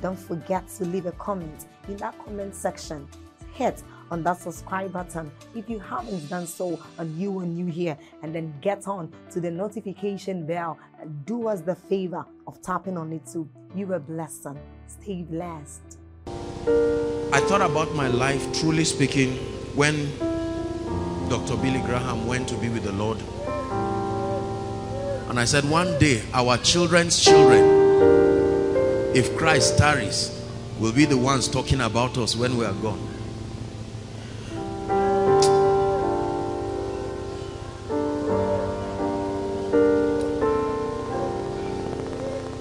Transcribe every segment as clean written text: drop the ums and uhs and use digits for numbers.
don't forget to leave a comment in that comment section. Hit on that subscribe button if you haven't done so and you are new here, and then get on to the notification bell and do us the favor of tapping on it too. You are blessed. Stay blessed. I thought about my life, truly speaking, when Dr. Billy Graham went to be with the Lord, and I said one day our children's children, if Christ tarries, will be the ones talking about us when we are gone.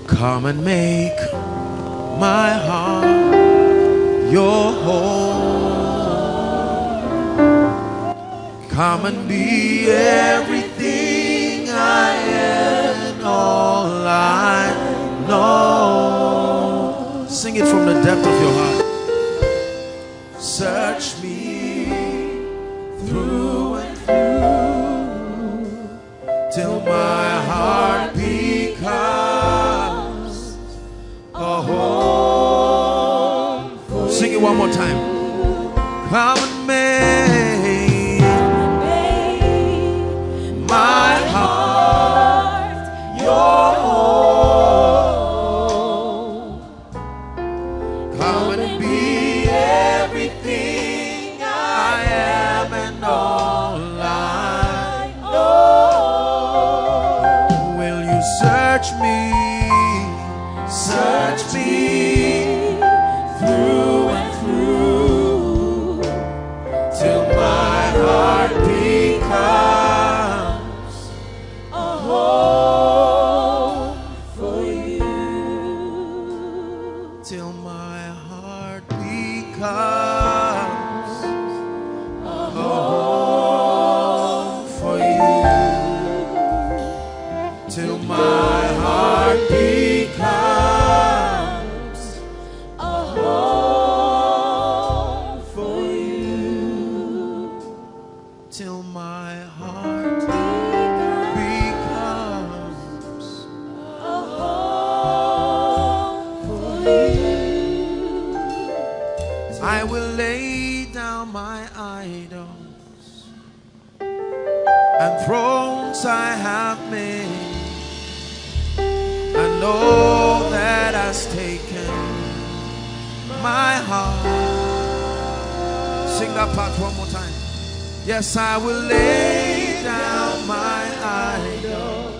Come and make my heart your home. Come and be everything I am and all I know. Sing it from the depth of your heart. Search me through and through till my heart becomes a home for you. Sing it one more time. Come and make my heart your home. Come and be everything I am and all I know. Will you search me? Search me through and through till my heart becomes a home for you. Till my heart becomes a home for you. Till my heart becomes thrones I have made, and all that has taken my heart. Sing that part one more time. Yes, I will lay down my idols,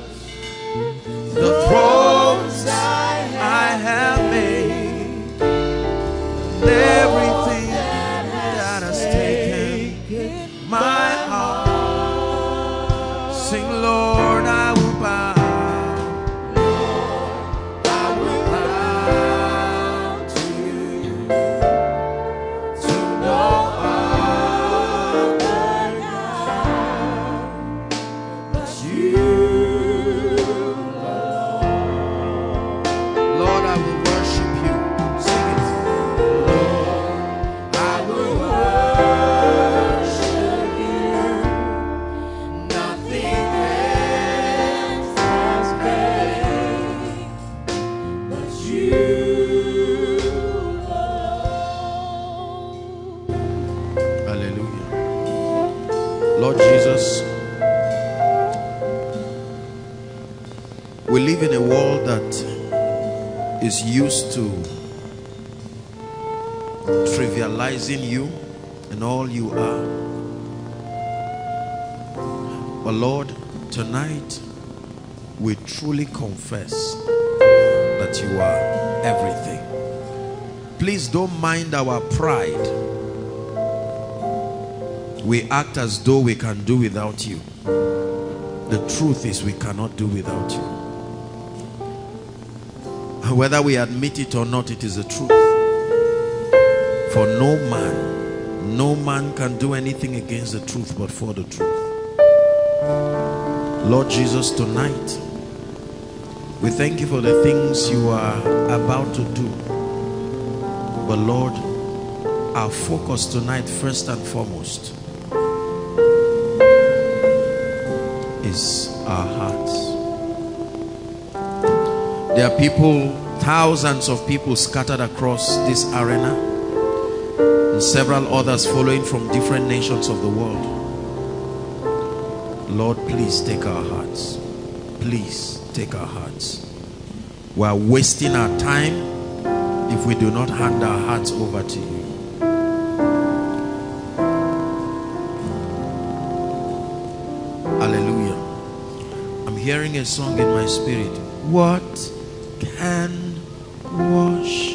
the thrones I have made, and everything that has taken my heart. Sing, Lord, I will bow. Lord, I will bow to you, to no other God but you, Lord. Lord Jesus, we live in a world that is used to trivializing you and all you are. But Lord, tonight we truly confess that you are everything. Please don't mind our pride. We act as though we can do without you. The truth is we cannot do without you. Whether we admit it or not, it is the truth. For no man can do anything against the truth but for the truth. Lord Jesus, tonight, we thank you for the things you are about to do. But Lord, our focus tonight, first and foremost, is our hearts. There are people, thousands of people scattered across this arena, and several others following from different nations of the world. Lord, please take our hearts. Please take our hearts. We are wasting our time if we do not hand our hearts over to you. Hallelujah. I'm hearing a song in my spirit. What can wash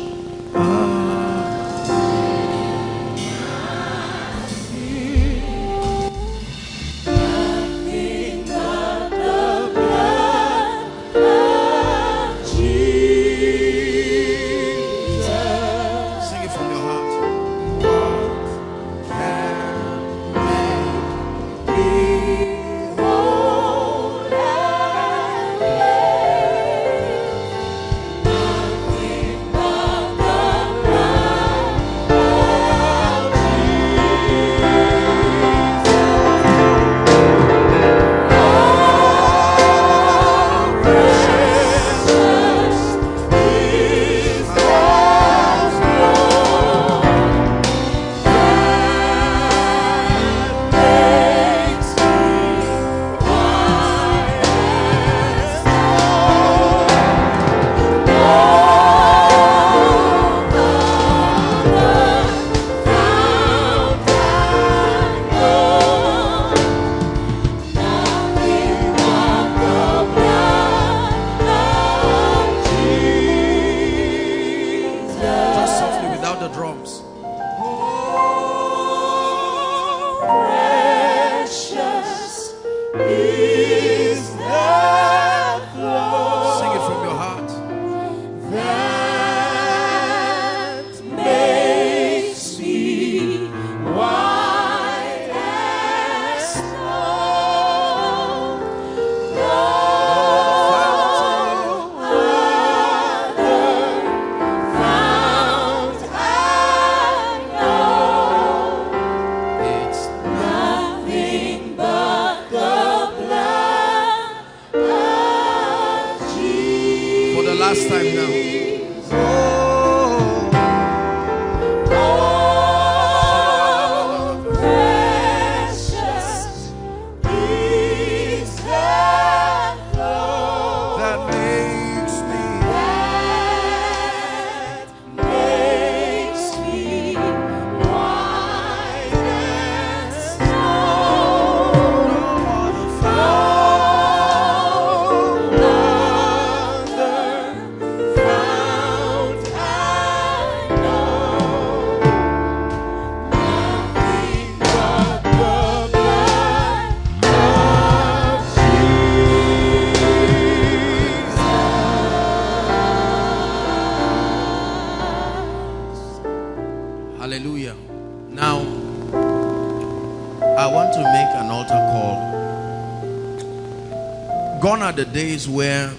the days where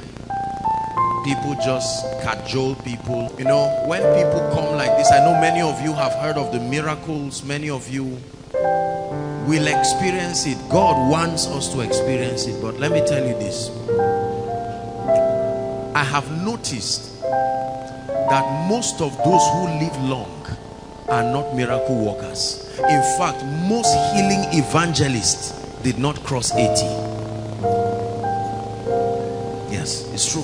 people just cajole people. You know, when people come like this, I know many of you have heard of the miracles, many of you will experience it. God wants us to experience it. But let me tell you this. I have noticed that most of those who live long are not miracle workers. In fact, most healing evangelists did not cross 80. Yes, it's true.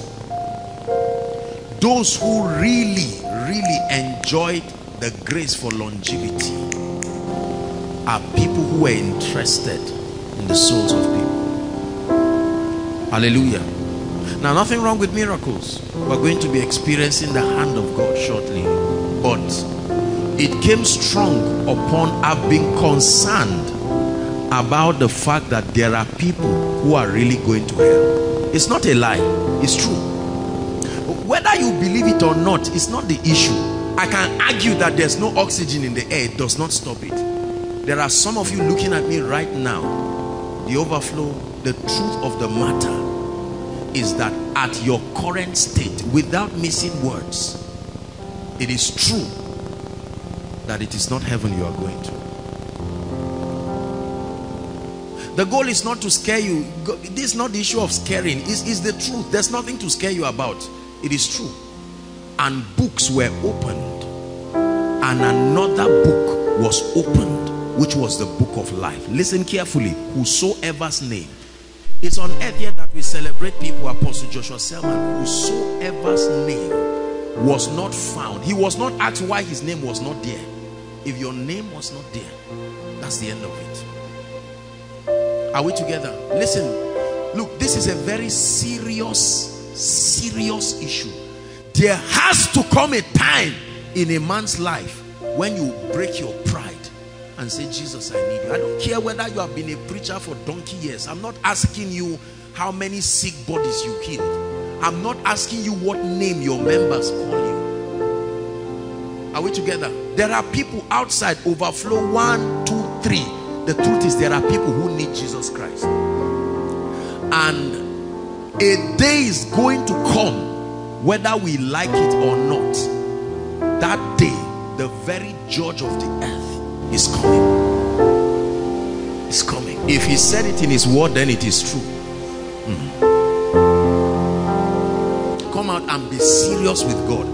Those who really, really enjoyed the grace for longevity are people who were interested in the souls of people. Hallelujah. Now, nothing wrong with miracles. We're going to be experiencing the hand of God shortly. But it came strong upon our being concerned about the fact that there are people who are really going to hell. It's not a lie. It's true. Whether you believe it or not, it's not the issue. I can argue that there's no oxygen in the air. It does not stop it. There are some of you looking at me right now. The overflow, the truth of the matter is that at your current state, without missing words, it is true that it is not heaven you are going to. The goal is not to scare you. This is not the issue of scaring. It's the truth. There's nothing to scare you about. It is true. And books were opened, and another book was opened, which was the book of life. Listen carefully. Whosoever's name. It's on earth here that we celebrate people, Apostle Joshua Selman, whosoever's name was not found. He was not asked why his name was not there. If your name was not there, that's the end of it. Are we together? Listen, look, this is a very serious issue. There has to come a time in a man's life when you break your pride and say, Jesus, I need you. I don't care whether you have been a preacher for donkey years. I'm not asking you how many sick bodies you healed. I'm not asking you what name your members call you. Are we together? There are people outside, overflow 1, 2, 3. The truth is, there are people who need Jesus Christ. And a day is going to come, whether we like it or not. That day, the very judge of the earth is coming. It's coming. If he said it in his word, then it is true. Come out and be serious with God.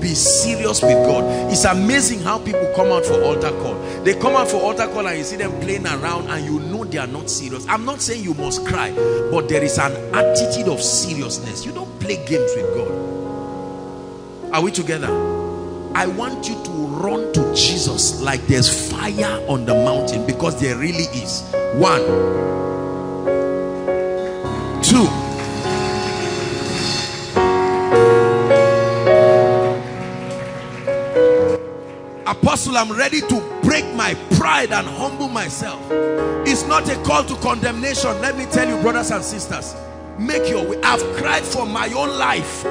Be serious with God. It's amazing how people come out for altar call. They come out for altar call and you see them playing around and you know they are not serious. I'm not saying you must cry, but there is an attitude of seriousness. You don't play games with God. Are we together? I want you to run to Jesus like there's fire on the mountain, because there really is. 1, 2. Apostle, I'm ready to break my pride and humble myself. It's not a call to condemnation. Let me tell you, brothers and sisters, make your way. I've cried for my own life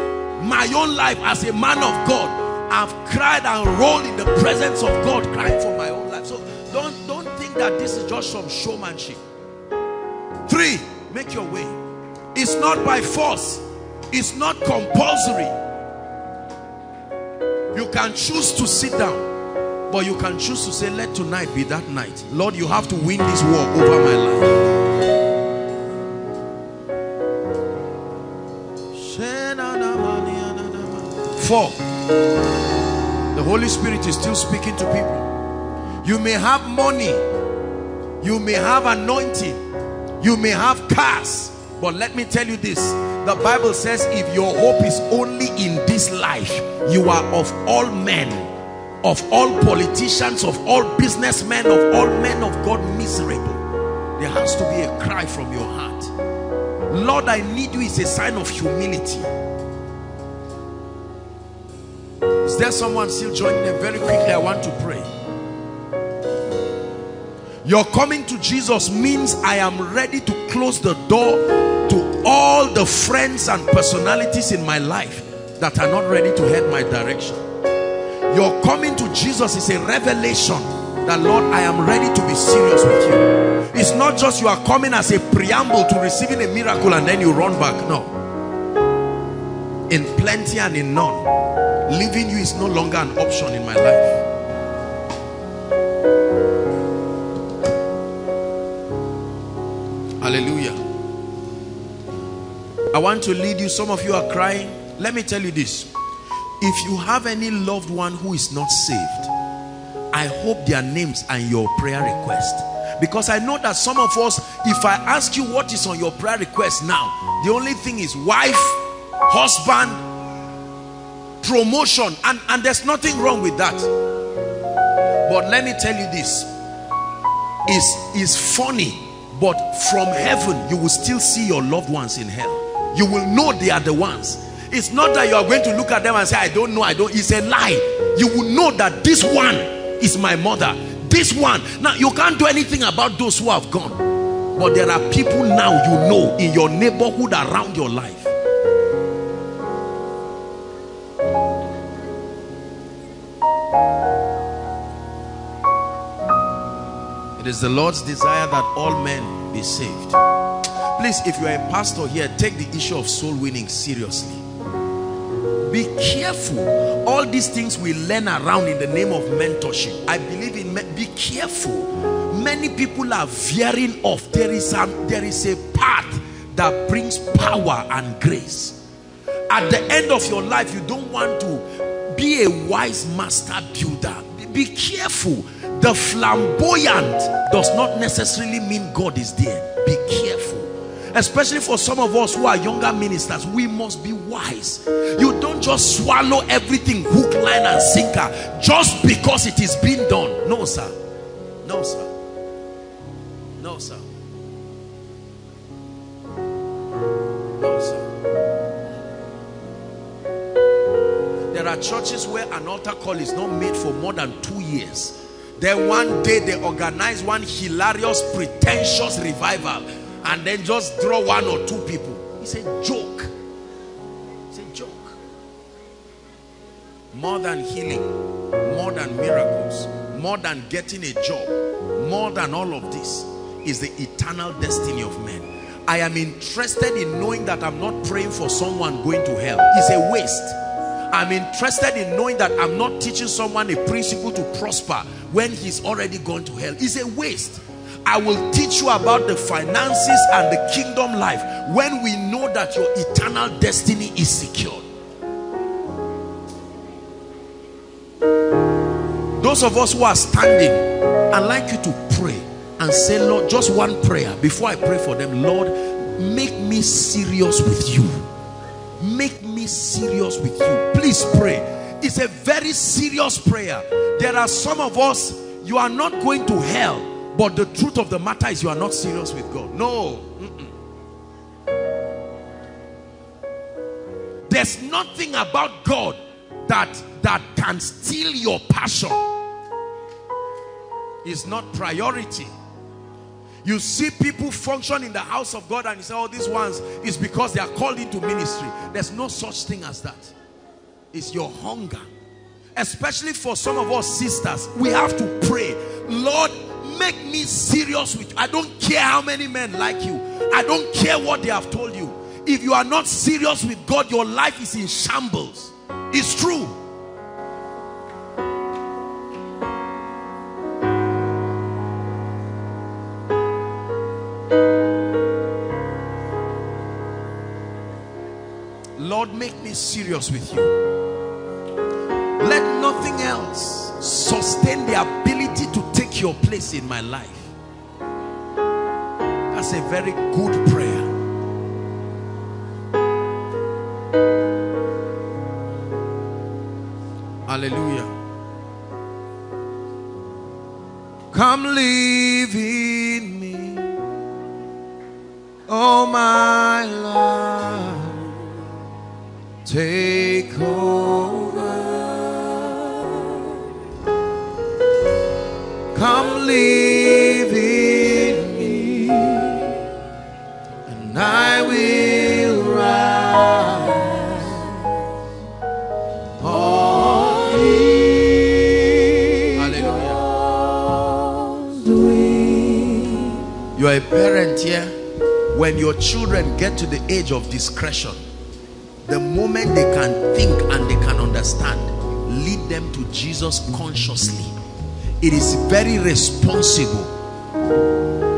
as a man of God. I've cried and rolled in the presence of God, crying for my own life. So don't think that this is just some showmanship. 3, make your way. It's not by force. It's not compulsory. You can choose to sit down, but you can choose to say, let tonight be that night. Lord, you have to win this war over my life. The Holy Spirit is still speaking to people. You may have money, you may have anointing, you may have cars, but let me tell you this. The Bible says if your hope is only in this life, you are of all men, of all politicians, of all businessmen, of all men of God miserable. There has to be a cry from your heart. Lord, I need you is a sign of humility. Is there someone still joining them? Very quickly, I want to pray. Your coming to Jesus means I am ready to close the door to all the friends and personalities in my life that are not ready to head my direction. Your coming to Jesus is a revelation that, Lord, I am ready to be serious with you. It's not just you are coming as a preamble to receiving a miracle and then you run back. No. In plenty and in none. Leaving you is no longer an option in my life. Hallelujah. I want to lead you. Some of you are crying. Let me tell you this. If you have any loved one who is not saved, I hope their names and your prayer request. Because I know that some of us, if I ask you what is on your prayer request now, the only thing is wife, husband, promotion, and there's nothing wrong with that. But let me tell you this, it's funny, but from heaven you will still see your loved ones in hell. You will know they are the ones. It's not that you are going to look at them and say, I don't know, I don't. It's a lie. You will know that this one is my mother. This one. Now, you can't do anything about those who have gone. But there are people now you know in your neighborhood around your life. It is the Lord's desire that all men be saved. Please, if you are a pastor here, take the issue of soul winning seriously. Be careful. All these things we learn around in the name of mentorship, I believe in. Be careful. Many people are veering off. There is a path that brings power and grace. At the end of your life, you don't want to be a wise master builder. Be careful. The flamboyant does not necessarily mean God is there. Be careful. Especially for some of us who are younger ministers, we must be wise. You don't just swallow everything hook, line and sinker just because it is being done. No, sir. No, sir. No, sir. No, sir. There are churches where an altar call is not made for more than 2 years. Then one day they organize one hilarious, pretentious revival, and then just draw 1 or 2 people. It's a joke. It's a joke. More than healing, more than miracles, more than getting a job, more than all of this is the eternal destiny of men. I am interested in knowing that I'm not praying for someone going to hell. It's a waste. I'm interested in knowing that I'm not teaching someone a principle to prosper when he's already gone to hell. It's a waste. I will teach you about the finances and the kingdom life when we know that your eternal destiny is secured. Those of us who are standing, I'd like you to pray and say, Lord, just one prayer before I pray for them. Lord, make me serious with you. Make me serious with you. Please pray. It's a very serious prayer. There are some of us, you are not going to hell, but the truth of the matter is you are not serious with God. No. There's nothing about God that can steal your passion. It's not priority. You see people function in the house of God and you say, oh, these ones is because they are called into ministry. There's no such thing as that. It's your hunger. Especially for some of us sisters, we have to pray, Lord, make me serious with you. I don't care how many men like you. I don't care what they have told you. If you are not serious with God, your life is in shambles. It's true. Lord, make me serious with you. Let nothing else sustain the ability to take your place in my life. That's a very good prayer. Hallelujah. Come live in me, oh my Lord, take over. Come live in me, and I will rise on eagle's wings. You are a parent here. When your children get to the age of discretion, the moment they can think and they can understand, lead them to Jesus consciously. It is very responsible.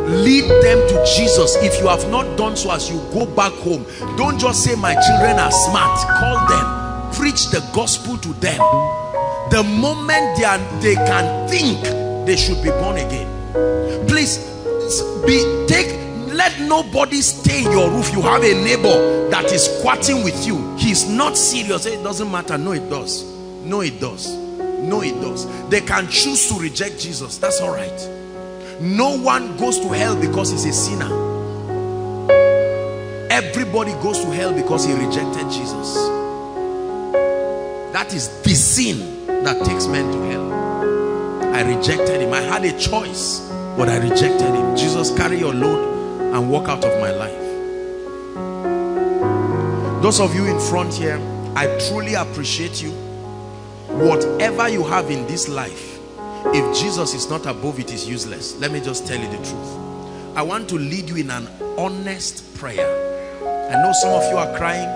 Lead them to Jesus. If you have not done so, as you go back home, don't just say my children are smart. Call them. Preach the gospel to them. The moment they can think, they should be born again. Please, let nobody stay in your roof. You have a neighbor that is squatting with you. He's not serious. It doesn't matter. No, it does. No, it does. No, it does. They can choose to reject Jesus. That's all right. No one goes to hell because he's a sinner. Everybody goes to hell because he rejected Jesus. That is the sin that takes men to hell. I rejected him. I had a choice, but I rejected him. Jesus, carry your load and walk out of my life. Those of you in front here, I truly appreciate you. Whatever you have in this life, if Jesus is not above it, is useless. Let me just tell you the truth. I want to lead you in an honest prayer. I know some of you are crying.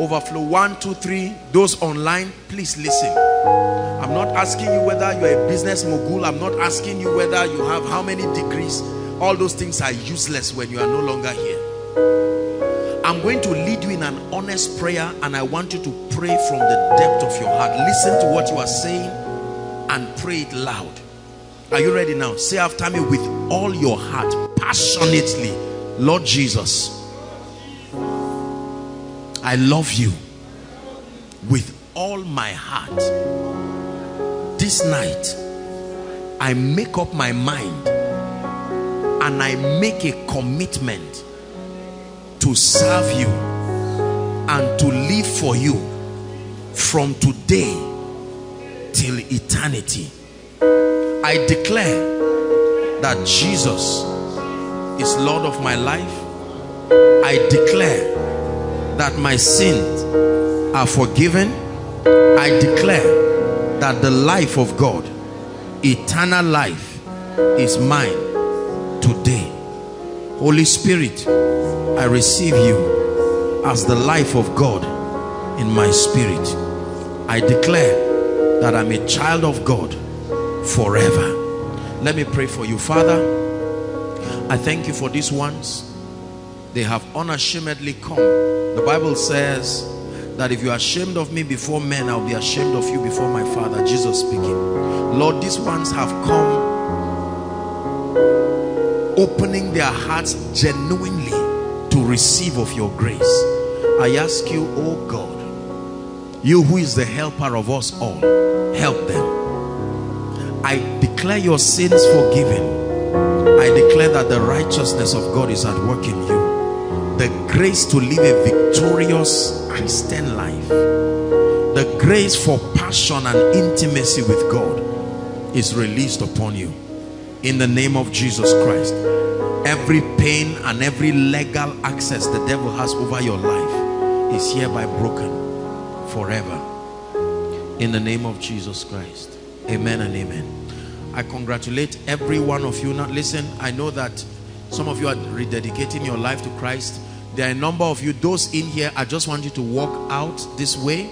Overflow 1, 2, 3. Those online, please listen. I'm not asking you whether you're a business mogul. I'm not asking you whether you have how many degrees. All those things are useless when you are no longer here. I'm going to lead you in an honest prayer, and I want you to pray from the depth of your heart. Listen to what you are saying and pray it loud. Are you ready now? Say after me with all your heart, passionately. Lord Jesus, I love you with all my heart. This night, I make up my mind and I make a commitment to serve you and to live for you from today till eternity. I declare that Jesus is Lord of my life. I declare that my sins are forgiven. I declare that the life of God, eternal life, is mine today. Holy Spirit, I receive you as the life of God in my spirit. I declare that I'm a child of God forever. Let me pray for you. Father, I thank you for these ones. They have unashamedly come. The Bible says that if you are ashamed of me before men, I'll be ashamed of you before my Father. Jesus speaking. Lord, these ones have come opening their hearts genuinely to receive of your grace. I ask you, oh God, you who is the helper of us all, help them. I declare your sins forgiven. I declare that the righteousness of God is at work in you. The grace to live a victorious Christian life, the grace for passion and intimacy with God is released upon you. In the name of Jesus Christ, every pain and every legal access the devil has over your life is hereby broken forever. In the name of Jesus Christ, amen and amen. I congratulate every one of you. Now listen, I know that some of you are rededicating your life to Christ. There are a number of you, those in here, I just want you to walk out this way,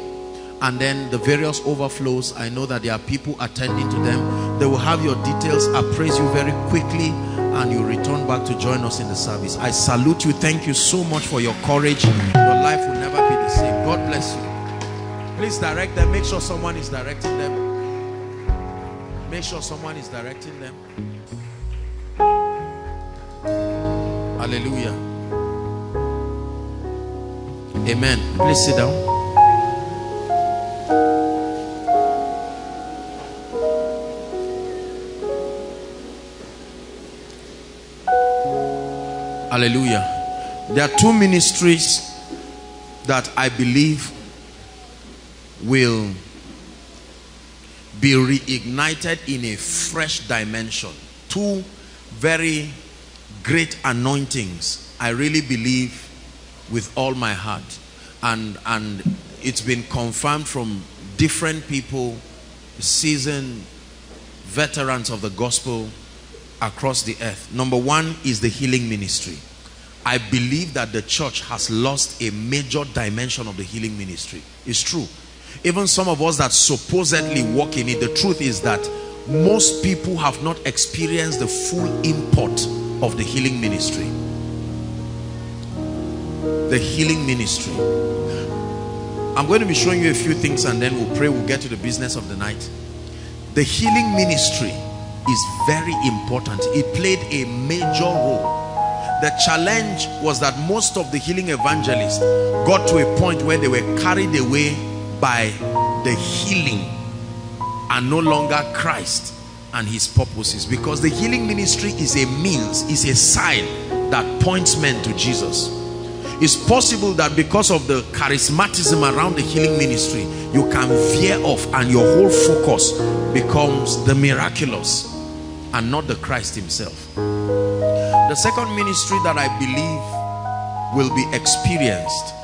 and then the various overflows, I know that there are people attending to them. They will have your details, appraise you very quickly, and you return back to join us in the service. I salute you. Thank you so much for your courage. Your life will never be the same. God bless you. Please direct them. Make sure someone is directing them. Make sure someone is directing them. Hallelujah. Amen. Please sit down. Hallelujah. There are two ministries that I believe will be reignited in a fresh dimension. Two very great anointings, I really believe with all my heart, and it's been confirmed from different people, seasoned veterans of the gospel across the earth. Number one is the healing ministry. I believe that the church has lost a major dimension of the healing ministry. It's true. Even some of us that supposedly walk in it, the truth is that most people have not experienced the full import of the healing ministry. The healing ministry. I'm going to be showing you a few things and then we'll pray. We'll get to the business of the night. The healing ministry is very important. It played a major role. The challenge was that most of the healing evangelists got to a point where they were carried away by the healing and no longer Christ and his purposes, because the healing ministry is a means, is a sign that points men to Jesus. It's possible that because of the charismatism around the healing ministry, you can veer off and your whole focus becomes the miraculous and not the Christ himself. The second ministry that I believe will be experienced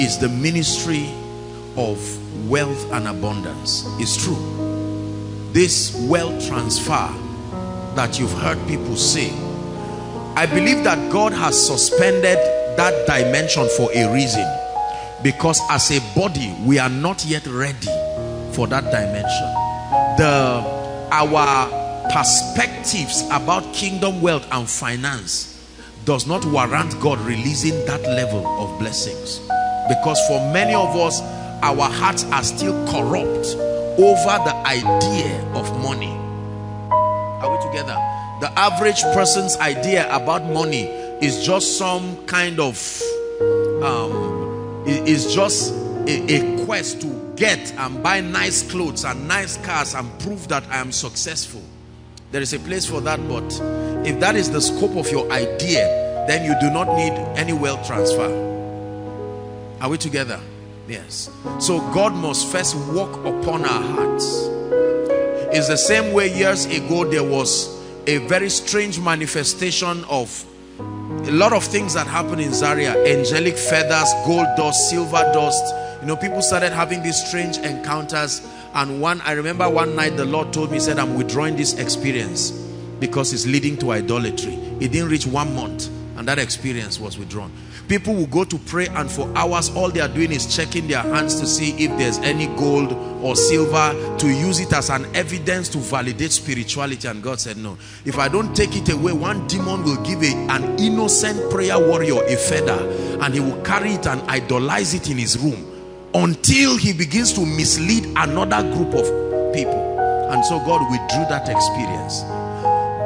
is the ministry of wealth and abundance. It's true. This wealth transfer that you've heard people say, I believe that God has suspended that dimension for a reason, because as a body we are not yet ready for that dimension. Our perspectives about kingdom wealth and finance does not warrant God releasing that level of blessings, because for many of us, our hearts are still corrupt over the idea of money. Are we together? The average person's idea about money is just some kind of is just a quest to get and buy nice clothes and nice cars and prove that I am successful. There is a place for that, but if that is the scope of your idea, then you do not need any wealth transfer. Are we together? Yes. So God must first walk upon our hearts. It's the same way years ago there was a very strange manifestation of a lot of things that happened in Zaria. Angelic feathers, gold dust, silver dust. You know, people started having these strange encounters. And I remember one night the Lord told me, he said, I'm withdrawing this experience because it's leading to idolatry. It didn't reach 1 month and that experience was withdrawn. People will go to pray and for hours all they are doing is checking their hands to see if there's any gold or silver to use it as an evidence to validate spirituality. And God said, no, if I don't take it away, one demon will give an innocent prayer warrior a feather and he will carry it and idolize it in his room until he begins to mislead another group of people. And so God withdrew that experience.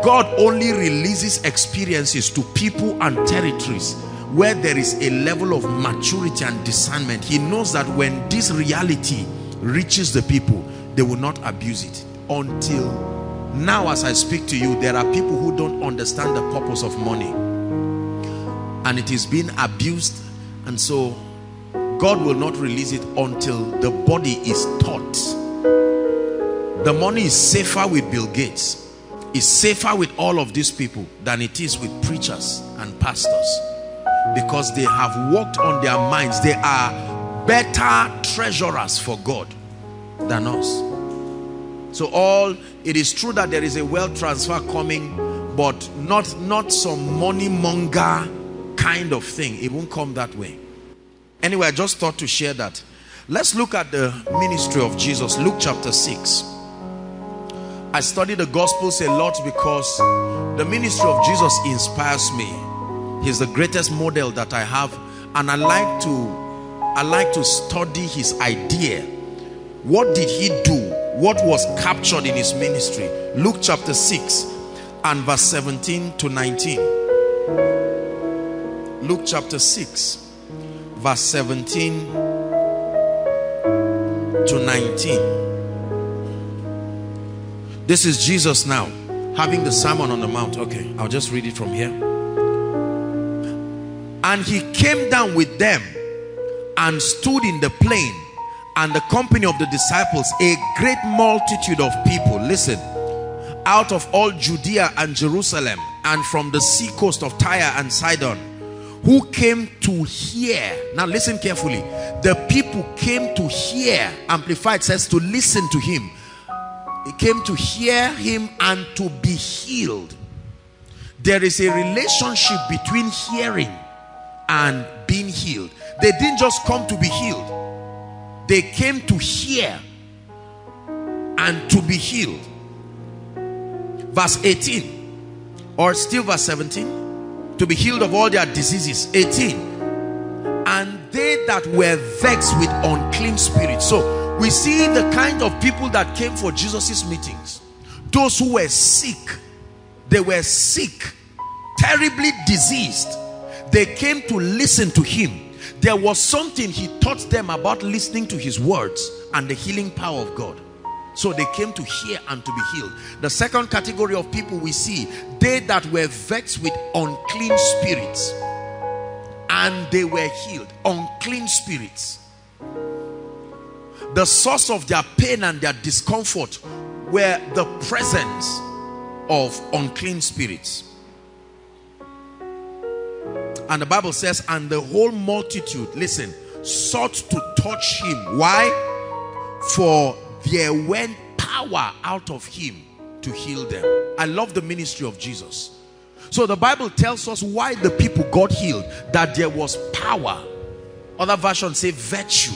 God only releases experiences to people and territories where there is a level of maturity and discernment. He knows that when this reality reaches the people, they will not abuse it. Until now, as I speak to you, there are people who don't understand the purpose of money and it is being abused, and so God will not release it until the body is taught. The money is safer with Bill Gates, is safer with all of these people than it is with preachers and pastors, because they have worked on their minds. They are better treasurers for God than us. So it is true that there is a wealth transfer coming, but not some money monger kind of thing. It won't come that way. Anyway, I just thought to share that. Let's look at the ministry of Jesus. Luke chapter 6. I study the Gospels a lot because the ministry of Jesus inspires me. He's the greatest model that I have, and I like to study his idea. What did he do? What was captured in his ministry? Luke chapter 6 and verse 17 to 19. Luke chapter 6 verse 17 to 19. This is Jesus now having the Sermon on the Mount. Okay, I'll just read it from here. And he came down with them and stood in the plain, and the company of the disciples, a great multitude of people, listen, out of all Judea and Jerusalem, and from the sea coast of Tyre and Sidon, who came to hear. Now listen carefully. The people came to hear. Amplified says to listen to him. They came to hear him and to be healed. There is a relationship between hearing and being healed. They didn't just come to be healed. They came to hear and to be healed. Verse 18, or still verse 17, to be healed of all their diseases. 18, and they that were vexed with unclean spirits. So We see the kind of people that came for Jesus's meetings. Those who were sick, they were sick, terribly diseased. They came to listen to him. There was something he taught them about listening to his words and the healing power of God. So they came to hear and to be healed. The second category of people we see, they that were vexed with unclean spirits, and they were healed. Unclean spirits, the source of their pain and their discomfort were the presence of unclean spirits. And the Bible says, and the whole multitude, listen, sought to touch him. Why? For there went power out of him to heal them. I love the ministry of Jesus. So the Bible tells us why the people got healed, that there was power. Other versions say virtue.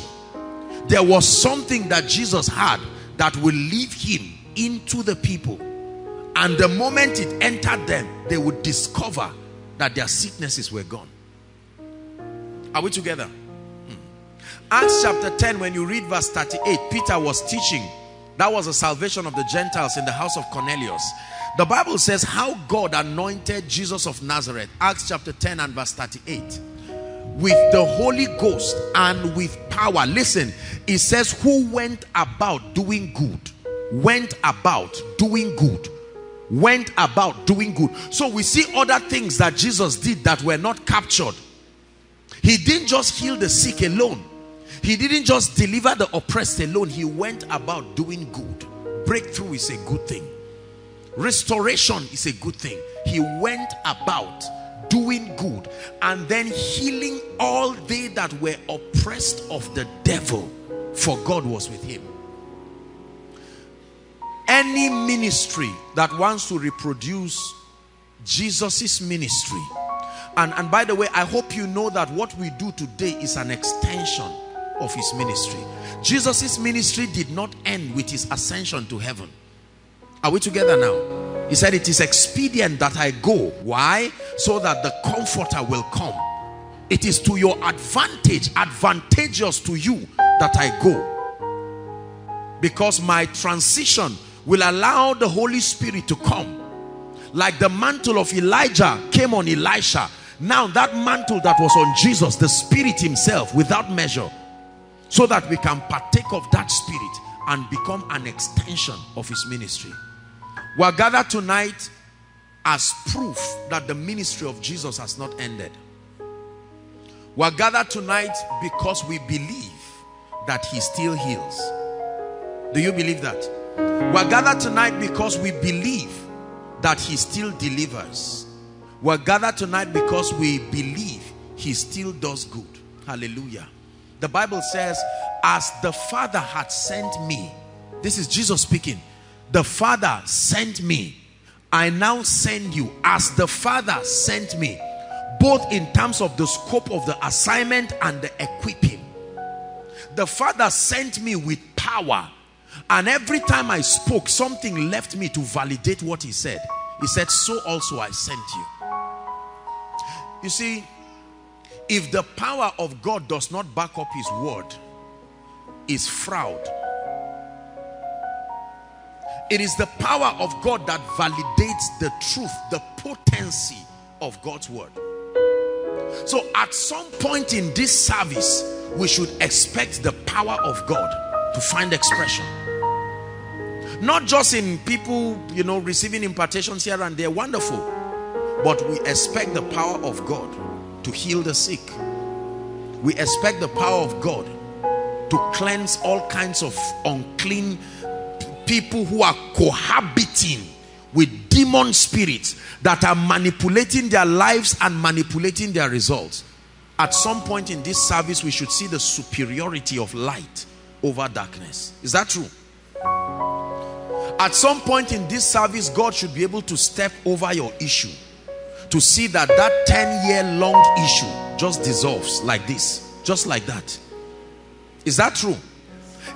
There was something that Jesus had that will leave him into the people. And the moment it entered them, they would discover that their sicknesses were gone. Are we together? Acts chapter 10, when you read verse 38, Peter was teaching. That was the salvation of the Gentiles in the house of Cornelius. The Bible says how God anointed Jesus of Nazareth, Acts chapter 10 and verse 38, with the Holy Ghost and with power. Listen, it says who went about doing good. Went about doing good. Went about doing good. So we see other things that Jesus did that were not captured. He didn't just heal the sick alone. He didn't just deliver the oppressed alone. He went about doing good. Breakthrough is a good thing. Restoration is a good thing. He went about doing good and then healing all they that were oppressed of the devil, for God was with him. Any ministry that wants to reproduce Jesus's ministry, and by the way, I hope you know that what we do today is an extension of his ministry. Jesus's ministry did not end with his ascension to heaven. Are we together now? He said, it is expedient that I go. Why? So that the comforter will come. It is to your advantage, advantageous to you, that I go. Because my transition will allow the Holy Spirit to come. Like the mantle of Elijah came on Elisha. Now that mantle that was on Jesus, the Spirit himself, without measure. So that we can partake of that Spirit and become an extension of his ministry. We are gathered tonight as proof that the ministry of Jesus has not ended. We are gathered tonight because we believe that he still heals. Do you believe that? We are gathered tonight because we believe that he still delivers. We are gathered tonight because we believe he still does good. Hallelujah. The Bible says, as the Father had sent me. This is Jesus speaking. The Father sent me. I now send you as the Father sent me. Both in terms of the scope of the assignment and the equipping. The Father sent me with power. And every time I spoke, something left me to validate what he said. He said, so also I sent you. You see, if the power of God does not back up his word, is fraud. It is the power of God that validates the truth, the potency of God's word. So at some point in this service, we should expect the power of God to find expression. Not just in people, you know, receiving impartations here and there, wonderful, but we expect the power of God to heal the sick. We expect the power of God to cleanse all kinds of unclean people who are cohabiting with demon spirits that are manipulating their lives and manipulating their results. At some point in this service, we should see the superiority of light over darkness. Is that true? At some point in this service, God should be able to step over your issue to see that that 10-year-long issue just dissolves like this, just like that. Is that true?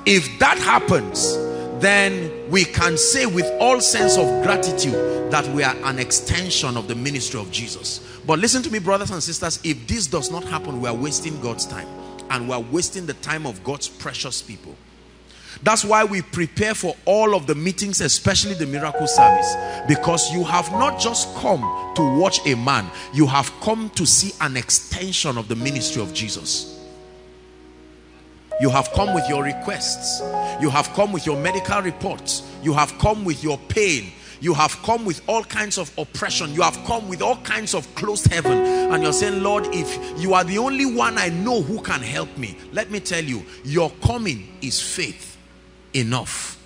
If that happens, then we can say with all sense of gratitude that we are an extension of the ministry of Jesus. But listen to me, brothers and sisters, if this does not happen, we are wasting God's time, and we are wasting the time of God's precious people. That's why we prepare for all of the meetings, especially the miracle service, because you have not just come to watch a man, you have come to see an extension of the ministry of Jesus. You have come with your requests, you have come with your medical reports, you have come with your pain, you have come with all kinds of oppression, you have come with all kinds of closed heaven, and you're saying, Lord, if you are the only one I know who can help me, let me tell you, your coming is faith enough.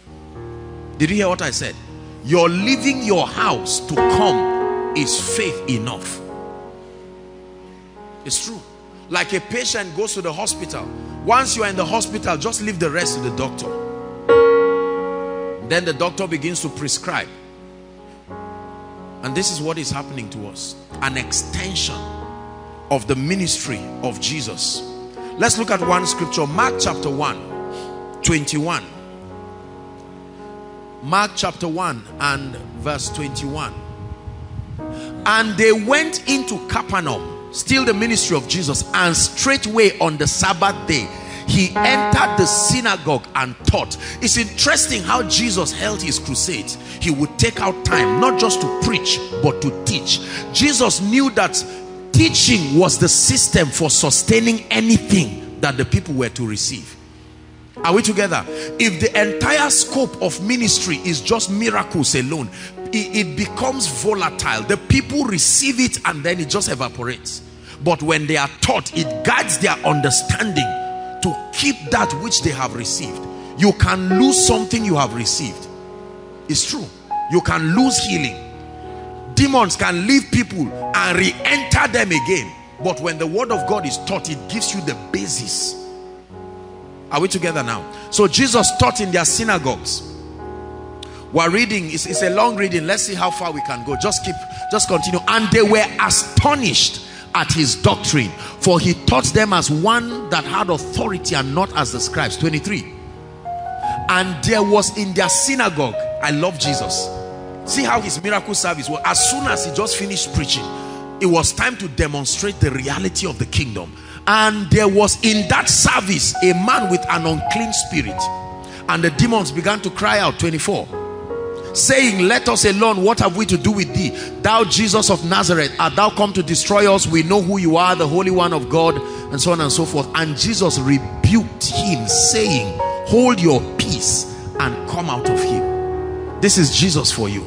Did you hear what I said? Your leaving your house to come is faith enough. It's true. Like a patient goes to the hospital. Once you are in the hospital, just leave the rest to the doctor. Then the doctor begins to prescribe. And this is what is happening to us. An extension of the ministry of Jesus. Let's look at one scripture. Mark chapter 1, 21. Mark chapter 1 and verse 21. And they went into Capernaum. Still the ministry of Jesus. And straightway on the Sabbath day, he entered the synagogue and taught. It's interesting how Jesus held his crusades. He would take out time, not just to preach, but to teach. Jesus knew that teaching was the system for sustaining anything that the people were to receive. Are we together? If the entire scope of ministry is just miracles alone, it becomes volatile. The people receive it and then it just evaporates. But when they are taught, it guides their understanding to keep that which they have received. You can lose something you have received. It's true. You can lose healing. Demons can leave people and re-enter them again. But when the word of God is taught, it gives you the basis. Are we together now? So Jesus taught in their synagogues. We're reading, it's a long reading. Let's see how far we can go. Just continue. And they were astonished at his doctrine, for he taught them as one that had authority and not as the scribes. 23. And there was in their synagogue, I love Jesus. See how his miracle service was. As soon as he just finished preaching, it was time to demonstrate the reality of the kingdom. And there was in that service a man with an unclean spirit, and the demons began to cry out. 24. Saying, let us alone, what have we to do with thee, thou Jesus of Nazareth? Art thou come to destroy us? We know who you are, the Holy One of God. And so on and so forth. And Jesus rebuked him, saying, hold your peace and come out of him. This is Jesus for you.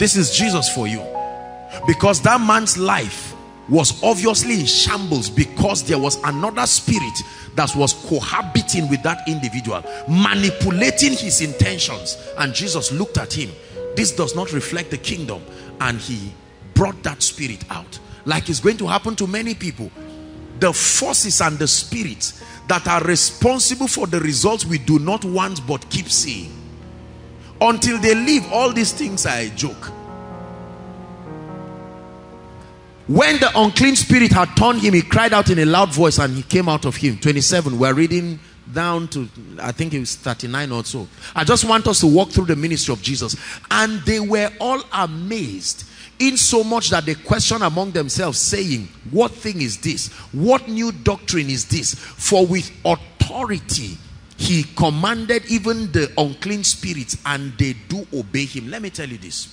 This is Jesus for you. Because that man's life was obviously in shambles, because there was another spirit that was cohabiting with that individual, manipulating his intentions. And Jesus looked at him, this does not reflect the kingdom, and he brought that spirit out. Like it's going to happen to many people, the forces and the spirits that are responsible for the results we do not want but keep seeing. Until they leave, all these things are a joke. When the unclean spirit had torn him, he cried out in a loud voice, and he came out of him. 27, we're reading down to, I think it was 39 or so. I just want us to walk through the ministry of Jesus. And they were all amazed, insomuch that they questioned among themselves, saying, what thing is this? What new doctrine is this? For with authority he commanded even the unclean spirits, and they do obey him. Let me tell you this.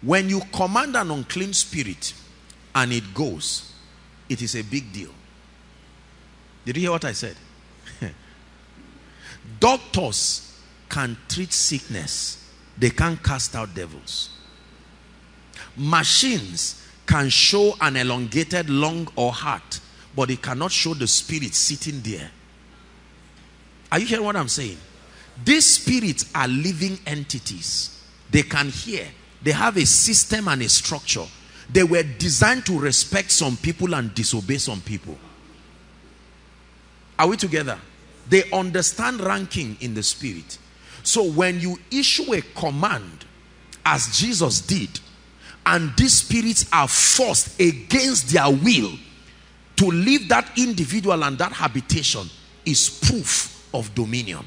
When you command an unclean spirit and it goes, it is a big deal. Did you hear what I said? Doctors can treat sickness. They can't cast out devils. Machines can show an elongated lung or heart, but it cannot show the spirit sitting there. Are you hearing what I'm saying? These spirits are living entities. They can hear. They have a system and a structure. They were designed to respect some people and disobey some people. Are we together? They understand ranking in the spirit. So when you issue a command, as Jesus did, and these spirits are forced against their will to leave that individual and that habitation, is proof of dominion.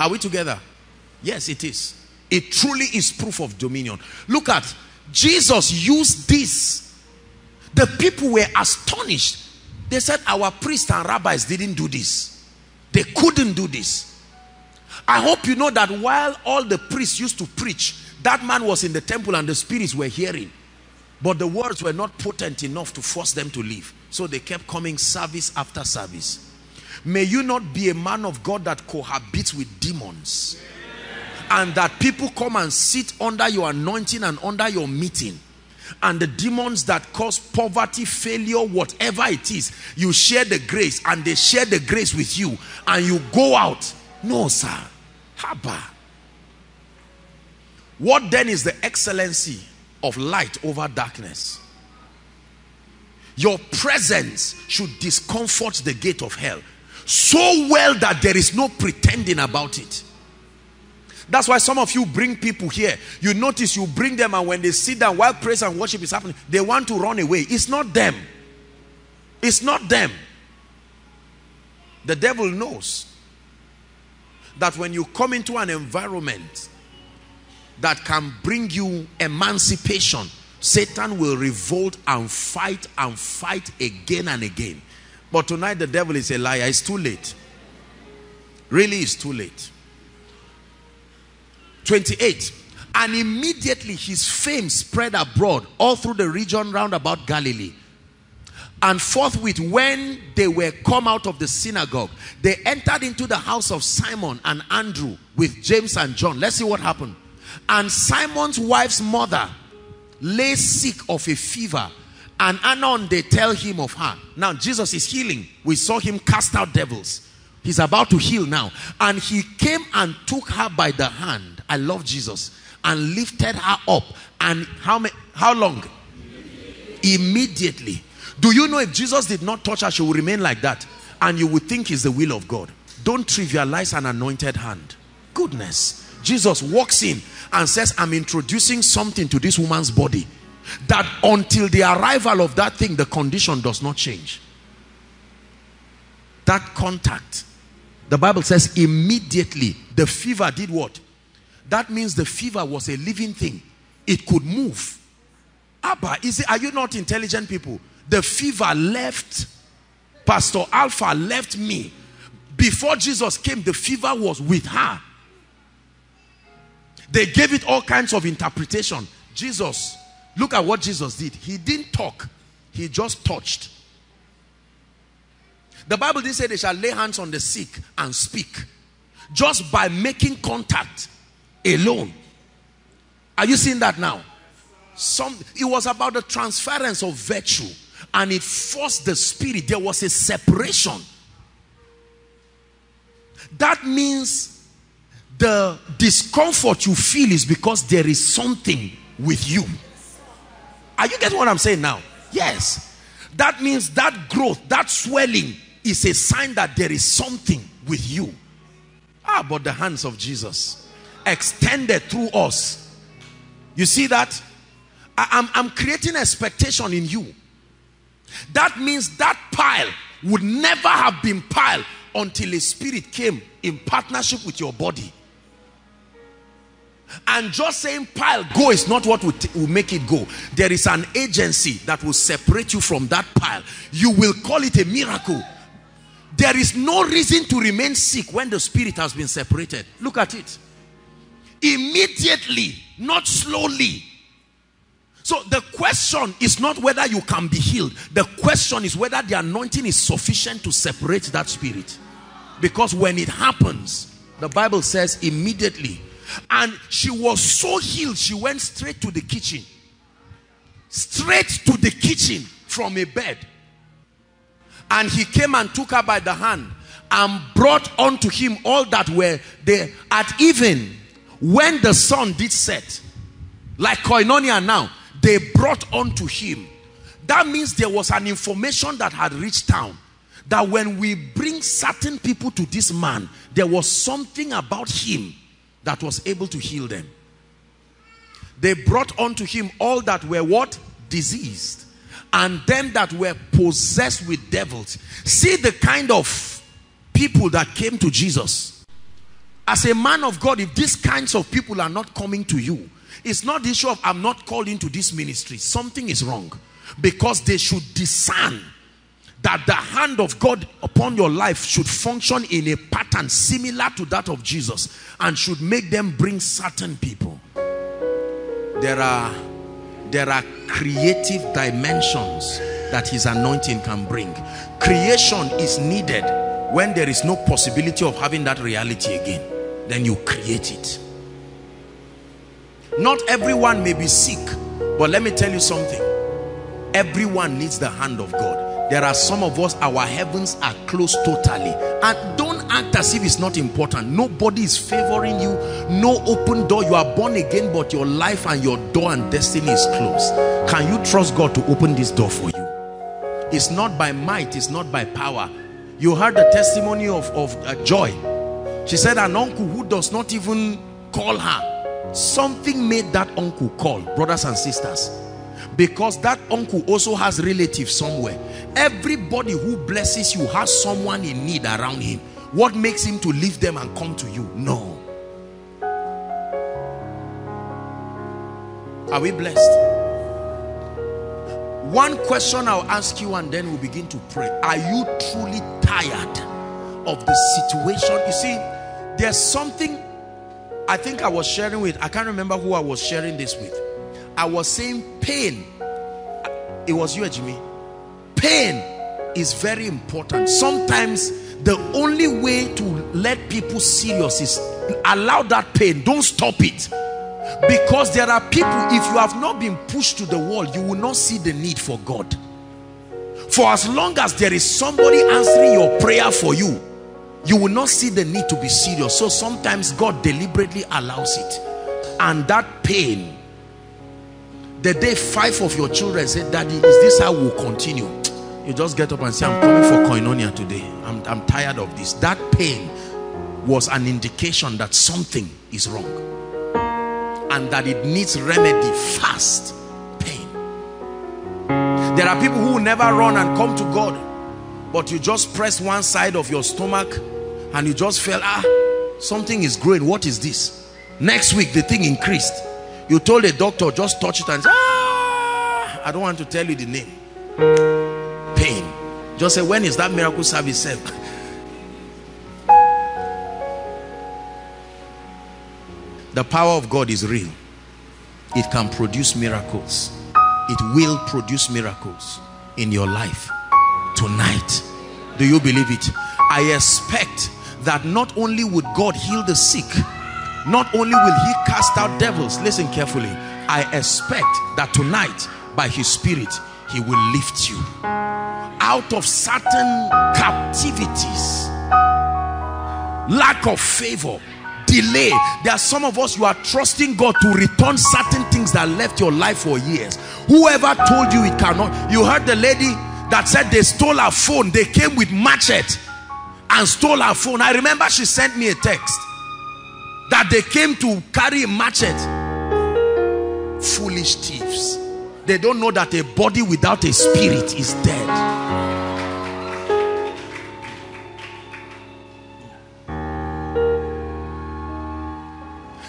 Are we together? Yes, it is. It truly is proof of dominion. Look at, Jesus used this. The people were astonished. They said our priests and rabbis didn't do this. They couldn't do this. I hope you know that while all the priests used to preach, that man was in the temple and the spirits were hearing. But the words were not potent enough to force them to leave. So they kept coming service after service. May you not be a man of God that cohabits with demons. And that people come and sit under your anointing and under your meeting. And the demons that cause poverty, failure, whatever it is, you share the grace and they share the grace with you. And you go out. No, sir. Haba. What then is the excellency of light over darkness? Your presence should discomfort the gate of hell so well that there is no pretending about it. That's why some of you bring people here. You notice you bring them, and when they sit down while praise and worship is happening, they want to run away. It's not them. It's not them. The devil knows that when you come into an environment that can bring you emancipation, Satan will revolt and fight again and again. But tonight the devil is a liar. It's too late. Really, it's too late. 28. And immediately his fame spread abroad all through the region round about Galilee. And forthwith, when they were come out of the synagogue, they entered into the house of Simon and Andrew with James and John. Let's see what happened. And Simon's wife's mother lay sick of a fever, and anon they tell him of her. Now Jesus is healing. We saw him cast out devils. He's about to heal now. And he came and took her by the hand. I love Jesus. And lifted her up. And how long? Immediately. Do you know if Jesus did not touch her, she would remain like that? And you would think it's the will of God. Don't trivialize an anointed hand. Goodness. Jesus walks in and says, I'm introducing something to this woman's body that until the arrival of that thing, the condition does not change. That contact, the Bible says, immediately the fever did what? That means the fever was a living thing. It could move. Abba, are you not intelligent people? The fever left. Pastor Alpha left me. Before Jesus came, the fever was with her. They gave it all kinds of interpretation. Jesus, look at what Jesus did. He didn't talk. He just touched. The Bible didn't say they shall lay hands on the sick and speak. Just by making contact alone. Are you seeing that now? It was about the transference of virtue. And it forced the spirit. There was a separation. That means the discomfort you feel is because there is something with you. Are you getting what I'm saying now? Yes. That means that growth, that swelling is a sign that there is something with you. Ah, but the hands of Jesus extended through us. You see that? I'm creating expectation in you. That means that pile would never have been piled until a spirit came in partnership with your body. And just saying pile go is not what will make it go. There is an agency that will separate you from that pile. You will call it a miracle. There is no reason to remain sick when the spirit has been separated. Look at it. Immediately, not slowly. So the question is not whether you can be healed. The question is whether the anointing is sufficient to separate that spirit. Because when it happens, the Bible says immediately. And she was so healed, she went straight to the kitchen. Straight to the kitchen from a bed. And he came and took her by the hand and brought unto him all that were there. At even when the sun did set, like Koinonia now, they brought unto him. That means there was an information that had reached town. That when we bring certain people to this man, there was something about him that was able to heal them. They brought unto him all that were what? Diseased. And them that were possessed with devils. See the kind of people that came to Jesus. As a man of God, if these kinds of people are not coming to you, it's not the issue of I'm not called into this ministry. Something is wrong. Because they should discern that the hand of God upon your life should function in a pattern similar to that of Jesus and should make them bring certain people. There are creative dimensions that his anointing can bring. Creation is needed when there is no possibility of having that reality again. Then you create it. Not everyone may be sick, but let me tell you something. Everyone needs the hand of God. There are some of us, our heavens are closed totally. And don't act as if it's not important. Nobody is favoring you. No open door. You are born again, but your life and your door and destiny is closed. Can you trust God to open this door for you? It's not by might. It's not by power. You heard the testimony of Joy. She said an uncle who does not even call her. Something made that uncle call, brothers and sisters. Because that uncle also has relatives somewhere. Everybody who blesses you has someone in need around him. What makes him to leave them and come to you? No. Are we blessed? One question I'll ask you and then we'll begin to pray. Are you truly tired of the situation? You see, there's something I think I was sharing with, I can't remember who I was sharing this with. I was saying pain. It was you, Jimmy. Pain is very important. Sometimes the only way to let people serious is allow that pain. Don't stop it. Because there are people, if you have not been pushed to the wall, you will not see the need for God. For as long as there is somebody answering your prayer for you, you will not see the need to be serious. So sometimes God deliberately allows it. And that pain, the day 5 of your children said, Daddy, is this how we'll continue? You just get up and say, I'm coming for Koinonia today. I'm tired of this. That pain was an indication that something is wrong and that it needs remedy fast. Pain. There are people who will never run and come to God, but you just press one side of your stomach and you just feel, something is growing. What is this? Next week, the thing increased. You told a doctor, just touch it and say, I don't want to tell you the name. Pain. Just say, when is that miracle service served? The power of God is real. It can produce miracles. It will produce miracles in your life tonight. Do you believe it? I expect that not only would God heal the sick, not only will he cast out devils, listen carefully, I expect that tonight, by his spirit, he will lift you out of certain captivities, lack of favor, delay. There are some of us, you are trusting God to return certain things that left your life for years. Whoever told you it cannot, you heard the lady that said they stole her phone, they came with machete and stole her phone. I remember she sent me a text that they came to carry a machete. Foolish thieves. They don't know that a body without a spirit is dead.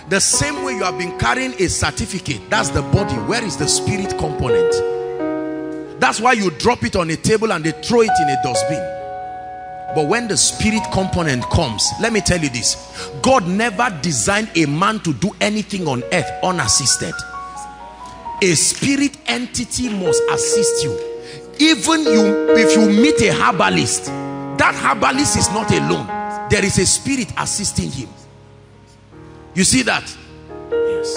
The same way you have been carrying a certificate, that's the body. Where is the spirit component? That's why you drop it on a table and they throw it in a dustbin. But when the spirit component comes, let me tell you this, God never designed a man to do anything on earth unassisted. A spirit entity must assist you. Even you, if you meet a herbalist, that herbalist is not alone. There is a spirit assisting him. You see that? Yes.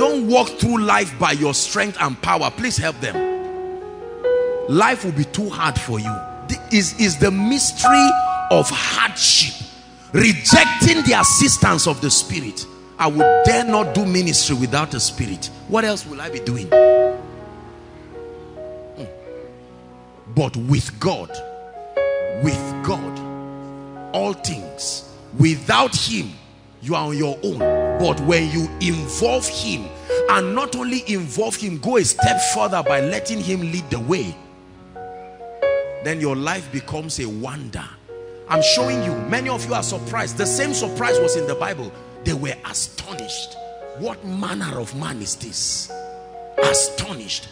Don't walk through life by your strength and power. Please help them. Life will be too hard for you. This is the mystery of hardship, rejecting the assistance of the spirit. I would dare not do ministry without the spirit. What else will I be doing? But with God, all things, without him, you are on your own. But when you involve him, and not only involve him, go a step further by letting him lead the way, then your life becomes a wonder. I'm showing you, many of you are surprised. The same surprise was in the Bible. They were astonished. What manner of man is this? Astonished.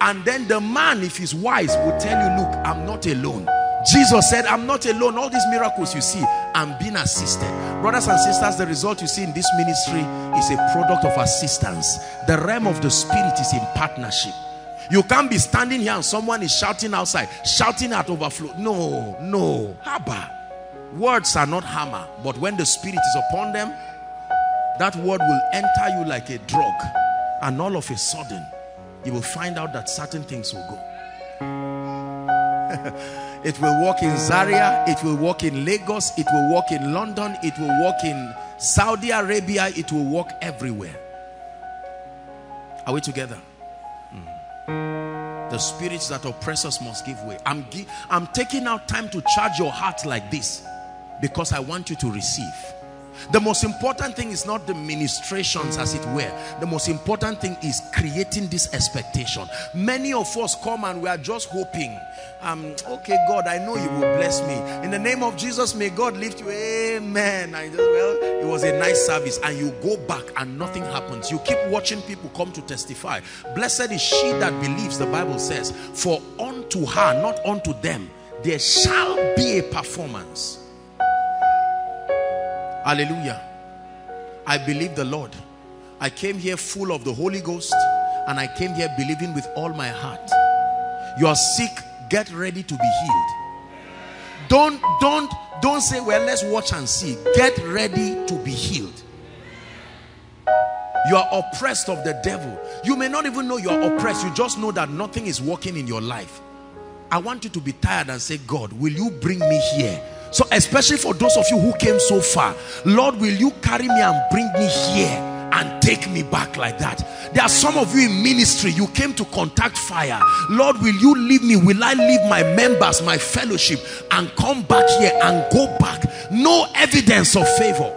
And then the man, if he's wise, will tell you, look, I'm not alone. Jesus said, I'm not alone. All these miracles you see, I'm being assisted. Brothers and sisters, the result you see in this ministry is a product of assistance. The realm of the spirit is in partnership. You can't be standing here and someone is shouting outside, shouting at overflow. No, no. Haba. Words are not hammer, but when the spirit is upon them, that word will enter you like a drug. And all of a sudden, you will find out that certain things will go. It will work in Zaria, it will work in Lagos, it will work in London, it will work in Saudi Arabia, it will work everywhere. Are we together? The spirits that oppress us must give way. I'm taking out time to charge your heart like this because I want you to receive. The most important thing is not the ministrations, as it were. The most important thing is creating this expectation. Many of us come and we are just hoping, okay, God, I know you will bless me. In the name of Jesus, may God lift you. Amen. And well, it was a nice service. And you go back and nothing happens. You keep watching people come to testify. Blessed is she that believes, the Bible says, for unto her, not unto them, there shall be a performance. Hallelujah. I believe the Lord. I came here full of the Holy Ghost, and I came here believing with all my heart. You are sick, get ready to be healed. Don't say, well, let's watch and see. Get ready to be healed. You are oppressed of the devil. You may not even know you are oppressed. You just know that nothing is working in your life. I want you to be tired and say, God, will you bring me here? So especially for those of you who came so far, Lord, will you carry me and bring me here and take me back like that? There are some of you in ministry, you came to contact fire. Lord, will you leave me? Will I leave my members, my fellowship, and come back here and go back? No evidence of favor.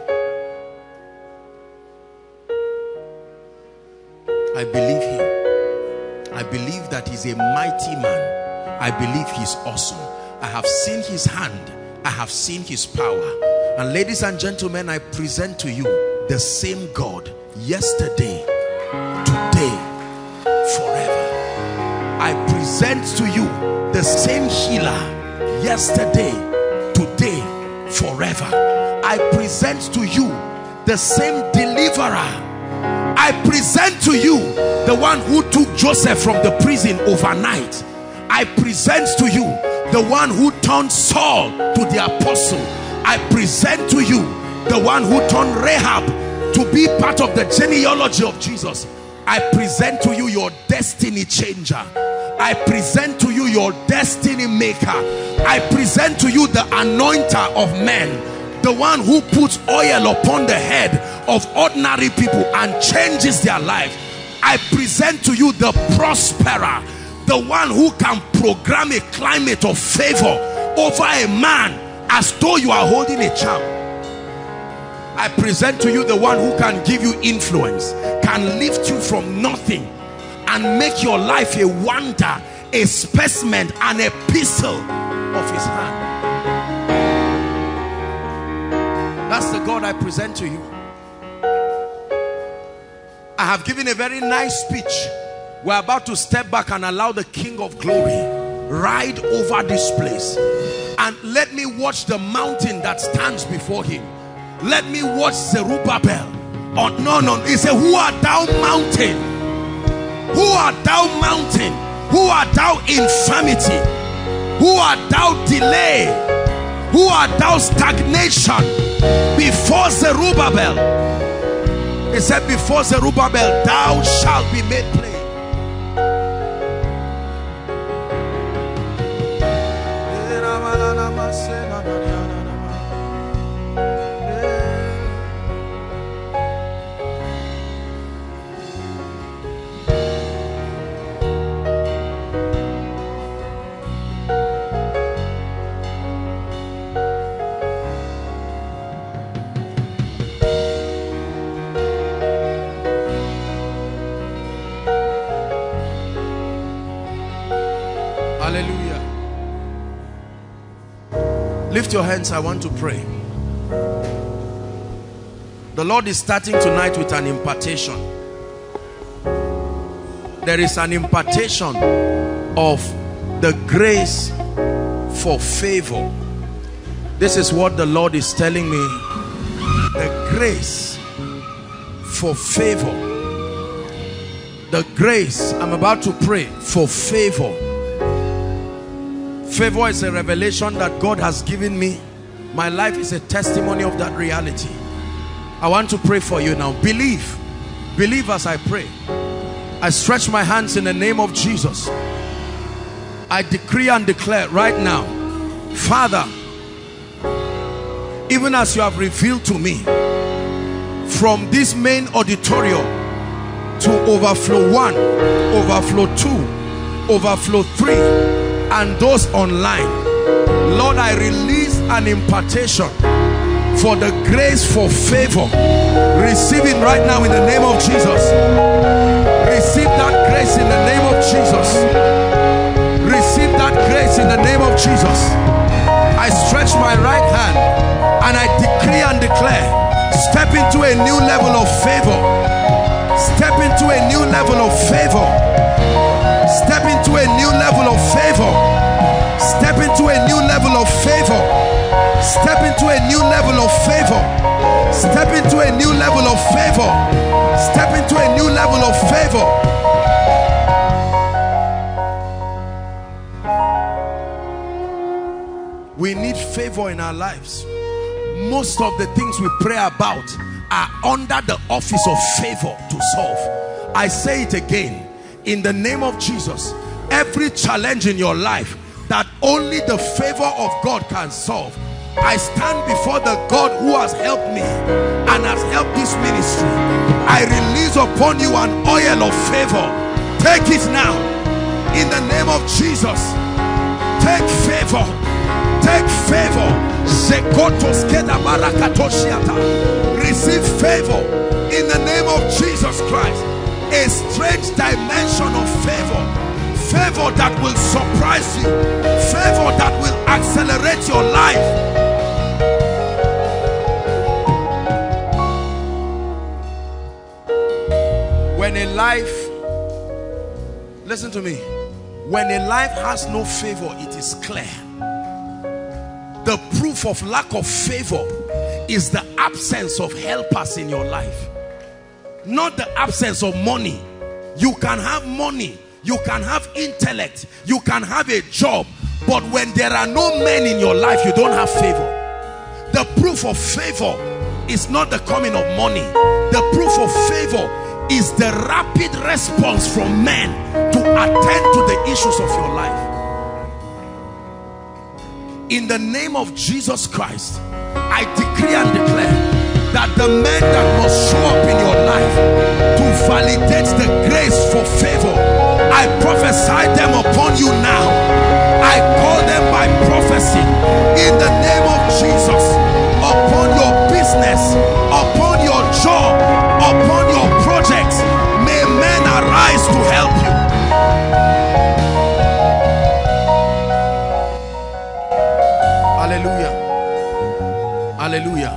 I believe him. I believe that he's a mighty man. I believe he's awesome. I have seen his hand. I have seen his power. And ladies and gentlemen, I present to you the same God yesterday, today, forever. I present to you the same healer yesterday, today, forever. I present to you the same deliverer. I present to you the one who took Joseph from the prison overnight. I present to you the one who turned Saul to the apostle. I present to you the one who turned Rahab to be part of the genealogy of Jesus. I present to you your destiny changer. I present to you your destiny maker. I present to you the anointer of men, the one who puts oil upon the head of ordinary people and changes their life. I present to you the prosperer, the one who can program a climate of favor over a man as though you are holding a charm. I present to you the one who can give you influence, can lift you from nothing and make your life a wonder, a specimen, an epistle of his hand. That's the God I present to you. I have given a very nice speech. We're about to step back and allow the King of Glory ride over this place. And let me watch the mountain that stands before him. Let me watch Zerubbabel. Oh, no, no. He said, who art thou, mountain? Who art thou, mountain? Who art thou, infirmity? Who art thou, delay? Who art thou, stagnation? Before Zerubbabel. He said, before Zerubbabel, thou shalt be made plain. Lift your hands, I want to pray. The Lord is starting tonight with an impartation. There is an impartation of the grace for favor. This is what the Lord is telling me. The grace for favor. The grace, I'm about to pray for favor. Favor is a revelation that God has given me. My life is a testimony of that reality. I want to pray for you now. Believe. Believe as I pray. I stretch my hands in the name of Jesus. I decree and declare right now, Father, even as you have revealed to me, from this main auditorium to overflow 1, overflow 2, overflow 3, and those online, Lord, I release an impartation for the grace for favor. Receive it right now in the name of Jesus. Receive that grace in the name of Jesus. Receive that grace in the name of Jesus. I stretch my right hand and I decree and declare, step into a new level of favor. Step into a new level of favor. Step into a new level of favor. Step into a new level of favor. Step into a new level of favor. Step into a new level of favor. Step into a new level of favor. We need favor in our lives. Most of the things we pray about are under the office of favor to solve. I say it again, in the name of Jesus, every challenge in your life that only the favor of God can solve, I stand before the God who has helped me and has helped this ministry. I release upon you an oil of favor. Take it now, in the name of Jesus. Take favor. Take favor. Receive favor in the name of Jesus Christ. A strange dimension of favor. Favor that will surprise you. Favor that will accelerate your life. When a life, listen to me, when a life has no favor, it is clear. The proof of lack of favor is the absence of helpers in your life. Not the absence of money. You can have money, you can have intellect, you can have a job, but when there are no men in your life, you don't have favor. The proof of favor is not the coming of money. The proof of favor is the rapid response from men to attend to the issues of your life. In the name of Jesus Christ, I decree and declare that the men that must show up in your life to validate the grace for favor, I prophesy them upon you now. I call them by prophecy in the name of Jesus, upon your business, upon your job, upon your projects. May men arise to help you. Hallelujah. Hallelujah.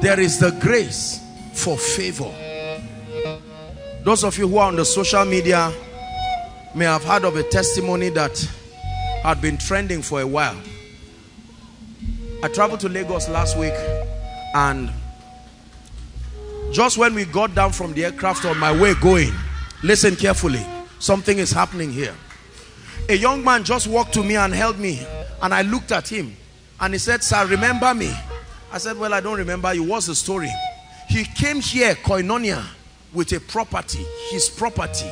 There is the grace for favor. Those of you who are on the social media may have heard of a testimony that had been trending for a while. I traveled to Lagos last week, and just when we got down from the aircraft on my way going, listen carefully, something is happening here. A young man just walked to me and held me, and I looked at him. And he said, "Sir, remember me?" I said, "Well, I don't remember you. What's the story?" He came here, Koinonia, with a property, his property,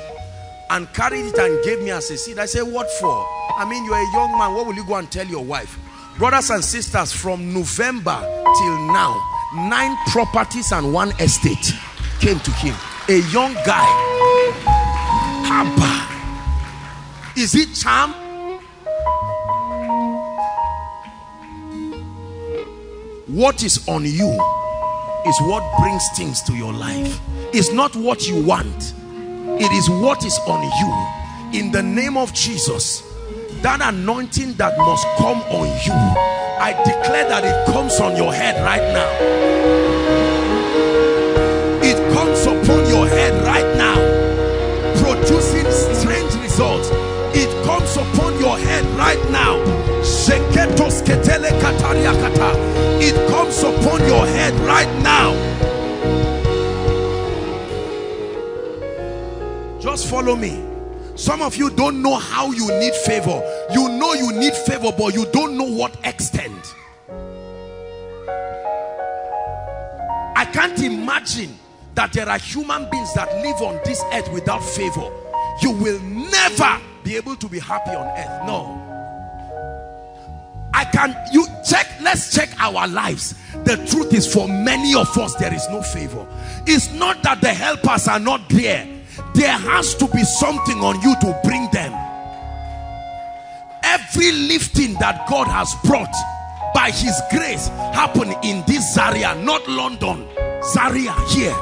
and carried it and gave me as a seed. I said, "What for? I mean, you're a young man. What will you go and tell your wife?" Brothers and sisters, from November till now, 9 properties and 1 estate came to him. A young guy. Abba. Is it charm? What is on you is what brings things to your life. It's not what you want. It is what is on you. In the name of Jesus, that anointing that must come on you, I declare that it comes on your head right now. It comes upon your head right now. Produce head right now. Just follow me. Some of you don't know how you need favor. You know you need favor, but you don't know what extent. I can't imagine that there are human beings that live on this earth without favor. You will never be able to be happy on earth. No. Let's check our lives. The truth is, for many of us, there is no favor. It's not that the helpers are not there. There has to be something on you to bring them. Every lifting that God has brought by his grace happened in this Zaria, not London. Zaria here.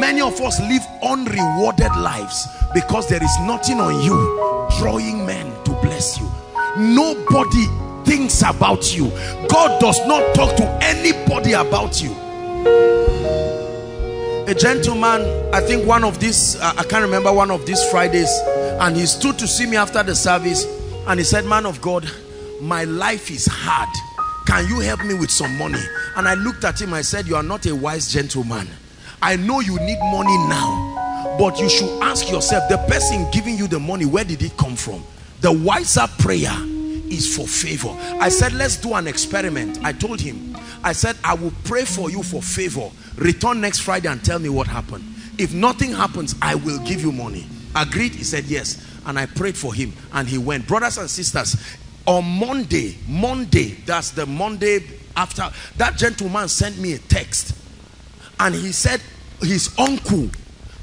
Many of us live unrewarded lives because there is nothing on you drawing men to bless you. Nobody thinks about you. God does not talk to anybody about you. A gentleman, I think one of these, I can't remember, one of these Fridays, and he stood to see me after the service, and he said, "Man of God, my life is hard. Can you help me with some money?" And I looked at him, I said, "You are not a wise gentleman. I know you need money now, but you should ask yourself, the person giving you the money, where did it come from?" The wiser prayer is for favor. I said, "Let's do an experiment." I told him, I said, "I will pray for you for favor. Return next Friday and tell me what happened. If nothing happens, I will give you money." Agreed? He said yes. And I prayed for him and he went. Brothers and sisters, on Monday, that's the Monday after, that gentleman sent me a text, and he said his uncle,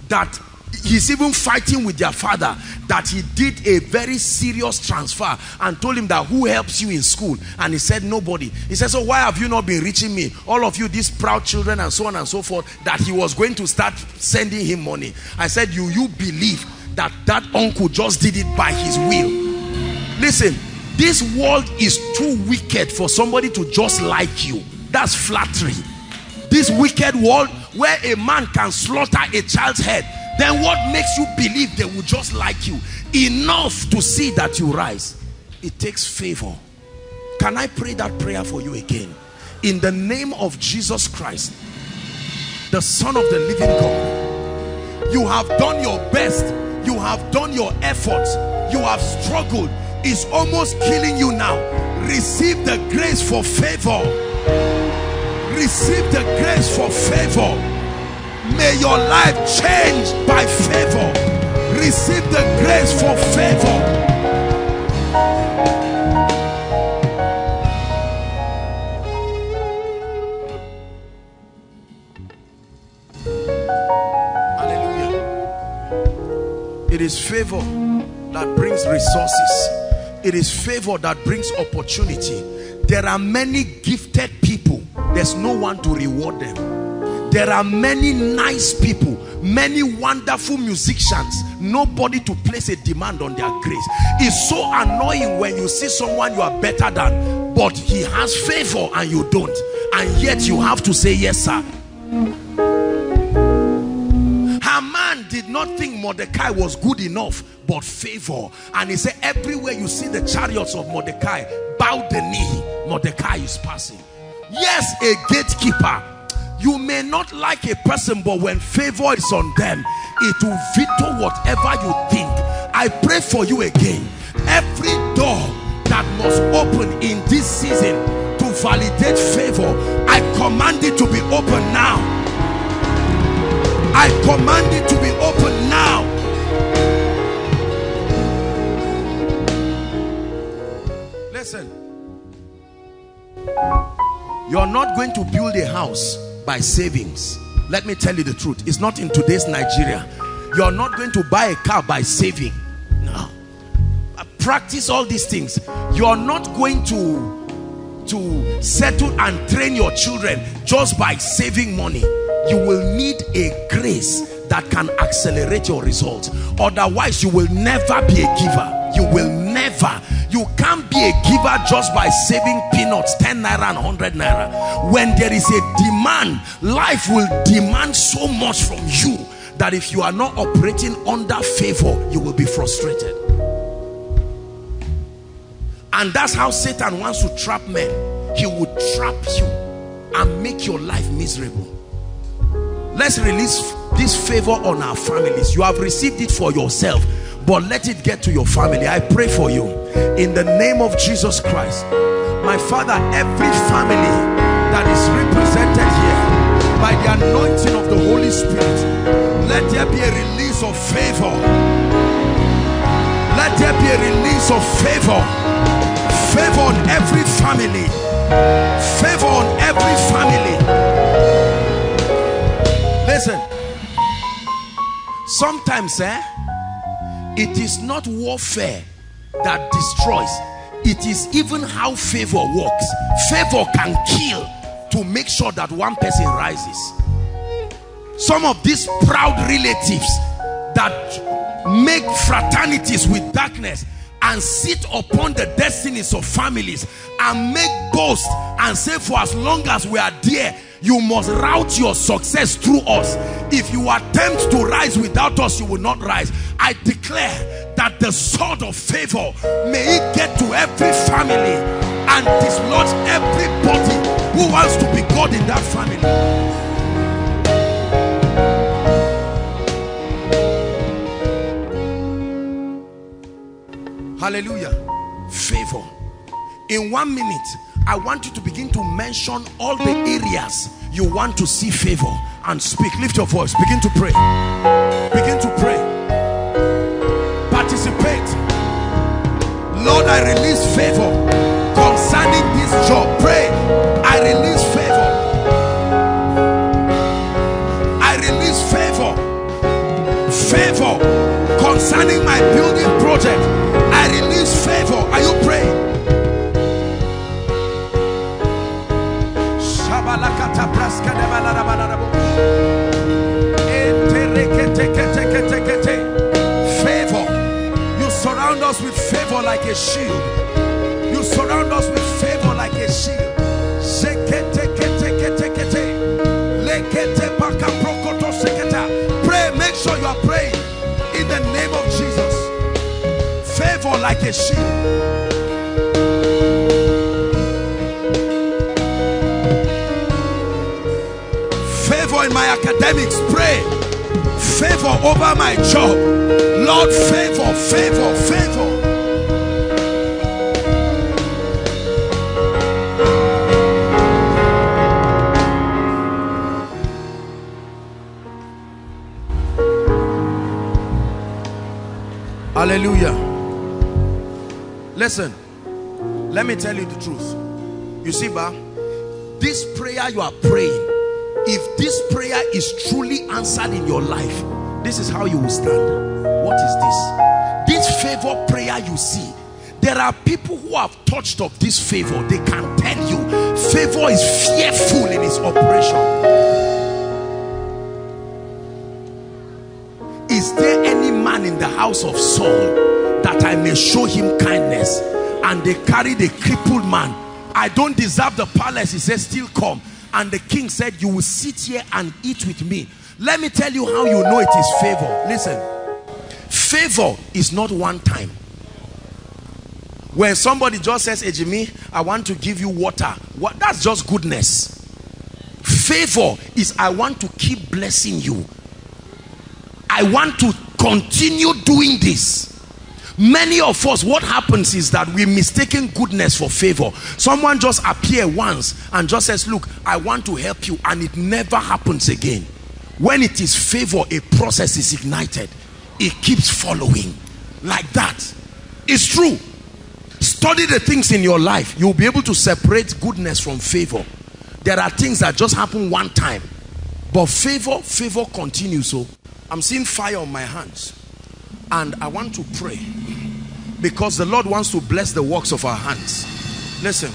that he's even fighting with their father, that he did a very serious transfer, and told him that, "Who helps you in school?" And he said, "Nobody." He said, "So why have you not been reaching me, all of you, these proud children," and so on and so forth, that he was going to start sending him money. I said, you believe that that uncle just did it by his will? Listen, this world is too wicked for somebody to just like you. That's flattery. This wicked world where a man can slaughter a child's head, then what makes you believe they will just like you enough to see that you rise? It takes favor. Can I pray that prayer for you again? In the name of Jesus Christ, the Son of the living God, you have done your best, you have done your efforts, you have struggled. Is almost killing you now. Receive the grace for favor. Receive the grace for favor. May your life change by favor. Receive the grace for favor. Hallelujah. It is favor that brings resources. It is favor that brings opportunity. There are many gifted people. There's no one to reward them. There are many nice people, many wonderful musicians. Nobody to place a demand on their grace. It's so annoying when you see someone you are better than, but he has favor and you don't. And yet you have to say, "Yes, sir." Haman did not think Mordecai was good enough, but favor. And he said, everywhere you see the chariots of Mordecai, bow the knee. Mordecai is passing. Yes, a gatekeeper. You may not like a person, but when favor is on them, it will veto whatever you think. I pray for you again. Every door that must open in this season to validate favor, I command it to be open now. I command it to be open now. Listen, you're not going to build a house by savings. Let me tell you the truth. It's not in today's Nigeria. You're not going to buy a car by saving. No. Practice all these things. You're not going to settle and train your children just by saving money. You will need a grace that can accelerate your results. Otherwise, you will never be a giver. You will never. You can't be a giver just by saving peanuts, 10 naira and 100 naira. When there is a demand, life will demand so much from you that if you are not operating under favor, you will be frustrated. And that's how Satan wants to trap men. He would trap you and make your life miserable. Let's release this favor on our families. You have received it for yourself, but let it get to your family. I pray for you in the name of Jesus Christ. My Father, every family that is represented here, by the anointing of the Holy Spirit, let there be a release of favor. Let there be a release of favor. Favor on every family. Favor on every family. Listen. Sometimes, it is not warfare that destroys. It is even how favor works. Favor can kill to make sure that one person rises. Some of these proud relatives that make fraternities with darkness and sit upon the destinies of families and make boasts and say, for as long as we are there, you must route your success through us. If you attempt to rise without us, you will not rise. I declare that the sword of favor, may it get to every family and dislodge everybody who wants to be God in that family. Hallelujah. Favor. In 1 minute, I want you to begin to mention all the areas you want to see favor and speak. Lift your voice. Begin to pray. Begin to pray. Participate. Lord, I release favor concerning this job. Pray. I release favor. I release favor. Favor concerning my building project. I release favor. Are you praying? Favor. You surround us with favor like a shield. You surround us with favor like a shield. Pray, make sure you are praying in the name of Jesus. Favor like a shield. In my academics, pray. Favor over my job. Lord, favor, favor, favor. Hallelujah. Listen, let me tell you the truth. You see, this prayer you are praying, if this prayer is truly answered in your life, this is how you will stand. What is this? This favor prayer you see, there are people who have touched of this favor. They can tell you, favor is fearful in its operation. Is there any man in the house of Saul that I may show him kindness? And they carried a crippled man. I don't deserve the palace, he says, still come. And the king said, you will sit here and eat with me. Let me tell you how you know it is favor. Listen, favor is not one time. When somebody just says, hey Jimmy, I want to give you water, what? That's just goodness. Favor is, I want to keep blessing you. I want to continue doing this. Many of us, what happens is that we mistaken goodness for favor. Someone just appears once and just says, look, I want to help you, and it never happens again. When it is favor, a process is ignited. It keeps following like that. It's true. Study the things in your life. You'll be able to separate goodness from favor. There are things that just happen one time, but favor continues. So I'm seeing fire on my hands, and I want to pray because the Lord wants to bless the works of our hands. Listen,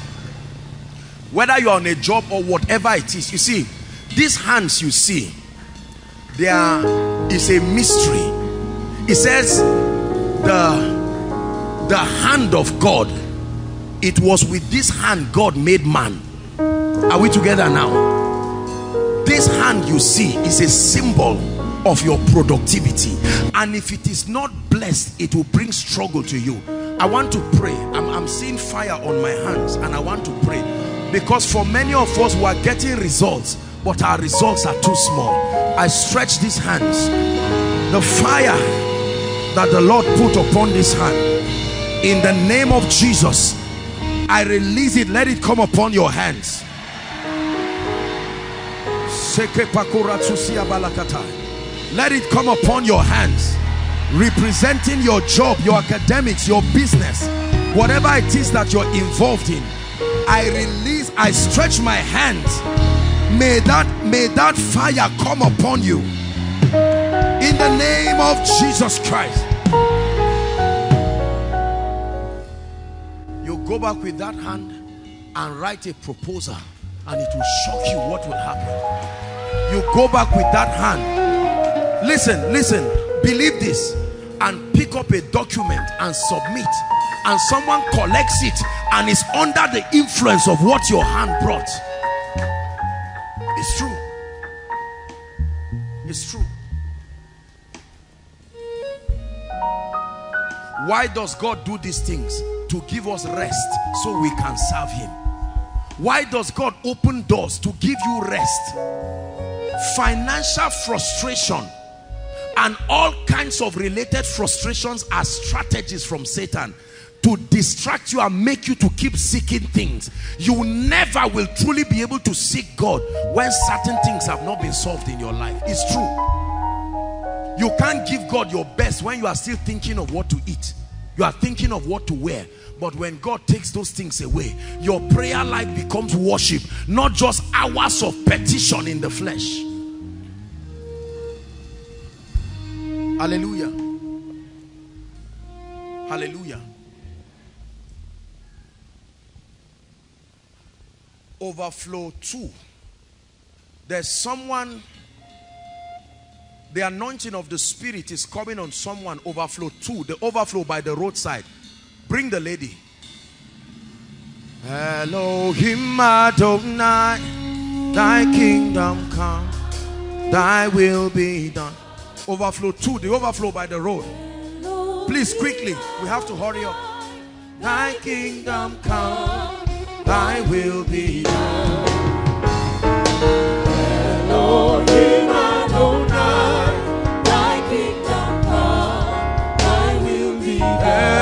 whether you're on a job or whatever it is, you see, these hands you see, there is a mystery. It says the hand of God, it was with this hand God made man. Are we together now? This hand you see is a symbol of your productivity, and if it is not blessed, it will bring struggle to you. I want to pray. I'm seeing fire on my hands, and I want to pray. Because for many of us, we are getting results, but our results are too small. I stretch these hands. The fire that the Lord put upon this hand, in the name of Jesus, I release it. Let it come upon your hands. Let it come upon your hands, representing your job, your academics, your business, whatever it is that you're involved in. I release, I stretch my hands. May that fire come upon you, in the name of Jesus Christ. You go back with that hand and write a proposal, and it will shock you what will happen. You go back with that hand. Listen, believe this, and pick up a document and submit, and someone collects it and is under the influence of what your hand brought. It's true. It's true. Why does God do these things? To give us rest so we can serve him. Why does God open doors? To give you rest. Financial frustration and all kinds of related frustrations are strategies from Satan to distract you and make you to keep seeking things. You never will truly be able to seek God when certain things have not been solved in your life. It's true. You can't give God your best when you are still thinking of what to eat. You are thinking of what to wear. But when God takes those things away, your prayer life becomes worship, not just hours of petition in the flesh. Hallelujah. Hallelujah. Overflow 2. There's someone, the anointing of the Spirit is coming on someone. Overflow 2, the overflow by the roadside. Bring the lady. Elohim Adonai, thy kingdom come, thy will be done. Overflow 2, the overflow by the road. Please, quickly, we have to hurry up. Thy kingdom come, thy will be done. Elohim Adonai, thy kingdom come, thy will be done. Elohim Adonai.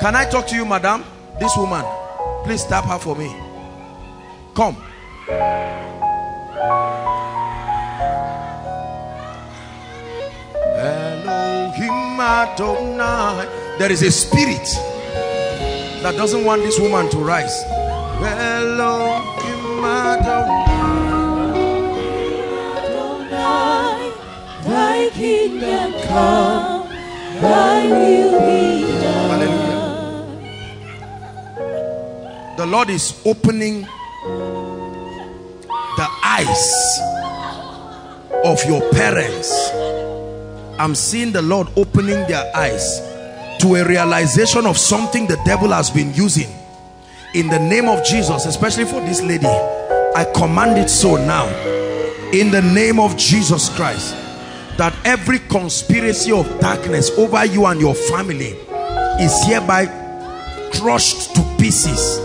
Can I talk to you, madam? This woman, please tap her for me. Come. Elohim Adonai. There is a spirit that doesn't want this woman to rise. Elohim Adonai, thy kingdom come, thy will be done. Hallelujah. The Lord is opening the eyes of your parents. I'm seeing the Lord opening their eyes to a realization of something the devil has been using. In the name of Jesus, especially for this lady, I command it so now. In the name of Jesus Christ, that every conspiracy of darkness over you and your family is hereby crushed to pieces.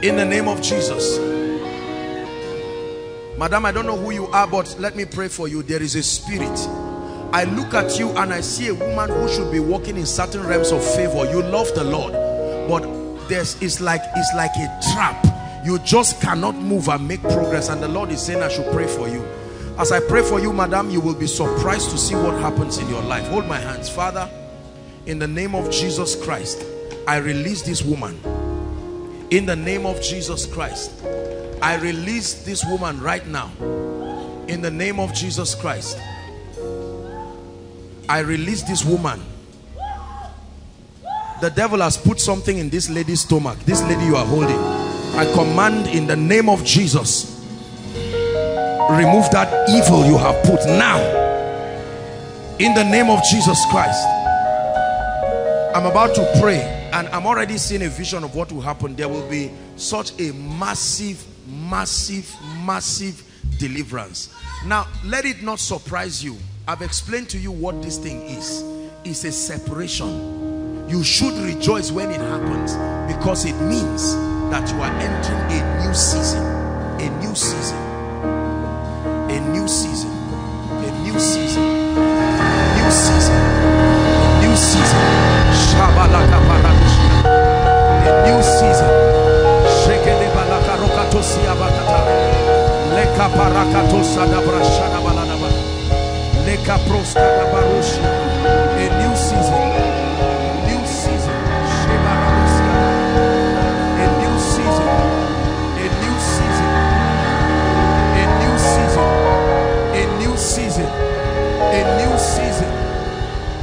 In the name of Jesus. Madam, I don't know who you are, but let me pray for you. There is a spirit. I look at you and I see a woman who should be walking in certain realms of favor. You love the Lord, but it's like a trap. You just cannot move and make progress. And the Lord is saying I should pray for you. As I pray for you, madam, you will be surprised to see what happens in your life. Hold my hands. Father, in the name of Jesus Christ, I release this woman. In the name of Jesus Christ, I release this woman right now. In the name of Jesus Christ, I release this woman. The devil has put something in this lady's stomach, this lady you are holding. I command in the name of Jesus, remove that evil you have put now. In the name of Jesus Christ, I'm about to pray and I'm already seeing a vision of what will happen. There will be such a massive, massive, massive deliverance. Now, let it not surprise you. I've explained to you what this thing is. It's a separation. You should rejoice when it happens because it means that you are entering a new season. A new season. A new season. A new season. A new season. A new season. A new season. A new season. A new season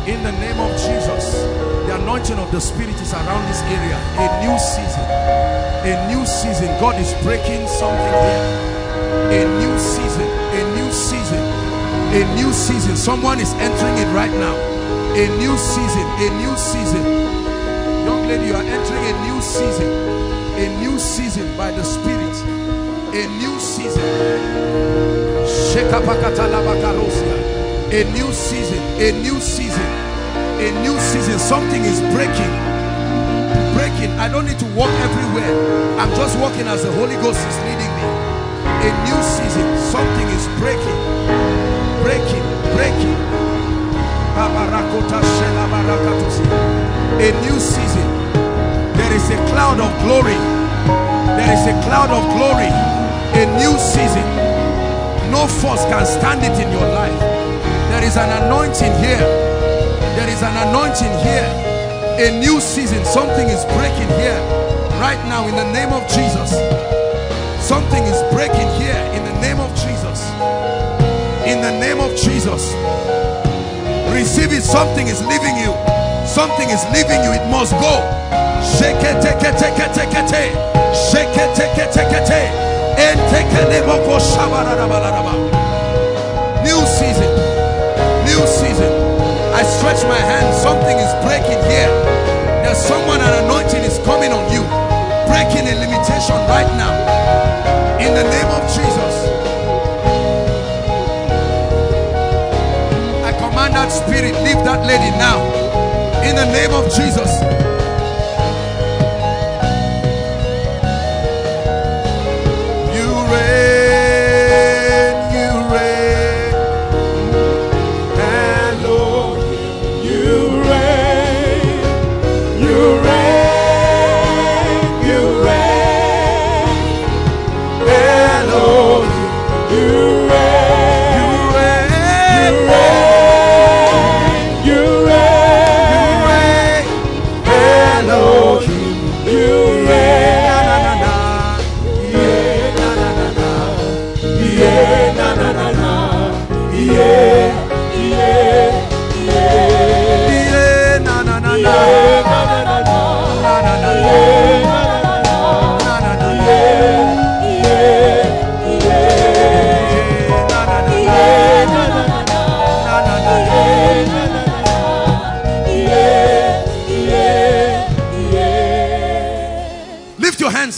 in the name of Jesus. The anointing of the Spirit is around this area. A new season. God is breaking something here. A new season. Someone is entering it right now. A new season. Young lady, you are entering a new season by the Spirit. A new season. A new season. Something is breaking. I don't need to walk everywhere. I'm just walking as the Holy Ghost is leading me. A new season. Something is breaking. A new season. There is a cloud of glory. A new season. No force can stand it in your life. There is an anointing here. A new season. Something is breaking here right now in the name of Jesus. Something is breaking here in the name of Jesus. In the name of Jesus. Receive it. Something is leaving you. It must go. New season. I stretch my hand. Something is breaking here. There's someone, an anointing is coming on you, breaking a limitation right now in the name of Jesus. I command that spirit, leave that lady now in the name of Jesus.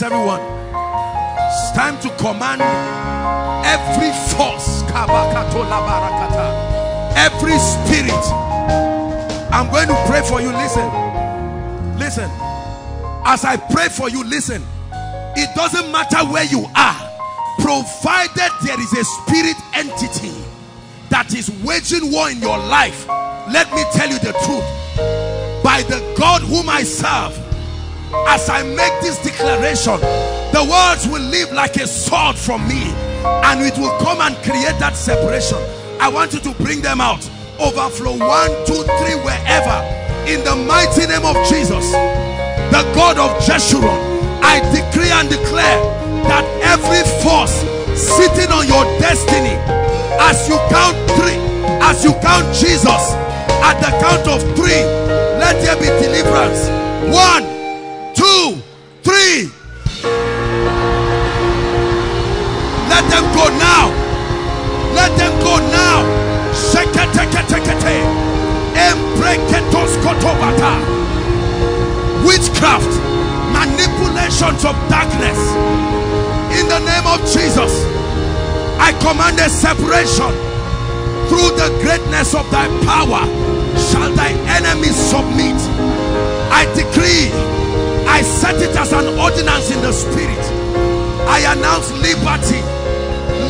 Everyone, it's time to command every force, every spirit. I'm going to pray for you. Listen. As I pray for you, listen. It doesn't matter where you are, provided there is a spirit entity that is waging war in your life. Let me tell you the truth. By the God whom I serve, as I make this declaration, the words will live like a sword from me, and it will come and create that separation. I want you to bring them out. Overflow 1, 2, 3 wherever, in the mighty name of Jesus, the God of Jeshurun. I decree and declare that every force sitting on your destiny, as you count 3, as you count Jesus, at the count of 3, let there be deliverance. 1, 2, 3. Let them go now. Let them go now. Shekete, kete, kete. Embre ketos kotobata. witchcraft, manipulations of darkness. In the name of Jesus, I command a separation. Through the greatness of thy power shall thy enemies submit. I decree, I set it as an ordinance in the spirit. I announce liberty.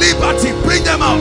Liberty, bring them out.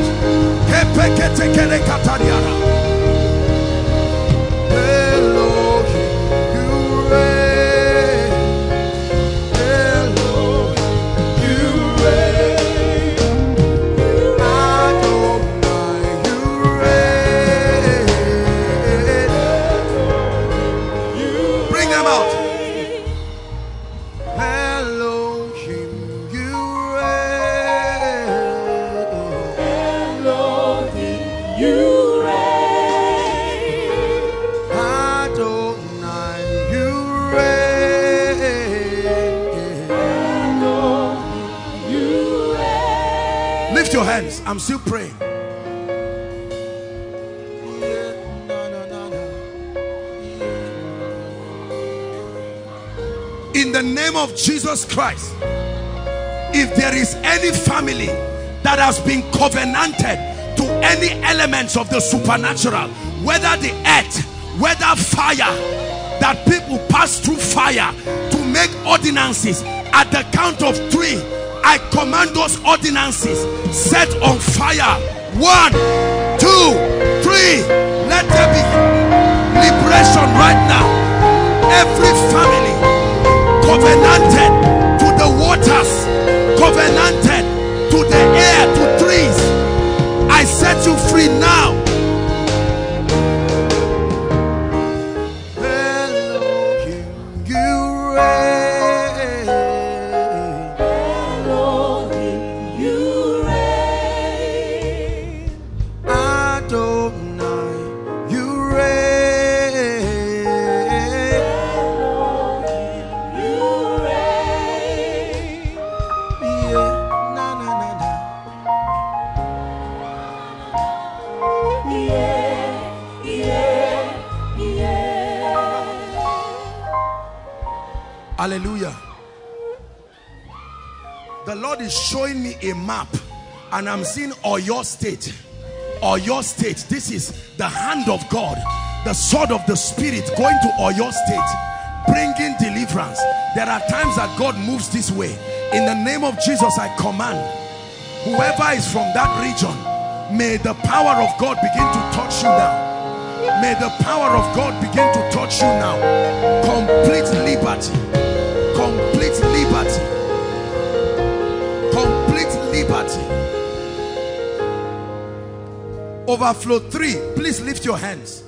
I'm still praying. In the name of Jesus Christ, if there is any family that has been covenanted to any elements of the supernatural, whether the earth, whether fire, that people pass through fire to make ordinances, at the count of three, I command those ordinances set on fire. 1, 2, 3. Let there be liberation right now. Every family covenanted to the waters, covenanted to the air, to trees, I set you free now. Hallelujah. The Lord is showing me a map and I'm seeing Oyo State. Oyo State. This is the hand of God, the sword of the Spirit going to Oyo State, bringing deliverance. There are times that God moves this way. In the name of Jesus, I command whoever is from that region, may the power of God begin to touch you now. May the power of God begin to touch you now. Complete liberty. Complete liberty. Complete liberty. Overflow 3. Please lift your hands.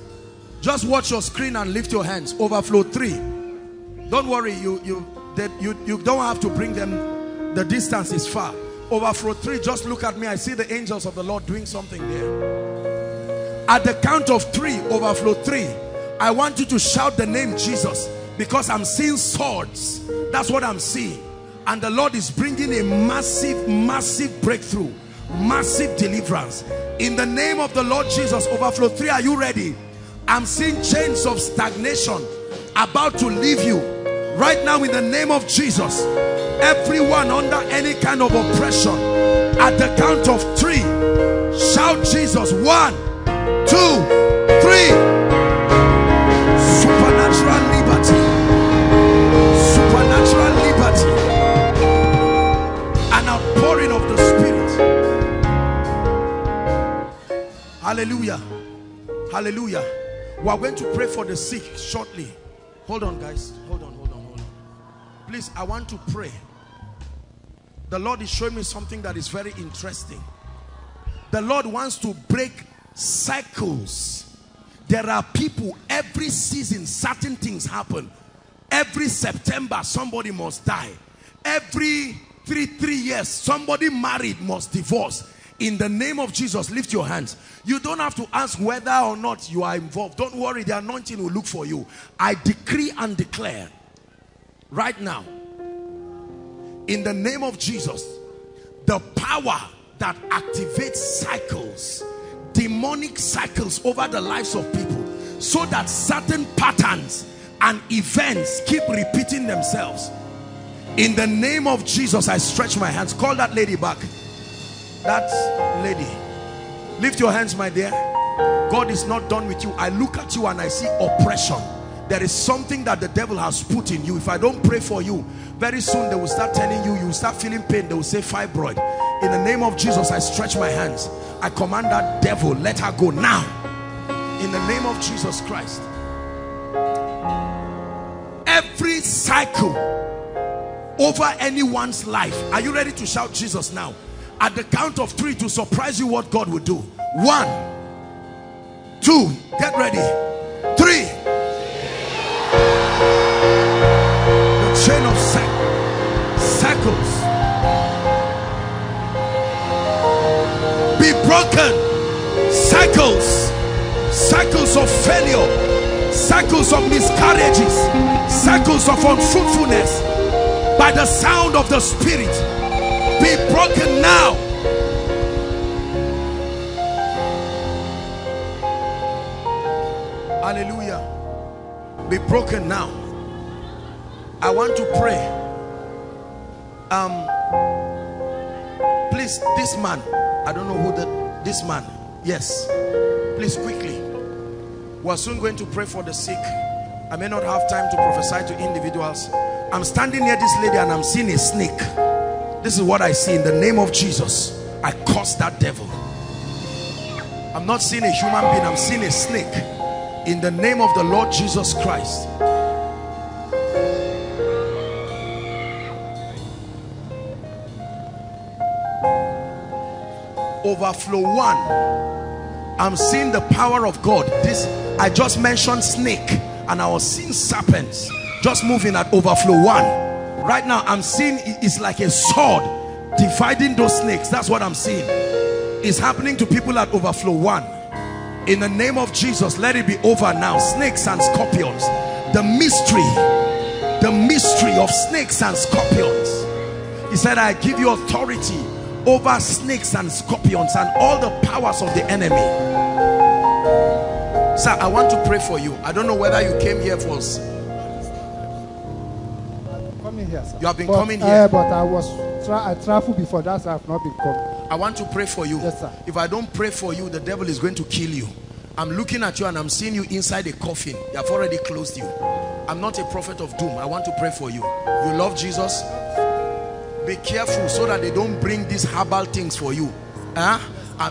Just watch your screen and lift your hands. Overflow 3. Don't worry, you don't have to bring them. The distance is far. Overflow 3. Just look at me. I see the angels of the Lord doing something there. At the count of 3, overflow 3. I want you to shout the name Jesus. Because I'm seeing swords. That's what I'm seeing. And the Lord is bringing a massive, massive breakthrough. Massive deliverance. In the name of the Lord Jesus, overflow 3, are you ready? I'm seeing chains of stagnation about to leave you. Right now, in the name of Jesus, everyone under any kind of oppression, at the count of 3, shout Jesus. 1, 2, 3. Supernatural liberty. Pouring of the Spirit. Hallelujah. Hallelujah. We are going to pray for the sick shortly. Hold on, guys. Hold on. Please, I want to pray. The Lord is showing me something that is very interesting. The Lord wants to break cycles. There are people, every season, certain things happen. Every September, somebody must die. Every 3 years, somebody married must divorce. In the name of Jesus, lift your hands. You don't have to ask whether or not you are involved. Don't worry, the anointing will look for you. I decree and declare right now, in the name of Jesus, the power that activates cycles, demonic cycles over the lives of people, so that certain patterns and events keep repeating themselves. In the name of Jesus, I stretch my hands. Call that lady back. That lady. Lift your hands, my dear. God is not done with you. I look at you and I see oppression. There is something that the devil has put in you. If I don't pray for you, very soon they will start telling you, you will start feeling pain. They will say fibroid. In the name of Jesus, I stretch my hands. I command that devil, let her go now. In the name of Jesus Christ. Every cycle over anyone's life. Are you ready to shout Jesus now? At the count of three, to surprise you what God will do. 1, 2, get ready. 3. The chain of circles be broken. Cycles of failure, cycles of miscarriages, cycles of unfruitfulness, by the sound of the Spirit, be broken now. Hallelujah. Be broken now. I want to pray. Please, this man, I don't know who that, this man, yes, please quickly. We're soon going to pray for the sick. I may not have time to prophesy to individuals. I'm standing near this lady and I'm seeing a snake. This is what I see. In the name of Jesus, I curse that devil. I'm not seeing a human being, I'm seeing a snake. In the name of the Lord Jesus Christ. Overflow 1. I'm seeing the power of God. This, I just mentioned snake and I was seeing serpents. Just moving at overflow 1. Right now, I'm seeing it's like a sword dividing those snakes. That's what I'm seeing. It's happening to people at overflow 1. In the name of Jesus, let it be over now. Snakes and scorpions. The mystery of snakes and scorpions. He said, I give you authority over snakes and scorpions and all the powers of the enemy. Sir, I want to pray for you. I don't know whether you came here for us. Here, you have been coming here, but I traveled before that, so I have not been coming. I want to pray for you. Yes, sir. If I don't pray for you, the devil is going to kill you. I'm looking at you and I'm seeing you inside a coffin. They have already closed you. I'm not a prophet of doom. I want to pray for you. You love Jesus. Be careful so that they don't bring these herbal things for you. Huh?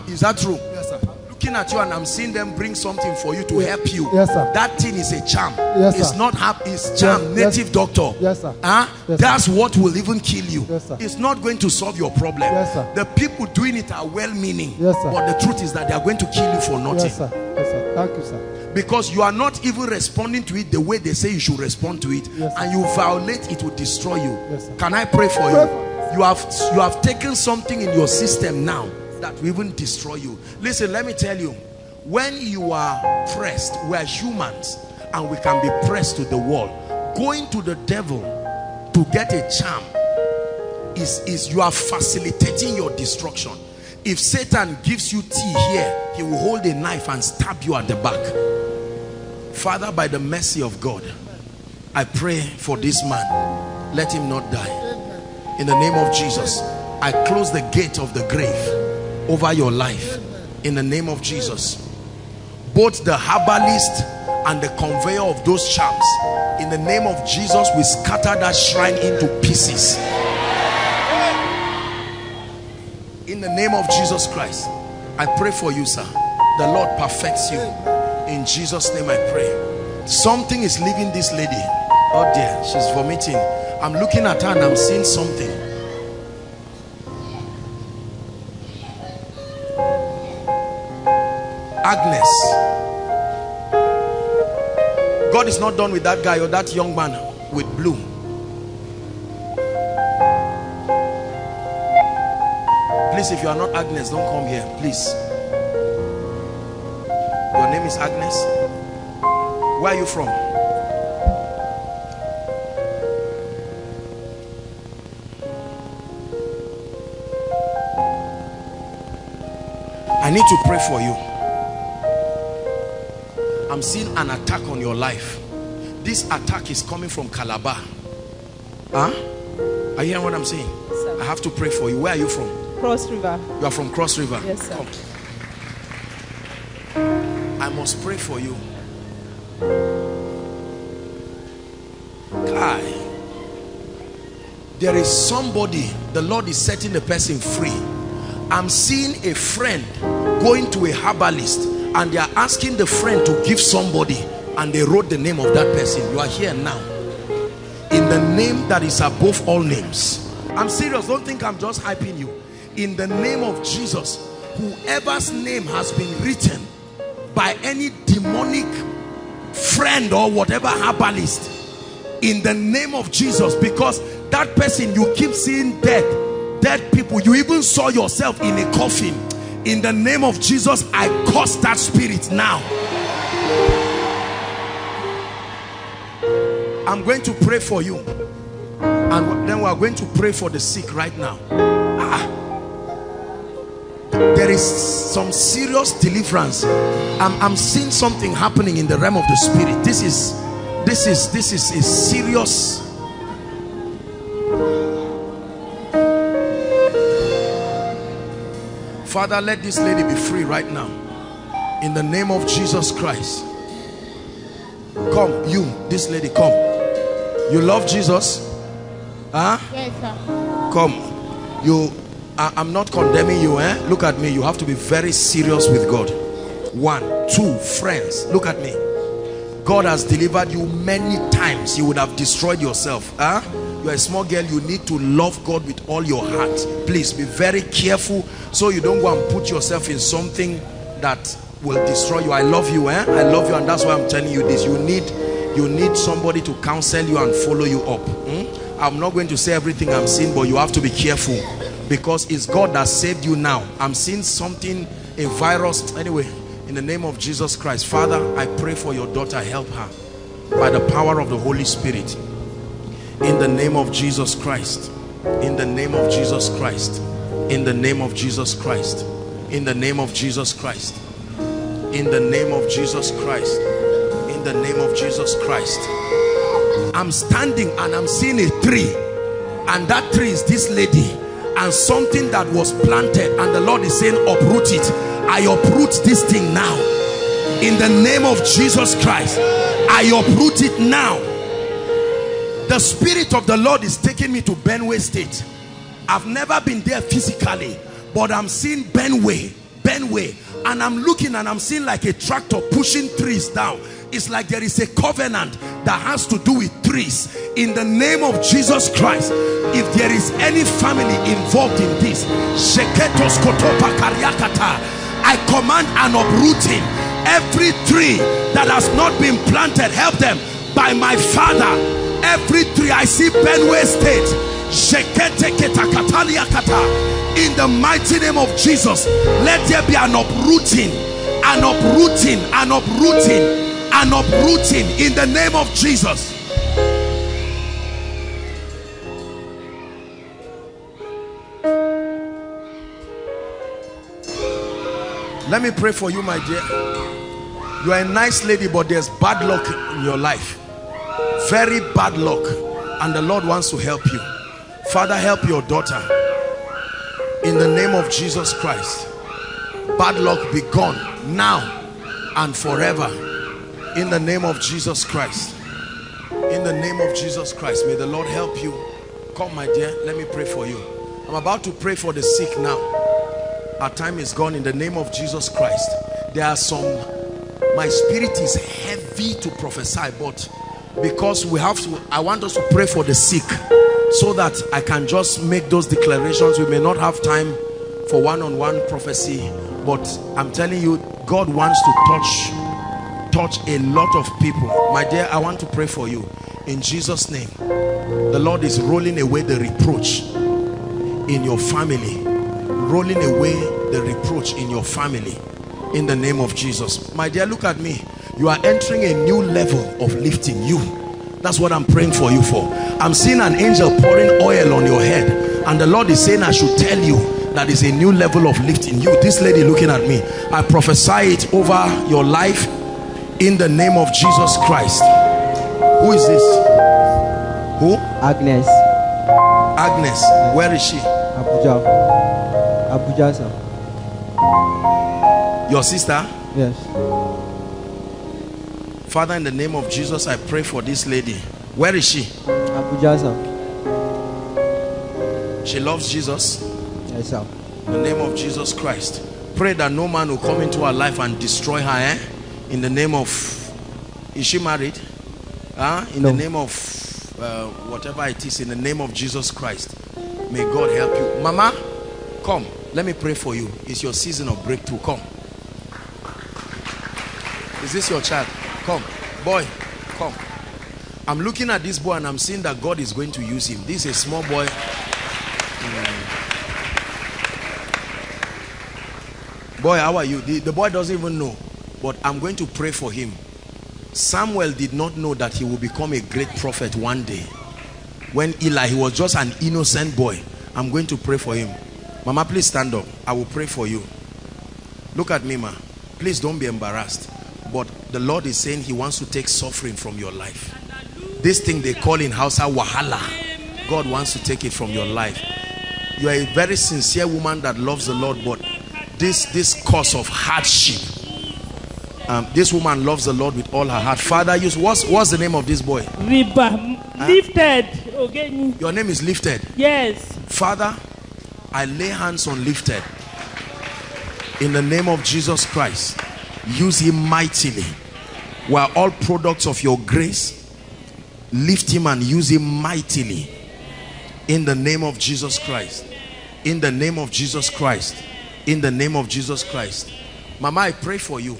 Is that true? Yes, sir. Looking at you and I'm seeing them bring something for you to help you. Yes, sir. That thing is a charm. Yes, sir. It's not herb, it's charm. Yes, native, yes, doctor. Yes, sir. Huh? Yes, that's, sir, what will even kill you. Yes, sir. It's not going to solve your problem. Yes, sir. The people doing it are well-meaning. Yes, sir. But the truth is that they are going to kill you for nothing. Yes, sir. Yes, sir. Thank you, sir. Because you are not even responding to it the way they say you should respond to it. Yes, and you violate, it will destroy you. Yes, sir. Can I pray for you? You have taken something in your system now that will even destroy you. Listen, let me tell you, when you are pressed, we are humans and we can be pressed to the wall. Going to the devil to get a charm is you are facilitating your destruction. If Satan gives you tea here, he will hold a knife and stab you at the back. Father, by the mercy of God, I pray for this man. Let him not die. In the name of Jesus, I close the gate of the grave over your life. In the name of Jesus, both the herbalist and the conveyor of those charms, in the name of Jesus, we scatter that shrine into pieces. In the name of Jesus Christ, I pray for you, sir. The Lord perfects you. In Jesus' name I pray. Something is leaving this lady. Oh dear, she's vomiting. I'm looking at her and I'm seeing something. Agnes. God is not done with that guy or that young man with blue. Please, if you are not Agnes, don't come here, please. Your name is Agnes? Where are you from? I need to pray for you. I'm seeing an attack on your life. This attack is coming from Calabar. Huh? Are you hearing what I'm saying? Sir, I have to pray for you. Where are you from? Cross River. You are from Cross River? Yes, sir. Come. I must pray for you. Guy, there is somebody, the Lord is setting the person free. I'm seeing a friend going to a herbalist and they are asking the friend to give somebody, and they wrote the name of that person. You are here now. In the name that is above all names. I'm serious, don't think I'm just hyping you. In the name of Jesus, whoever's name has been written by any demonic friend or whatever herbalist, in the name of Jesus, because that person, you keep seeing dead people, you even saw yourself in a coffin. In the name of Jesus, I curse that spirit now. I'm going to pray for you, and then we're going to pray for the sick right now. There is some serious deliverance. I'm seeing something happening in the realm of the spirit. This is a serious. Father, let this lady be free right now. In the name of Jesus Christ. Come, you, this lady, come. You love Jesus? Huh? Yes, sir. Come. You, I'm not condemning you, eh? Look at me. You have to be very serious with God. 1, 2, friends. Look at me. God has delivered you many times. You would have destroyed yourself. Huh? You're a small girl. You need to love God with all your heart. Please be very careful so you don't go and put yourself in something that will destroy you. I love you, eh? I love you, and that's why I'm telling you this. You need somebody to counsel you and follow you up. I'm not going to say everything I'm seeing, but you have to be careful because it's God that saved you now. I'm seeing something, a virus. Anyway, in the name of Jesus Christ, Father, I pray for your daughter. Help her by the power of the Holy Spirit. In the name of Jesus Christ. In the name of Jesus Christ. In the name of Jesus Christ. In the name of Jesus Christ. In the name of Jesus Christ. In the name of Jesus Christ. I'm standing and I'm seeing a tree. And that tree is this lady. And something that was planted. And the Lord is saying, uproot it. I uproot this thing now. In the name of Jesus Christ. I uproot it now. The Spirit of the Lord is taking me to Benway State. I've never been there physically. But I'm seeing Benway. And I'm looking and I'm seeing like a tractor pushing trees down. It's like there is a covenant that has to do with trees. In the name of Jesus Christ, if there is any family involved in this, I command and uproot him. Every tree that has not been planted, help them by my Father. Every tree, I see Benway State. In the mighty name of Jesus, let there be an uprooting, an uprooting, an uprooting, an uprooting in the name of Jesus. Let me pray for you, my dear. You are a nice lady, but there's bad luck in your life. Very bad luck. And the Lord wants to help you. Father, help your daughter. In the name of Jesus Christ. Bad luck be gone now and forever. In the name of Jesus Christ. In the name of Jesus Christ. May the Lord help you. Come, my dear. Let me pray for you. I'm about to pray for the sick now. Our time is gone. In the name of Jesus Christ. There are some... My spirit is heavy to prophesy, but because we have to... I want us to pray for the sick, so that I can just make those declarations. We may not have time for one-on-one prophecy, but I'm telling you, God wants to touch a lot of people. My dear, I want to pray for you. In Jesus' name, the Lord is rolling away the reproach in your family. Rolling away the reproach in your family. In the name of Jesus. My dear, look at me. You are entering a new level of lifting you. That's what I'm praying for you for. I'm seeing an angel pouring oil on your head. And the Lord is saying, I should tell you that is a new level of lift in you. This lady looking at me, I prophesy it over your life in the name of Jesus Christ. Who is this? Who? Agnes. Agnes, where is she? Abuja. Abuja, sir. Your sister? Yes. Father, in the name of Jesus, I pray for this lady. Where is she? Abuja, sir. She loves Jesus? Yes, sir. In the name of Jesus Christ. Pray that no man will come into her life and destroy her, eh? In the name of... Is she married? Huh? In no. The name of whatever it is, in the name of Jesus Christ. May God help you. Mama, come. Let me pray for you. It's your season of breakthrough. Come. Is this your child? Come. Boy, come. I'm looking at this boy and I'm seeing that God is going to use him. This is a small boy. Boy, how are you? The boy doesn't even know, but I'm going to pray for him. Samuel did not know that he will become a great prophet one day. When Eli, he was just an innocent boy. I'm going to pray for him. Mama, please stand up. I will pray for you. Look at me, ma. Please don't be embarrassed. But the Lord is saying he wants to take suffering from your life. This thing they call in Hausa, wahala. God wants to take it from your life. You are a very sincere woman that loves the Lord, but this cause of hardship, this woman loves the Lord with all her heart. Father, what's the name of this boy? Lifted. Okay. Your name is Lifted? Yes. Father, I lay hands on Lifted. In the name of Jesus Christ, use him mightily. We are all products of your grace. Lift him and use him mightily. In the name of Jesus Christ. In the name of Jesus Christ. In the name of Jesus Christ. Mama, I pray for you.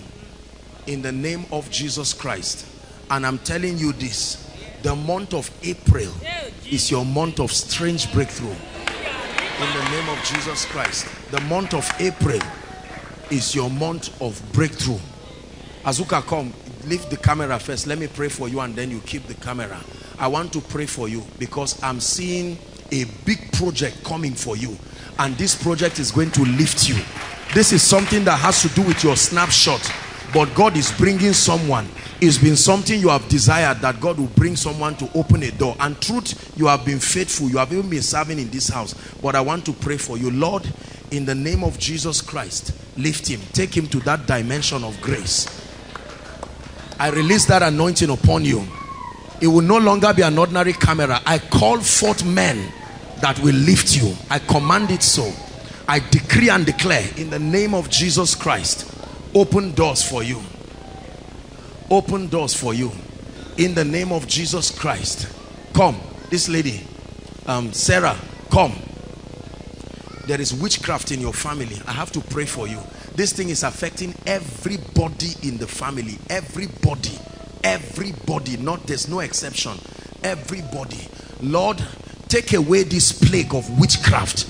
In the name of Jesus Christ. And I'm telling you this, the month of April is your month of strange breakthrough. In the name of Jesus Christ, the month of April is your month of breakthrough. Azuka, come, lift the camera first. Let me pray for you and then you keep the camera. I want to pray for you because I'm seeing a big project coming for you. And this project is going to lift you. This is something that has to do with your snapshot. But God is bringing someone. It's been something you have desired, that God will bring someone to open a door. And truth, you have been faithful. You have even been serving in this house. But I want to pray for you. Lord, in the name of Jesus Christ, lift him. Take him to that dimension of grace. I release that anointing upon you. It will no longer be an ordinary camera. I call forth men that will lift you. I command it so. I decree and declare in the name of Jesus Christ. Open doors for you. Open doors for you. In the name of Jesus Christ. Come. This lady, Sarah, come. There is witchcraft in your family. I have to pray for you. This thing is affecting everybody in the family. Everybody. Everybody. There's no exception. Everybody. Lord, take away this plague of witchcraft.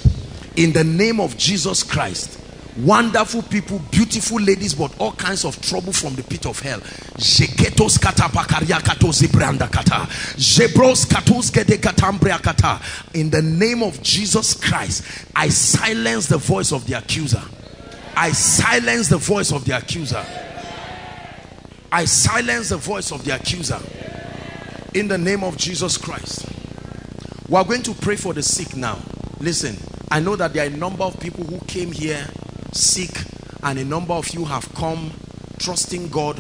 In the name of Jesus Christ. Wonderful people, beautiful ladies, but all kinds of trouble from the pit of hell. In the name of Jesus Christ, I silence the voice of the accuser. I silence the voice of the accuser. I silence the voice of the accuser. In the name of Jesus Christ. We are going to pray for the sick now. Listen, I know that there are a number of people who came here sick, and a number of you have come trusting God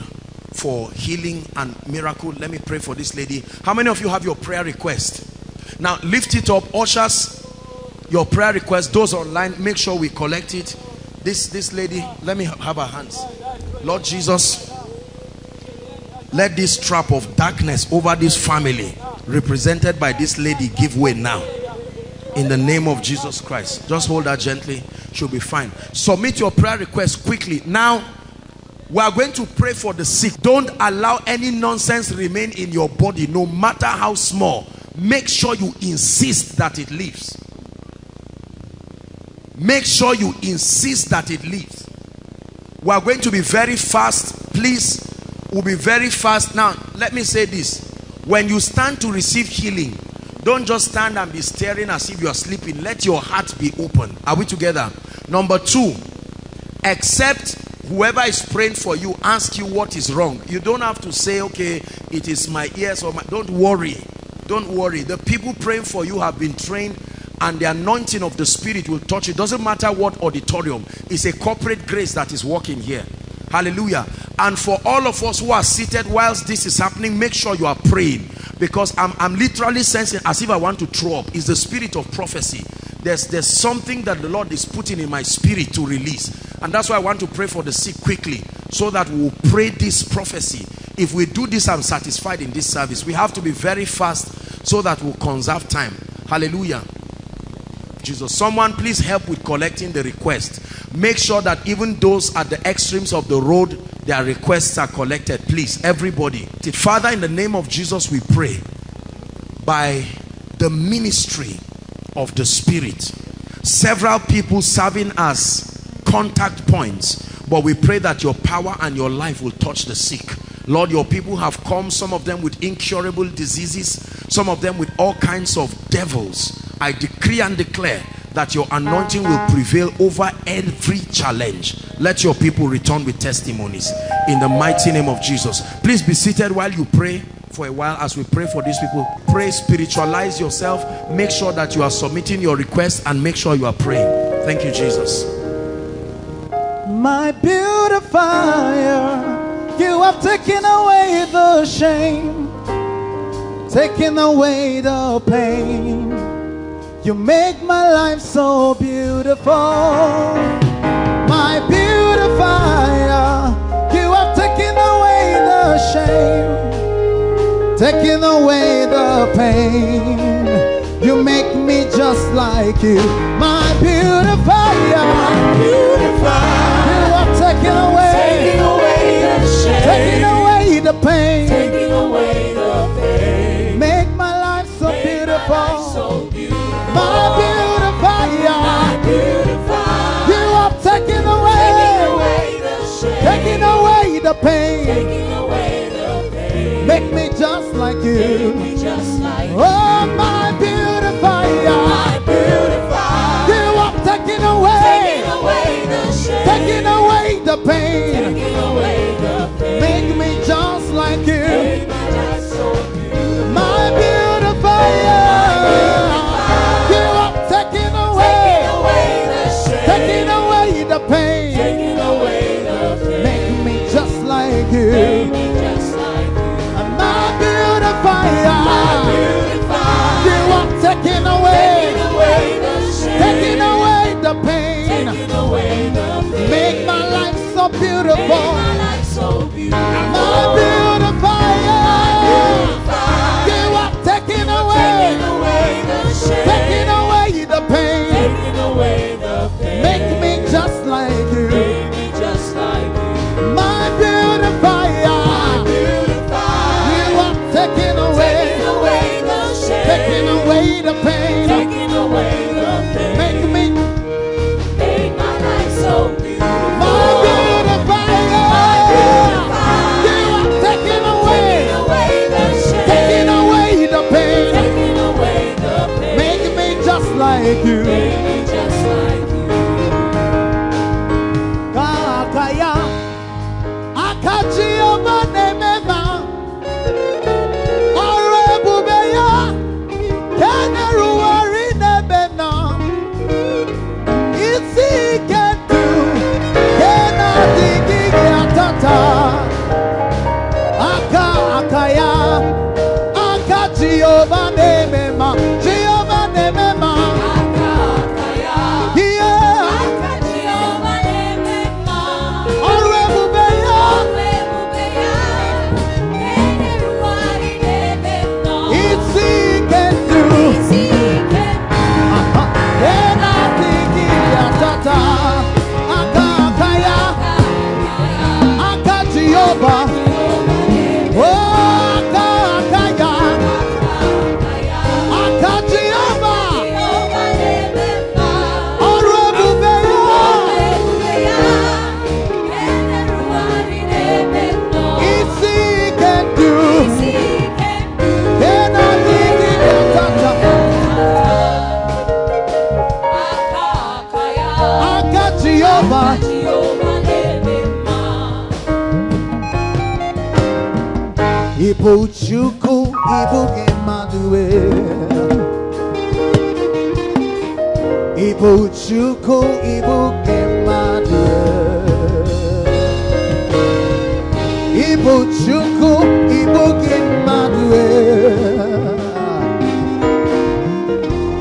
for healing and miracle. Let me pray for this lady. How many of you have your prayer request? Now lift it up, ushers, your prayer request. Those online, make sure we collect it. This lady, let me have her hands. Lord Jesus, let this trap of darkness over this family represented by this lady give way now. In the name of Jesus Christ. Just hold her gently. She'll be fine. Submit your prayer request quickly. Now, we are going to pray for the sick. Don't allow any nonsense remain in your body, no matter how small. Make sure you insist that it leaves. Make sure you insist that it leaves. We are going to be very fast. Please, we'll be very fast. Now, let me say this. When you stand to receive healing, don't just stand and be staring as if you are sleeping. Let your heart be open. Are we together? Number 2, accept Whoever is praying for you, ask you what is wrong. You don't have to say, okay, it is my ears or my... Don't worry. Don't worry. The people praying for you have been trained, and the anointing of the Spirit will touch you. It doesn't matter what auditorium. It's a corporate grace that is working here. Hallelujah. And for all of us who are seated whilst this is happening, make sure you are praying, because I'm literally sensing as if I want to throw up. It's the spirit of prophecy. There's something that the Lord is putting in my spirit to release, and that's why I want to pray for the sick quickly, so that we'll pray this prophecy. If we do this, I'm satisfied in this service. We have to be very fast so that we'll conserve time. Hallelujah. Jesus, someone please help with collecting the request. Make sure that even those at the extremes of the road, their requests are collected, please, everybody. Father, in the name of Jesus, we pray by the ministry of the Spirit. Several people serving as contact points, but we pray that your power and your life will touch the sick. Lord, your people have come, some of them with incurable diseases, some of them with all kinds of devils. I decree and declare that your anointing will prevail over every challenge. Let your people return with testimonies in the mighty name of Jesus. Please be seated while you pray for a while as we pray for these people. Pray, spiritualize yourself. Make sure that you are submitting your requests, and make sure you are praying. Thank you, Jesus. My beautifier, you have taken away the shame, taken away the pain. You make my life so beautiful. My beautifier, you have taken away the shame, taken away the pain. You make me just like you. My beautifier, my beautifier, you have taken away the shame, taken away the pain, taking away the pain. Make my life so beautiful. My beautifier, my beautifier, you have taken away the pain, taking away the pain. Make me just like you, just like oh, my beautifier, you have taken away the pain, taking away the pain. Make me just like you, so my beautifier. Taking away the pain, taking away the pain. Make me just like you, make me just like you. And my beautifier, you are taking away the pain, taking away the pain. Make my life so beautiful, make my life so beautiful. And my beautifier, you are taking away the pain, taking away the pain. Make me just like you, make me just like you. My beautifier, you are taking away the shame, taking away the pain, taking away the pain. Make my life so beautiful. My beautifier, you are taking away the shame, taking away the pain, taking away the pain. Make me just like you, make me just like you. Chukwu Ibuke Madue Ibu Chukwu Ibuke Madue Ibu Chukwu Ibuke Madue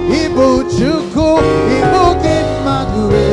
Ibu Chukwu Ibuke Madue.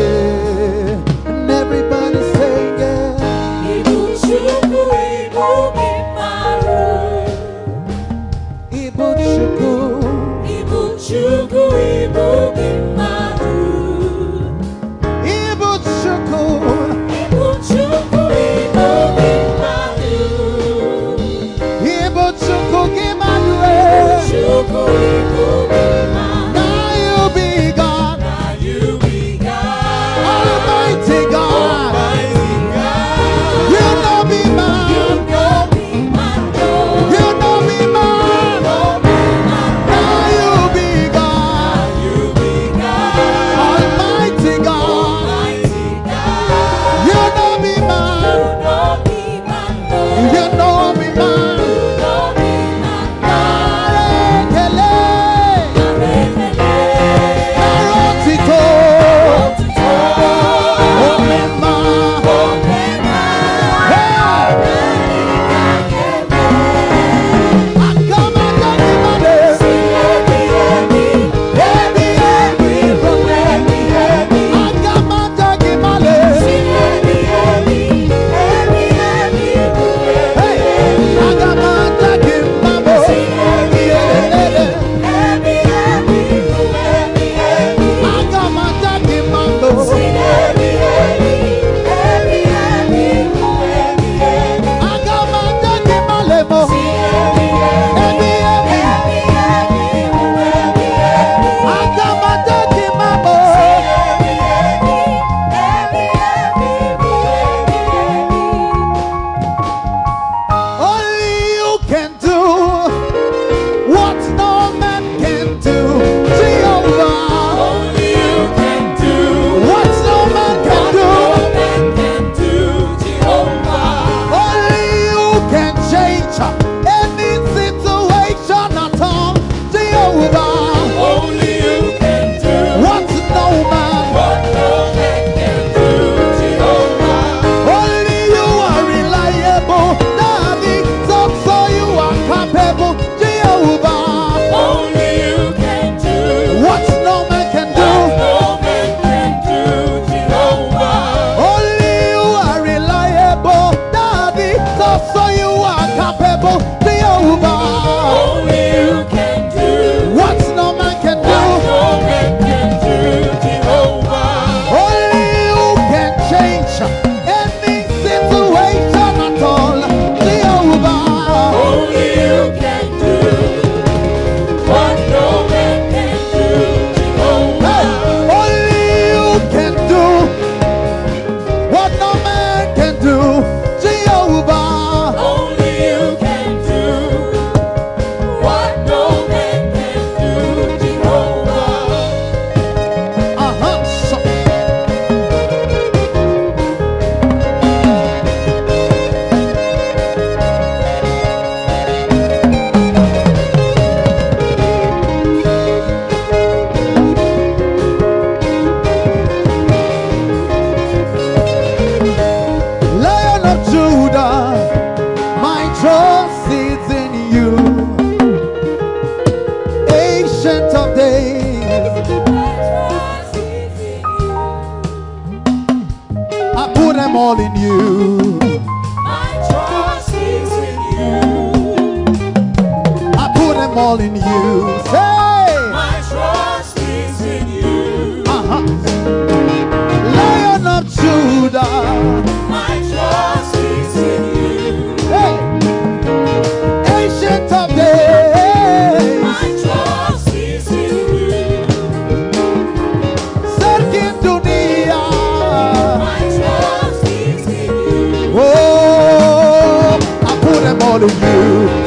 You.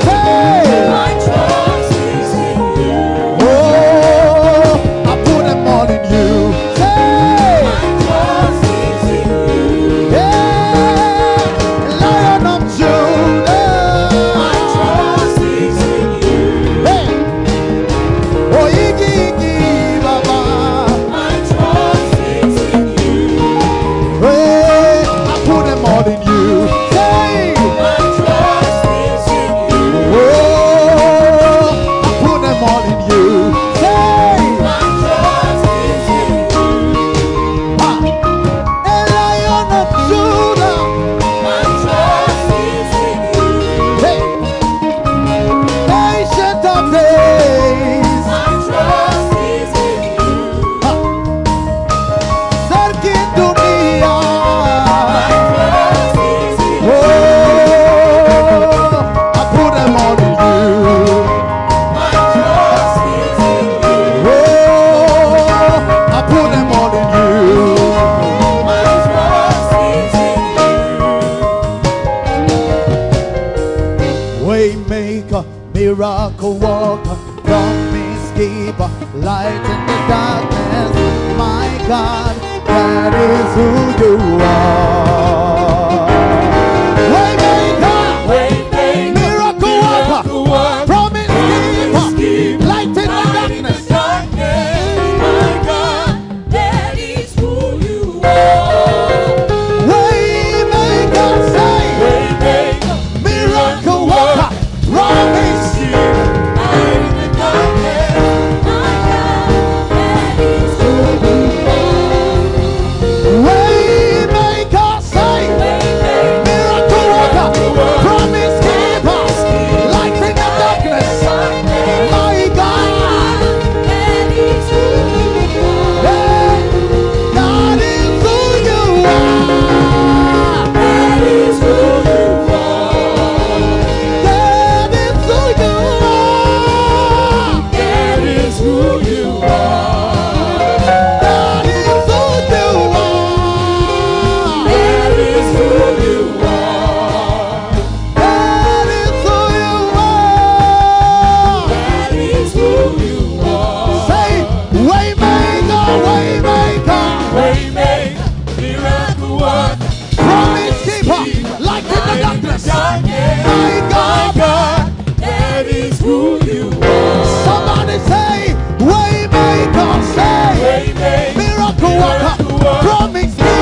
Hey. My trust is in you. the darkness. My God, that is who you are. Waymaker, waymaker, miracle worker, promise keeper, light in the darkness. My God, that is who you are. Waymaker, say, waymaker, miracle worker, promise keeper.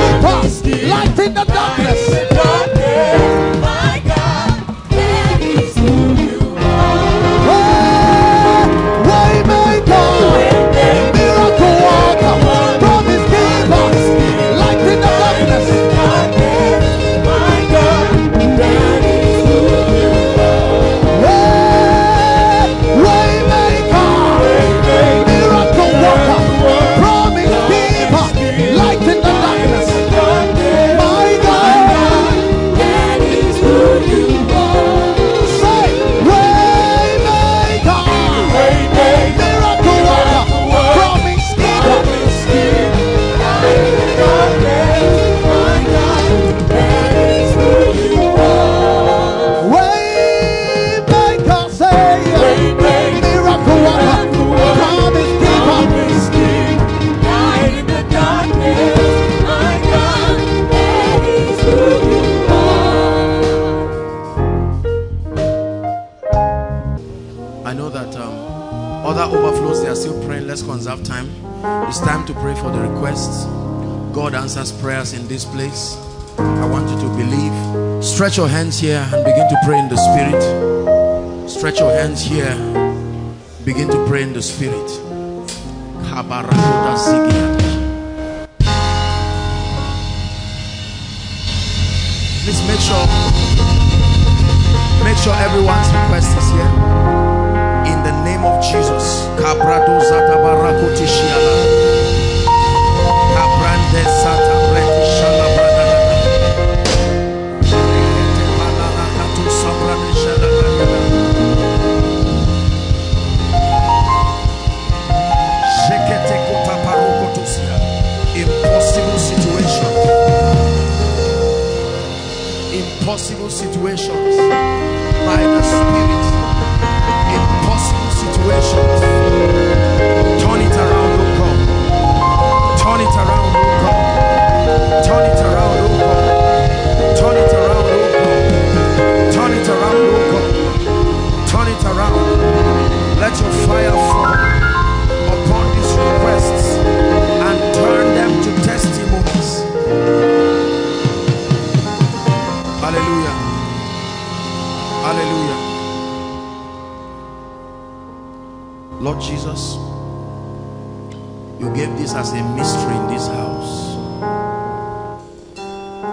Stretch your hands here and begin to pray in the spirit. Stretch your hands here, begin to pray in the spirit. Please make sure everyone's request is here. In the name of Jesus. Impossible situation. Impossible situations. By the Spirit. Impossible situations. Turn it around, O God. Turn it around, O God. Turn it around, O God. Turn it around, O God. Turn it around, O God. Turn it around. Let your fire fall upon these requests and turn them to testimonies. Hallelujah. Hallelujah. Lord Jesus, you gave this as a mystery in this house.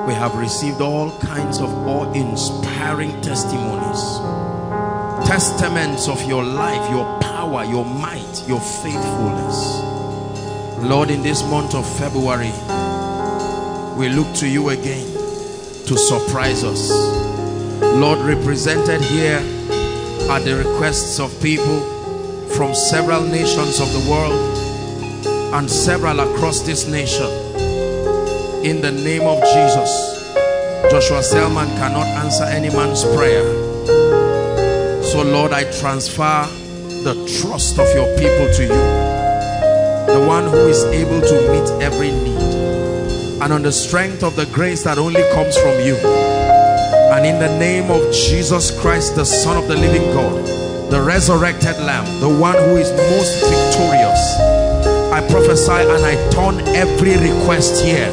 We have received all kinds of awe-inspiring testimonies, testaments of your life, your power, your might, your faithfulness. Lord, in this month of February, we look to you again to surprise us. Lord, represented here are the requests of people from several nations of the world and several across this nation. In the name of Jesus, Joshua Selman cannot answer any man's prayer. So Lord, I transfer the trust of your people to you. the one who is able to meet every need, and on the strength of the grace that only comes from you. And in the name of Jesus Christ, the Son of the living God, the resurrected Lamb, the one who is most victorious, I prophesy and I turn every request here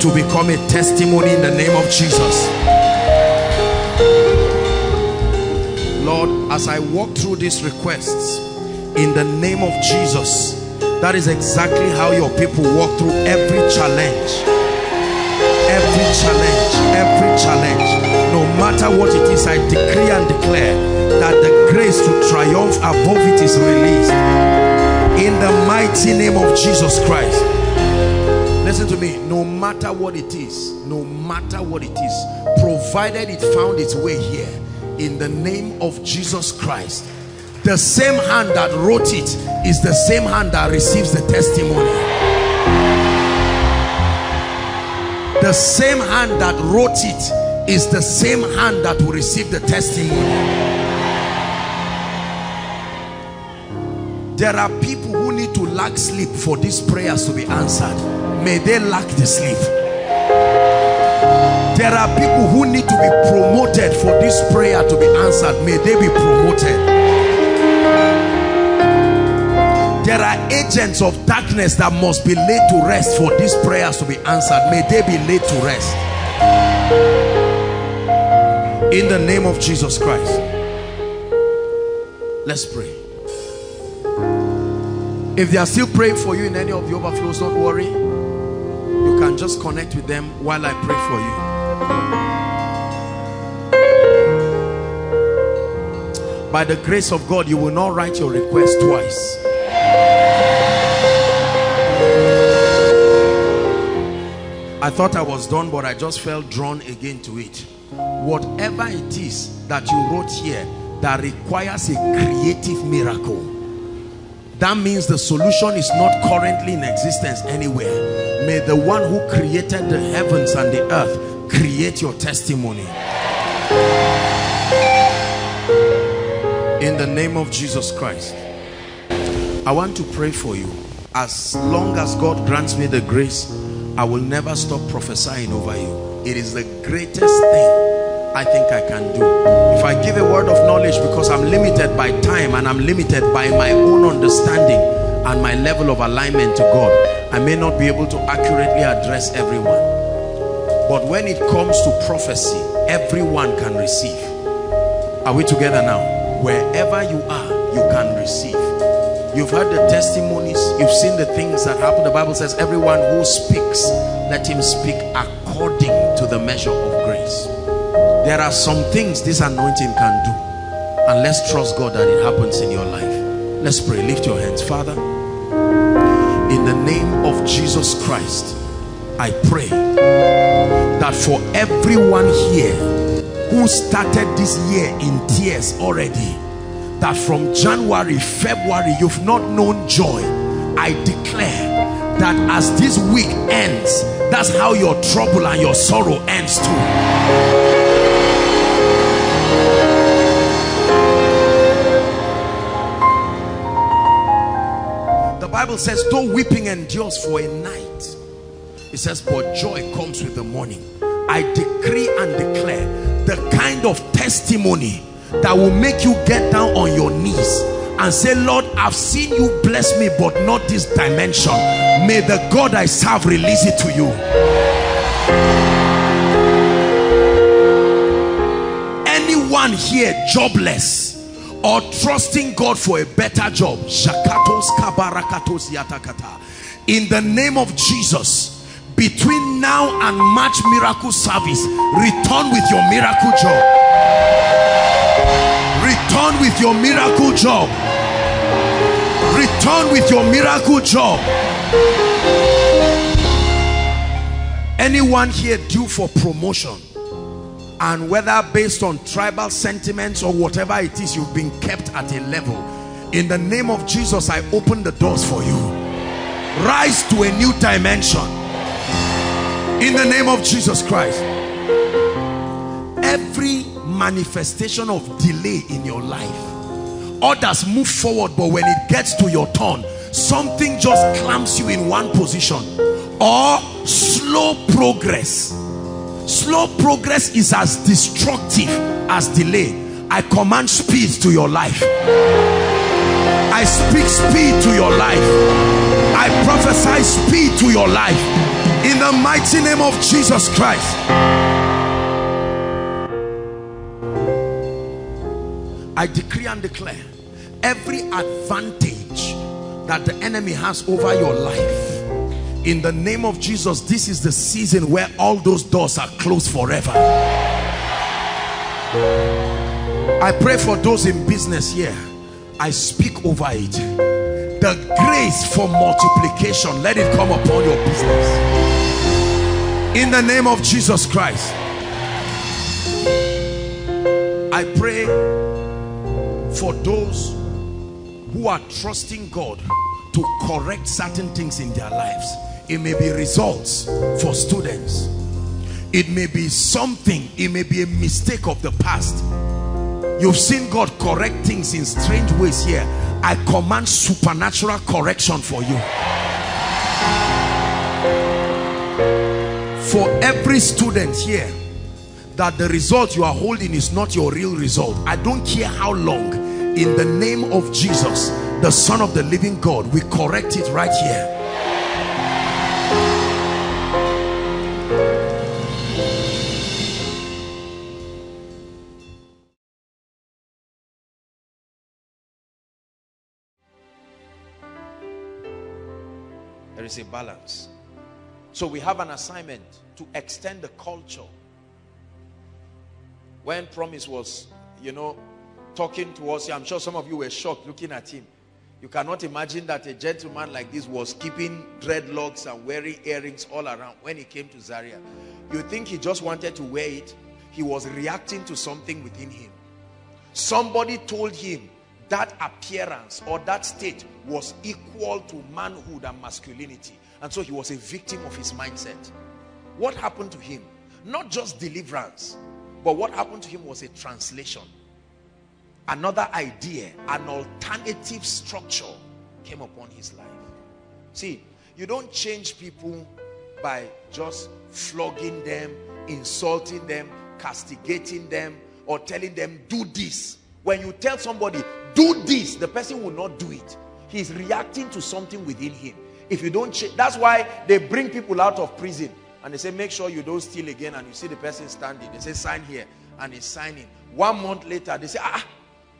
to become a testimony in the name of Jesus. Lord, as I walk through these requests, in the name of Jesus, that is exactly how your people walk through every challenge. Every challenge, every challenge. No matter what it is, I decree and declare that the grace to triumph above it is released. In the mighty name of Jesus Christ. Listen to me, no matter what it is, no matter what it is, provided it found its way here, in the name of Jesus Christ, the same hand that wrote it is the same hand that receives the testimony. The same hand that wrote it is the same hand that will receive the testimony. There are people who need to lack sleep for these prayers to be answered. May they lack the sleep. There are people who need to be promoted for this prayer to be answered. May they be promoted. There are agents of darkness that must be laid to rest for these prayers to be answered. May they be laid to rest. In the name of Jesus Christ. Let's pray. If they are still praying for you in any of the overflows, don't worry. You can just connect with them while I pray for you. By the grace of God, you will not write your request twice. I thought I was done, but I just felt drawn again to it. Whatever it is that you wrote here that requires a creative miracle, that means the solution is not currently in existence anywhere. May the one who created the heavens and the earth create your testimony. In the name of Jesus Christ, I want to pray for you. As long as God grants me the grace, I will never stop prophesying over you. It is the greatest thing I think I can do. If I give a word of knowledge, because I'm limited by time and I'm limited by my own understanding and my level of alignment to God, I may not be able to accurately address everyone. But when it comes to prophecy, everyone can receive. Are we together now? Wherever you are, you can receive. You've heard the testimonies, you've seen the things that happen. The Bible says everyone who speaks, let him speak according to the measure of grace. There are some things this anointing can do, and let's trust God that it happens in your life. Let's pray. Lift your hands. Father, in the name of Jesus Christ, I pray that for everyone here who started this year in tears already, that from January, February, you've not known joy, I declare that as this week ends, that's how your trouble and your sorrow ends too. The Bible says, though weeping endures for a night, it says, but joy comes with the morning. I decree and declare the kind of testimony that will make you get down on your knees and say, Lord, I've seen you bless me, but not this dimension. May the God I serve release it to you. Anyone here jobless or trusting God for a better job, in the name of Jesus, between now and March miracle service, return with your miracle job. Return with your miracle job. Return with your miracle job. Anyone here due for promotion, and whether based on tribal sentiments or whatever it is, you've been kept at a level, in the name of Jesus, I open the doors for you. Rise to a new dimension. In the name of Jesus Christ, every manifestation of delay in your life, others move forward, but when it gets to your turn, something just clamps you in one position, or slow progress. Slow progress is as destructive as delay. I command speed to your life. I speak speed to your life. I prophesy speed to your life in the mighty name of Jesus Christ. I decree and declare every advantage that the enemy has over your life, in the name of Jesus, this is the season where all those doors are closed forever. I pray for those in business here. I speak over it. The grace for multiplication, let it come upon your business. In the name of Jesus Christ. I pray for those who are trusting God to correct certain things in their lives. It may be results for students. It may be something. It may be a mistake of the past. You've seen God correct things in strange ways here. I command supernatural correction for you. For every student here that the result you are holding is not your real result, I don't care how long, in the name of Jesus, the Son of the living God, we correct it right here. There is a balance. So we have an assignment to extend the culture. When Promise was, you know, talking to us, I'm sure some of you were shocked looking at him. You cannot imagine that a gentleman like this was keeping dreadlocks and wearing earrings all around when he came to Zaria. You think he just wanted to wear it? He was reacting to something within him. Somebody told him that appearance or that state was equal to manhood and masculinity. And so he was a victim of his mindset. What happened to him? Not just deliverance, but what happened to him was a translation. Another idea, an alternative structure came upon his life. See, you don't change people by just flogging them, insulting them, castigating them, or telling them, do this. When you tell somebody, do this, the person will not do it. He's reacting to something within him. If you don't change, that's why they bring people out of prison and they say, make sure you don't steal again. And you see the person standing, they say, sign here, and he's signing. 1 month later, they say, ah.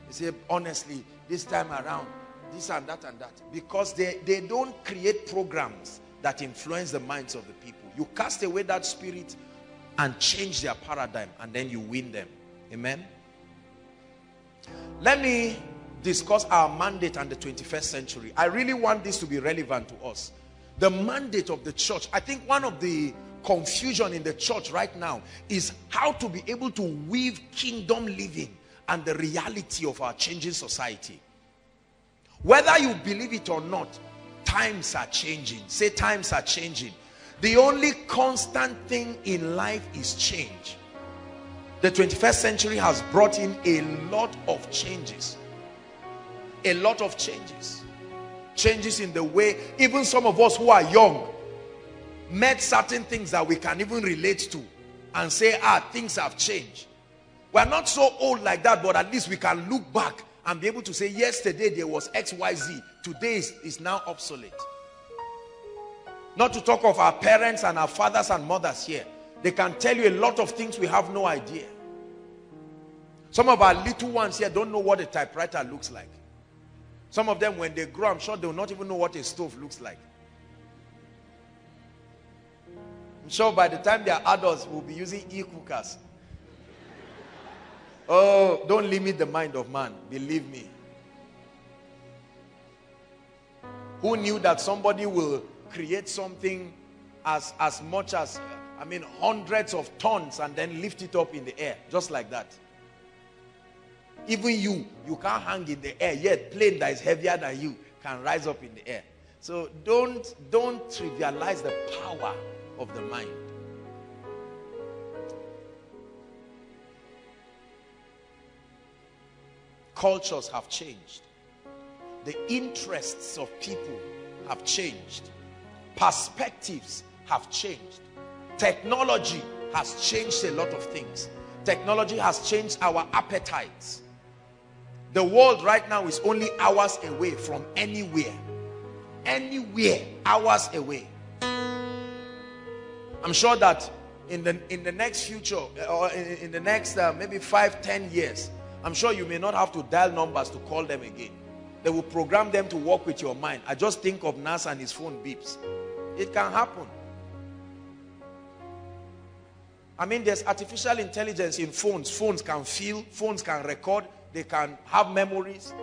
They say, honestly, this time around, this and that, because they don't create programs that influence the minds of the people. You cast away that spirit and change their paradigm, and then you win them. Amen. Let me discuss our mandate and the 21st century. I really want this to be relevant to us. The mandate of the church. I think one of the confusion in the church right now is how to be able to weave kingdom living and the reality of our changing society. Whether you believe it or not, times are changing. Say, times are changing. The only constant thing in life is change. The 21st century has brought in a lot of changes. A lot of changes. Changes in the way, even some of us who are young, met certain things that we can even relate to and say, ah, things have changed. We're not so old like that, but at least we can look back and be able to say, yesterday there was XYZ. Today is now obsolete. Not to talk of our parents and our fathers and mothers here. They can tell you a lot of things we have no idea. Some of our little ones here don't know what a typewriter looks like. Some of them, when they grow, I'm sure they will not even know what a stove looks like. I'm sure by the time they are adults, we'll be using e-cookers. Oh, don't limit the mind of man, believe me. Who knew that somebody will create something as much as, I mean, hundreds of tons and then lift it up in the air, just like that. Even you can't hang in the air, yet plane that is heavier than you can rise up in the air. So don't trivialize the power of the mind. Cultures have changed. The interests of people have changed. Perspectives have changed. Technology has changed a lot of things. Technology has changed our appetites. The world right now is only hours away from anywhere. Anywhere, hours away. I'm sure that in the next future, or in the next maybe 5-10 years, I'm sure you may not have to dial numbers to call them again. They will program them to work with your mind. I just think of Nas and his phone beeps. It can happen. I mean, there's artificial intelligence in phones. Phones can feel, phones can record, they can have memories.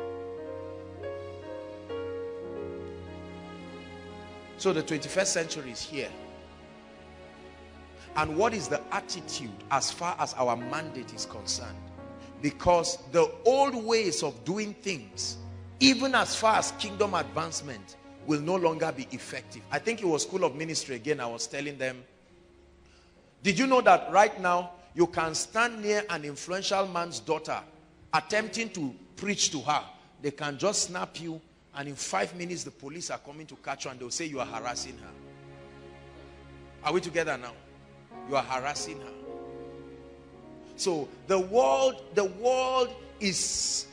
So the 21st century is here. And what is the attitude as far as our mandate is concerned? Because the old ways of doing things, even as far as kingdom advancement, will no longer be effective. I think it was School of Ministry again. I was telling them, did you know that right now you can stand near an influential man's daughter attempting to preach to her? They can just snap you, and in 5 minutes the police are coming to catch you and they'll say you are harassing her. Are we together now? You are harassing her. So the world is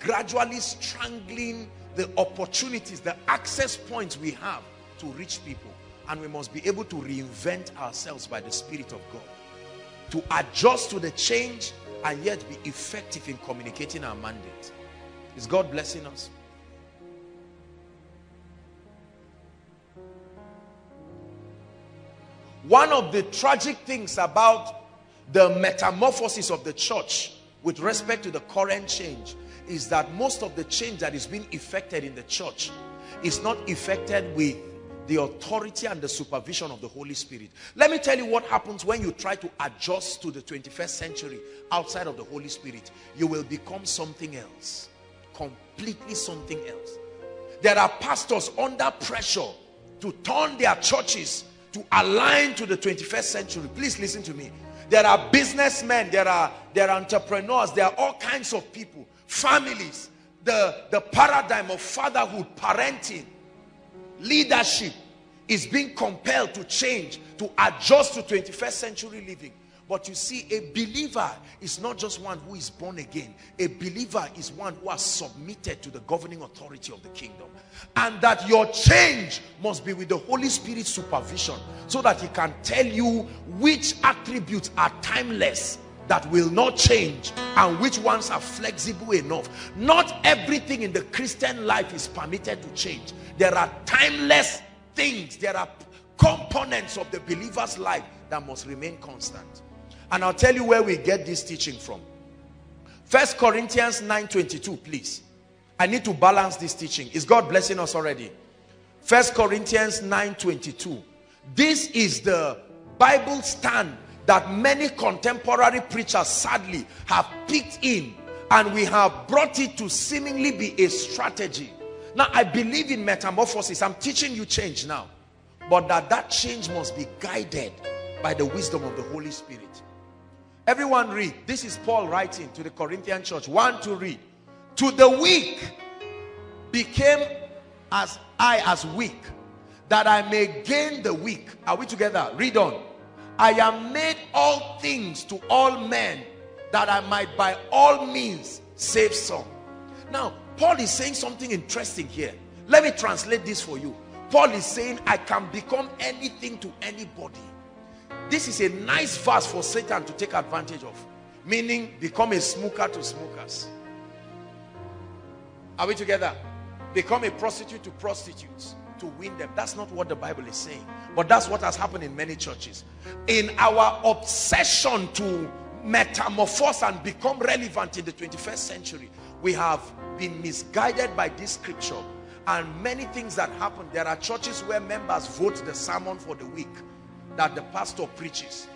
gradually strangling the opportunities, the access points we have to reach people. And we must be able to reinvent ourselves by the Spirit of God, to adjust to the change and yet be effective in communicating our mandate. Is God blessing us? One of the tragic things about the metamorphosis of the church with respect to the current change is that most of the change that is being effected in the church is not effected with the authority and the supervision of the Holy Spirit. Let me tell you what happens when you try to adjust to the 21st century outside of the Holy Spirit. You will become something else, completely something else. There are pastors under pressure to turn their churches to align to the 21st century. Please listen to me. There are businessmen, there are entrepreneurs, there are all kinds of people, families, the paradigm of fatherhood, parenting, leadership is being compelled to change, to adjust to 21st century living. But you see, a believer is not just one who is born again. A believer is one who has submitted to the governing authority of the kingdom. And that your change must be with the Holy Spirit's supervision, so that he can tell you which attributes are timeless that will not change and which ones are flexible enough. Not everything in the Christian life is permitted to change. There are timeless things. There are components of the believer's life that must remain constant. And I'll tell you where we get this teaching from. 1 Corinthians 9:22, please. I need to balance this teaching. Is God blessing us already? 1 Corinthians 9:22. This is the Bible stand that many contemporary preachers sadly have picked in, and we have brought it to seemingly be a strategy. Now, I believe in metamorphosis. I'm teaching you change now, but that change must be guided by the wisdom of the Holy Spirit. Everyone read. This is Paul writing to the Corinthian church. 1, 2, read. To the weak became as I as weak, that I may gain the weak. Are we together? Read on. I am made all things to all men, that I might by all means save some. Now, Paul is saying something interesting here. Let me translate this for you. Paul is saying, I can become anything to anybody. This is a nice verse for Satan to take advantage of. Meaning, become a smoker to smokers. Are we together? Become a prostitute to prostitutes, to win them. That's not what the Bible is saying, but that's what has happened in many churches. In our obsession to metamorphose and become relevant in the 21st century, we have been misguided by this scripture, and many things that happen. There are churches where members vote the sermon for the week that the pastor preaches.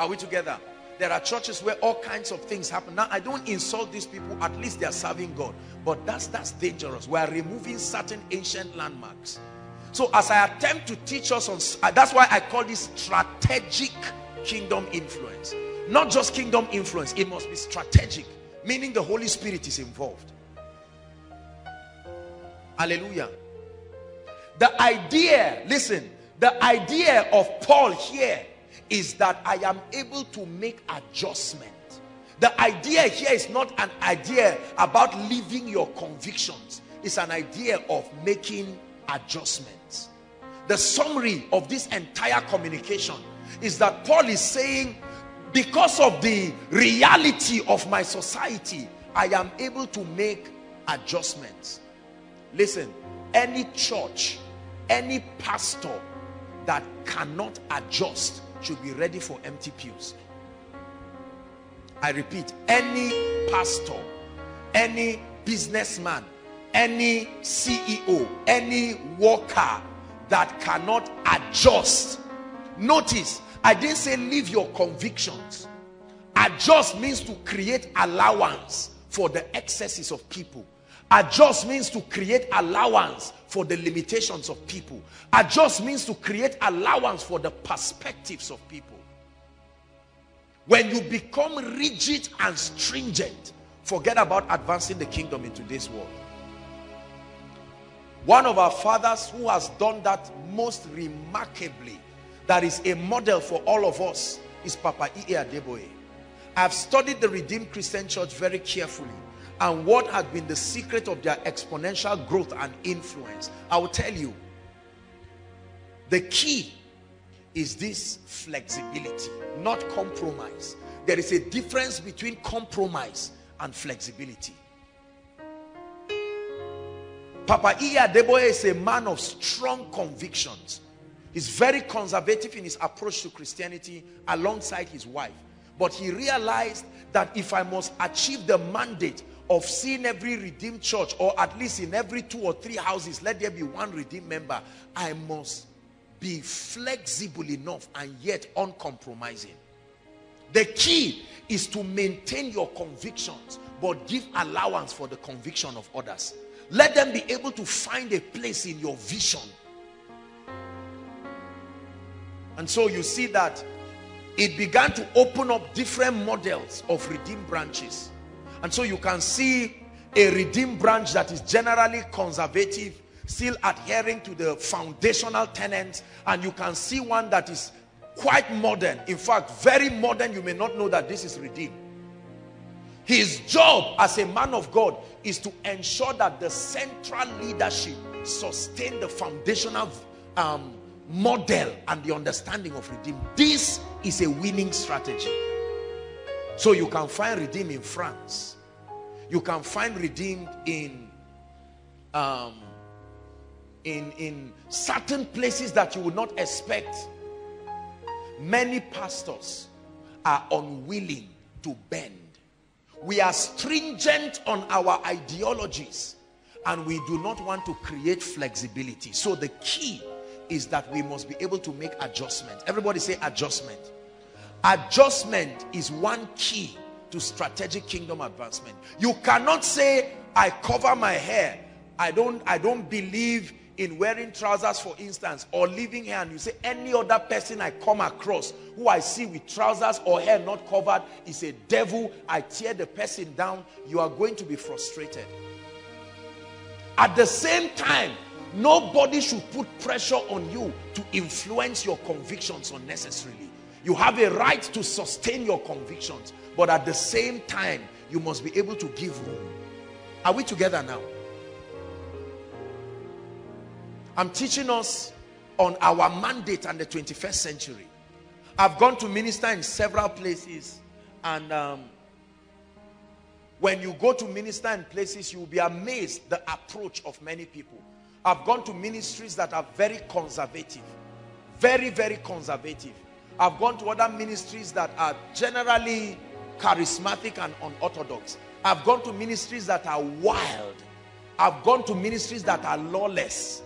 Are we together? There are churches where all kinds of things happen. Now, I don't insult these people. At least they are serving God. But that's dangerous. We are removing certain ancient landmarks. So as I attempt to teach us on, that's why I call this strategic kingdom influence. Not just kingdom influence. It must be strategic. Meaning the Holy Spirit is involved. Hallelujah. The idea, listen, the idea of Paul here is that I am able to make adjustment. The idea here is not an idea about leaving your convictions. It's an idea of making adjustments. The summary of this entire communication is that Paul is saying, because of the reality of my society, I am able to make adjustments. Listen, any church, any pastor that cannot adjust should be ready for empty pews. I repeat, any pastor, any businessman, any CEO, any worker that cannot adjust. Notice, I didn't say leave your convictions. Adjust means to create allowance for the excesses of people. Adjust means to create allowance for the limitations of people. Adjust means to create allowance for the perspectives of people. When you become rigid and stringent, forget about advancing the kingdom into this world. One of our fathers who has done that most remarkably, that is a model for all of us, is Papa Enoch Adeboye. I've studied the Redeemed Christian Church very carefully and what has been the secret of their exponential growth and influence. I will tell you, the key is this flexibility, not compromise. There is a difference between compromise and flexibility. Papa Enoch Adeboye is a man of strong convictions. He's very conservative in his approach to Christianity alongside his wife. But he realized that if I must achieve the mandate of seeing every redeemed church, or at least in every 2 or 3 houses, let there be one redeemed member, I must be flexible enough and yet uncompromising. The key is to maintain your convictions, but give allowance for the conviction of others. Let them be able to find a place in your vision. And so you see that it began to open up different models of redeemed branches. And so you can see a redeemed branch that is generally conservative, still adhering to the foundational tenets, and you can see one that is quite modern, in fact very modern. You may not know that this is redeemed. His job as a man of God is to ensure that the central leadership sustain the foundational model and the understanding of redeemed. This is a winning strategy. So you can find redeemed in France, you can find redeemed in certain places that you would not expect. Many pastors are unwilling to bend. We are stringent on our ideologies and we do not want to create flexibility. So the key is that we must be able to make adjustment. Everybody say adjustment. Adjustment is one key to strategic kingdom advancement. You cannot say, I cover my hair, I don't believe in wearing trousers, for instance, or living here, and you say any other person I come across who I see with trousers or hair not covered is a devil, I tear the person down. You are going to be frustrated. At the same time, nobody should put pressure on you to influence your convictions unnecessarily. You have a right to sustain your convictions, but at the same time, you must be able to give room. Are we together now? I'm teaching us on our mandate and the 21st century. I've gone to minister in several places, and when you go to minister in places, you'll be amazed the approach of many people. I've gone to ministries that are very conservative, very, very conservative. I've gone to other ministries that are generally charismatic and unorthodox. I've gone to ministries that are wild. I've gone to ministries that are lawless.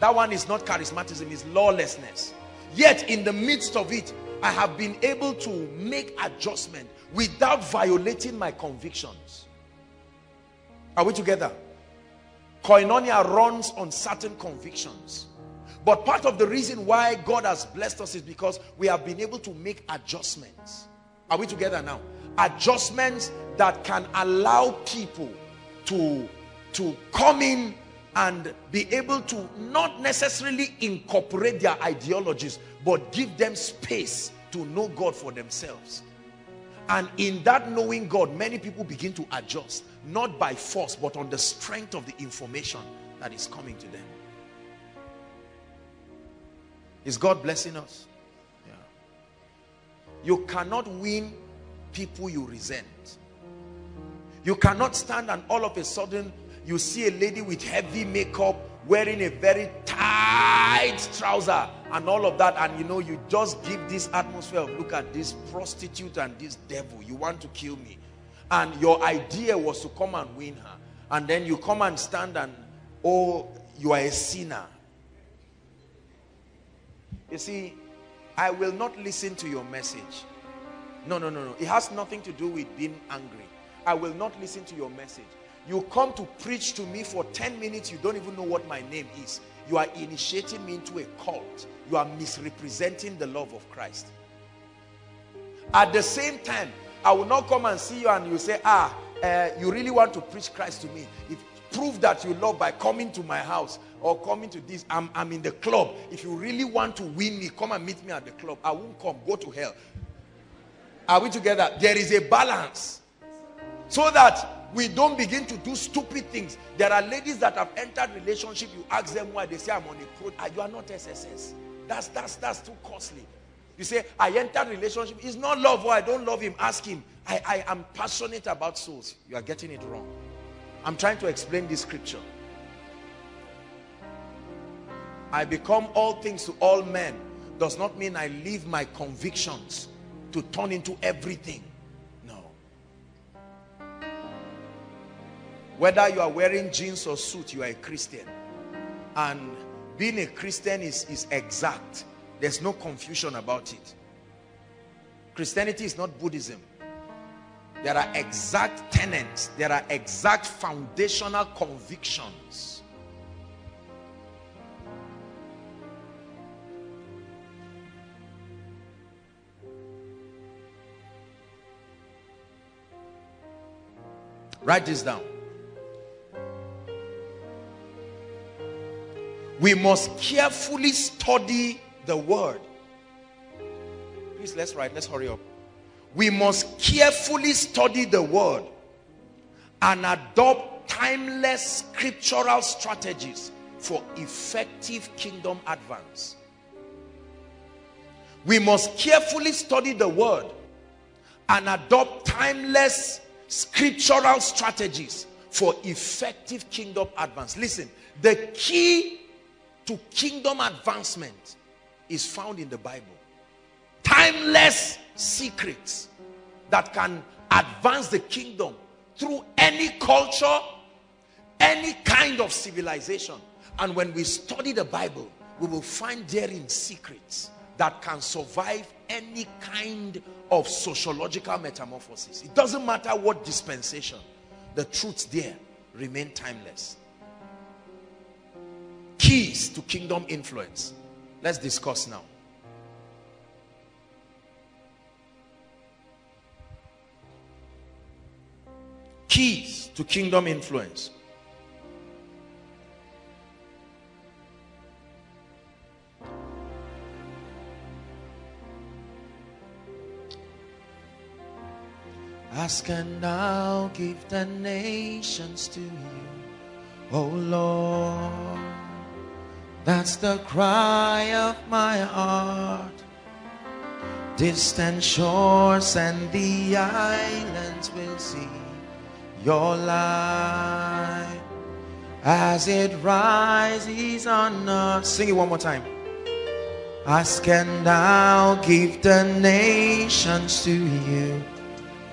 That one is not charismatism, it's lawlessness. Yet in the midst of it, I have been able to make adjustment without violating my convictions. Are we together? Koinonia runs on certain convictions. But part of the reason why God has blessed us is because we have been able to make adjustments. Are we together now? Adjustments that can allow people to come in and be able to not necessarily incorporate their ideologies, but give them space to know God for themselves. And in that knowing God, many people begin to adjust, not by force, but on the strength of the information that is coming to them. Is God blessing us? Yeah. You cannot win people you resent. You cannot stand and all of a sudden you see a lady with heavy makeup wearing a very tight trouser and all of that, and you know, you just give this atmosphere of, look at this prostitute and this devil, you want to kill me. And your idea was to come and win her, and then you come and stand and, oh, you are a sinner. You see, I will not listen to your message. No, it has nothing to do with being angry. I will not listen to your message. You come to preach to me for 10 minutes, you don't even know what my name is. You are initiating me into a cult. You are misrepresenting the love of Christ. At the same time, I will not come and see you and you say, you really want to preach Christ to me. If prove that you love by coming to my house or coming to this, I'm in the club. If you really want to win me, come and meet me at the club. I won't come. Go to hell. Are we together? There is a balance, so that we don't begin to do stupid things. There are ladies that have entered relationship. You ask them why, they say, I'm on a code. You are not SSS. That's too costly. You say, I entered relationship. It's not love. Why? I don't love him. Ask him. I am passionate about souls. You are getting it wrong. I'm trying to explain this scripture. I become all things to all men does not mean I leave my convictions to turn into everything. Whether you are wearing jeans or suit, you are a Christian. And being a Christian is exact. There's no confusion about it. Christianity is not Buddhism. There are exact tenets. There are exact foundational convictions. Write this down. We must carefully study the word. Please, let's write. Let's hurry up. We must carefully study the word and adopt timeless scriptural strategies for effective kingdom advance. We must carefully study the word and adopt timeless scriptural strategies for effective kingdom advance. Listen, the key to kingdom advancement is found in the Bible. Timeless secrets that can advance the kingdom through any culture, any kind of civilization. And when we study the Bible, we will find therein secrets that can survive any kind of sociological metamorphosis. It doesn't matter what dispensation, the truths there remain timeless. Keys to kingdom influence. Let's discuss now. Keys to kingdom influence. Ask and I'll give the nations to you, O Lord. That's the cry of my heart. Distant shores and the islands will see your light as it rises on earth. Sing it one more time. Ask and I'll give the nations to you,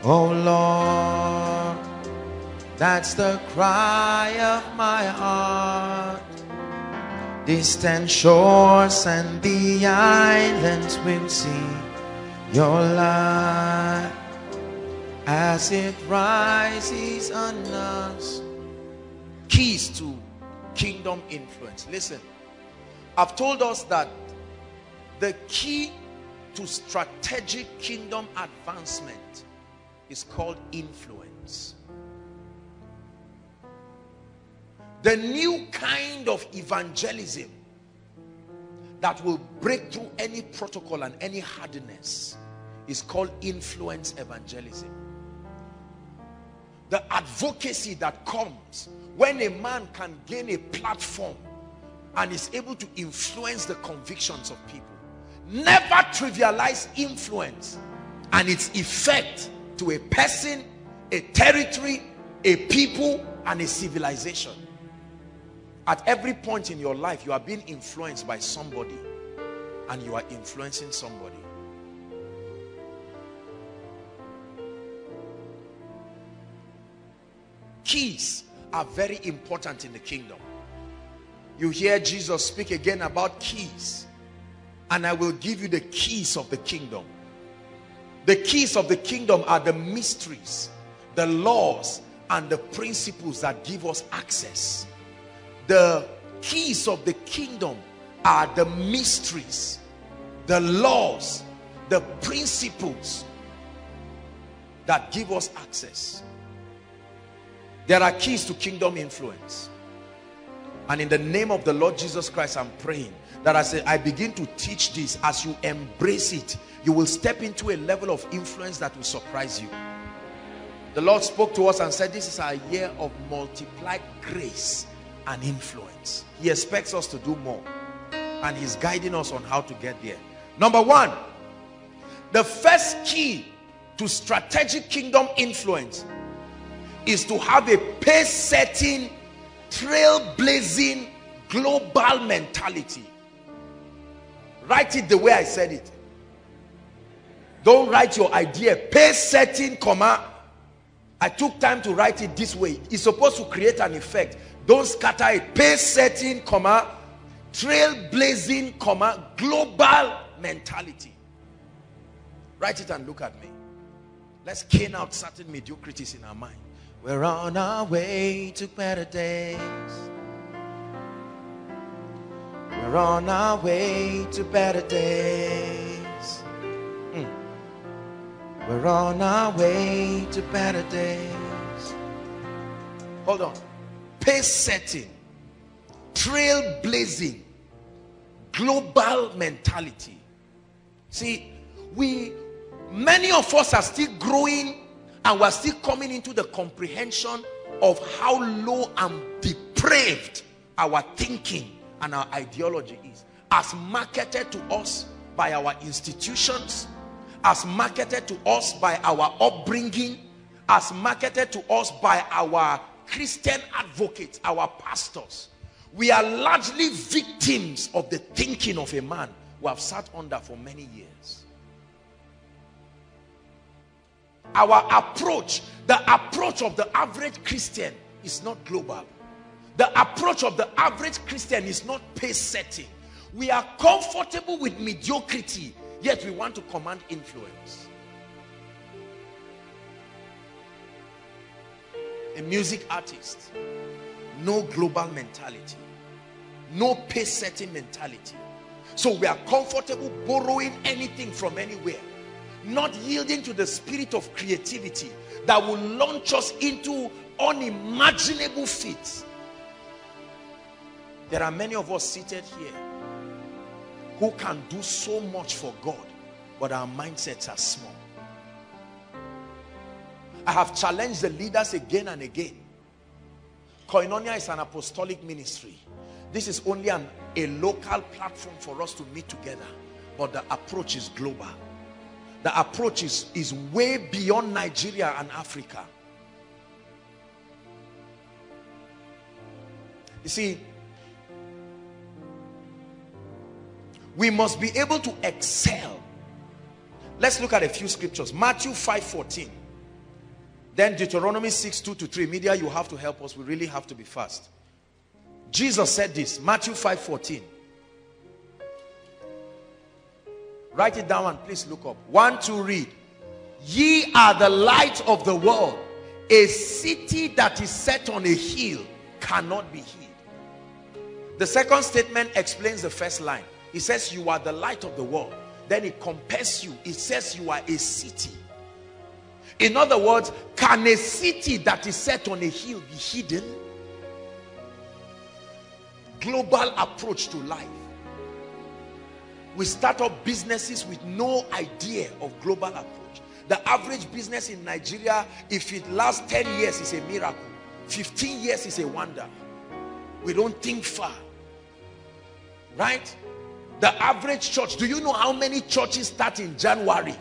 O Lord. That's the cry of my heart. Distant shores and the islands will see your light as it rises on us. Keys to kingdom influence. Listen, I've told us that the key to strategic kingdom advancement is called influence. The new kind of evangelism that will break through any protocol and any hardness is called influence evangelism. The advocacy that comes when a man can gain a platform and is able to influence the convictions of people. Never trivialize influence and its effect to a person, a territory, a people, and a civilization. At every point in your life, you are being influenced by somebody, and you are influencing somebody. Keys are very important in the kingdom. You hear Jesus speak again about keys. And I will give you the keys of the kingdom. The keys of the kingdom are the mysteries, the laws, and the principles that give us access. The keys of the kingdom are the mysteries, the laws, the principles that give us access. There are keys to kingdom influence. And in the name of the Lord Jesus Christ, I'm praying that as I begin to teach this, as you embrace it, you will step into a level of influence that will surprise you. The Lord spoke to us and said, this is our year of multiplied grace and influence. He expects us to do more, and he's guiding us on how to get there. Number one, the first key to strategic kingdom influence is to have a pace-setting, trailblazing, global mentality. Write it the way I said it. Don't write your idea. Pace-setting, comma. I took time to write it this way. It's supposed to create an effect. Don't scatter it. Pace-setting, comma, trailblazing, comma, global mentality. Write it and look at me. Let's cane out certain mediocrities in our mind. We're on our way to better days. We're on our way to better days. We're on our way to better days. Hold on. Pace setting, trailblazing, global mentality. See, many of us are still growing, and we're still coming into the comprehension of how low and depraved our thinking and our ideology is, as marketed to us by our institutions, as marketed to us by our upbringing, as marketed to us by our Christian advocates, our pastors. We are largely victims of the thinking of a man who have sat under for many years. Our approach, the approach of the average Christian, is not global. The approach of the average Christian is not pace setting. We are comfortable with mediocrity, yet we want to command influence. A music artist, no global mentality, no pace setting mentality. So we are comfortable borrowing anything from anywhere, not yielding to the spirit of creativity that will launch us into unimaginable feats. There are many of us seated here who can do so much for God, but our mindsets are small. I have challenged the leaders again and again. Koinonia is an apostolic ministry. This is only a local platform for us to meet together, but the approach is global. The approach is way beyond Nigeria and Africa. You see, we must be able to excel. Let's look at a few scriptures. Matthew 5:14. Then Deuteronomy 6:2-3. Media, you have to help us. We really have to be fast. Jesus said this, Matthew 5:14. Write it down and please look up. 1, 2, read. Ye are the light of the world. A city that is set on a hill cannot be hid. The second statement explains the first line. It says you are the light of the world. Then it compares you. It says you are a city. In other words, can a city that is set on a hill be hidden? global approach to life. We start up businesses with no idea of global approach. The average business in Nigeria, if it lasts 10 years, is a miracle. 15 years is a wonder. We don't think far, right? The average church, do you know how many churches start in January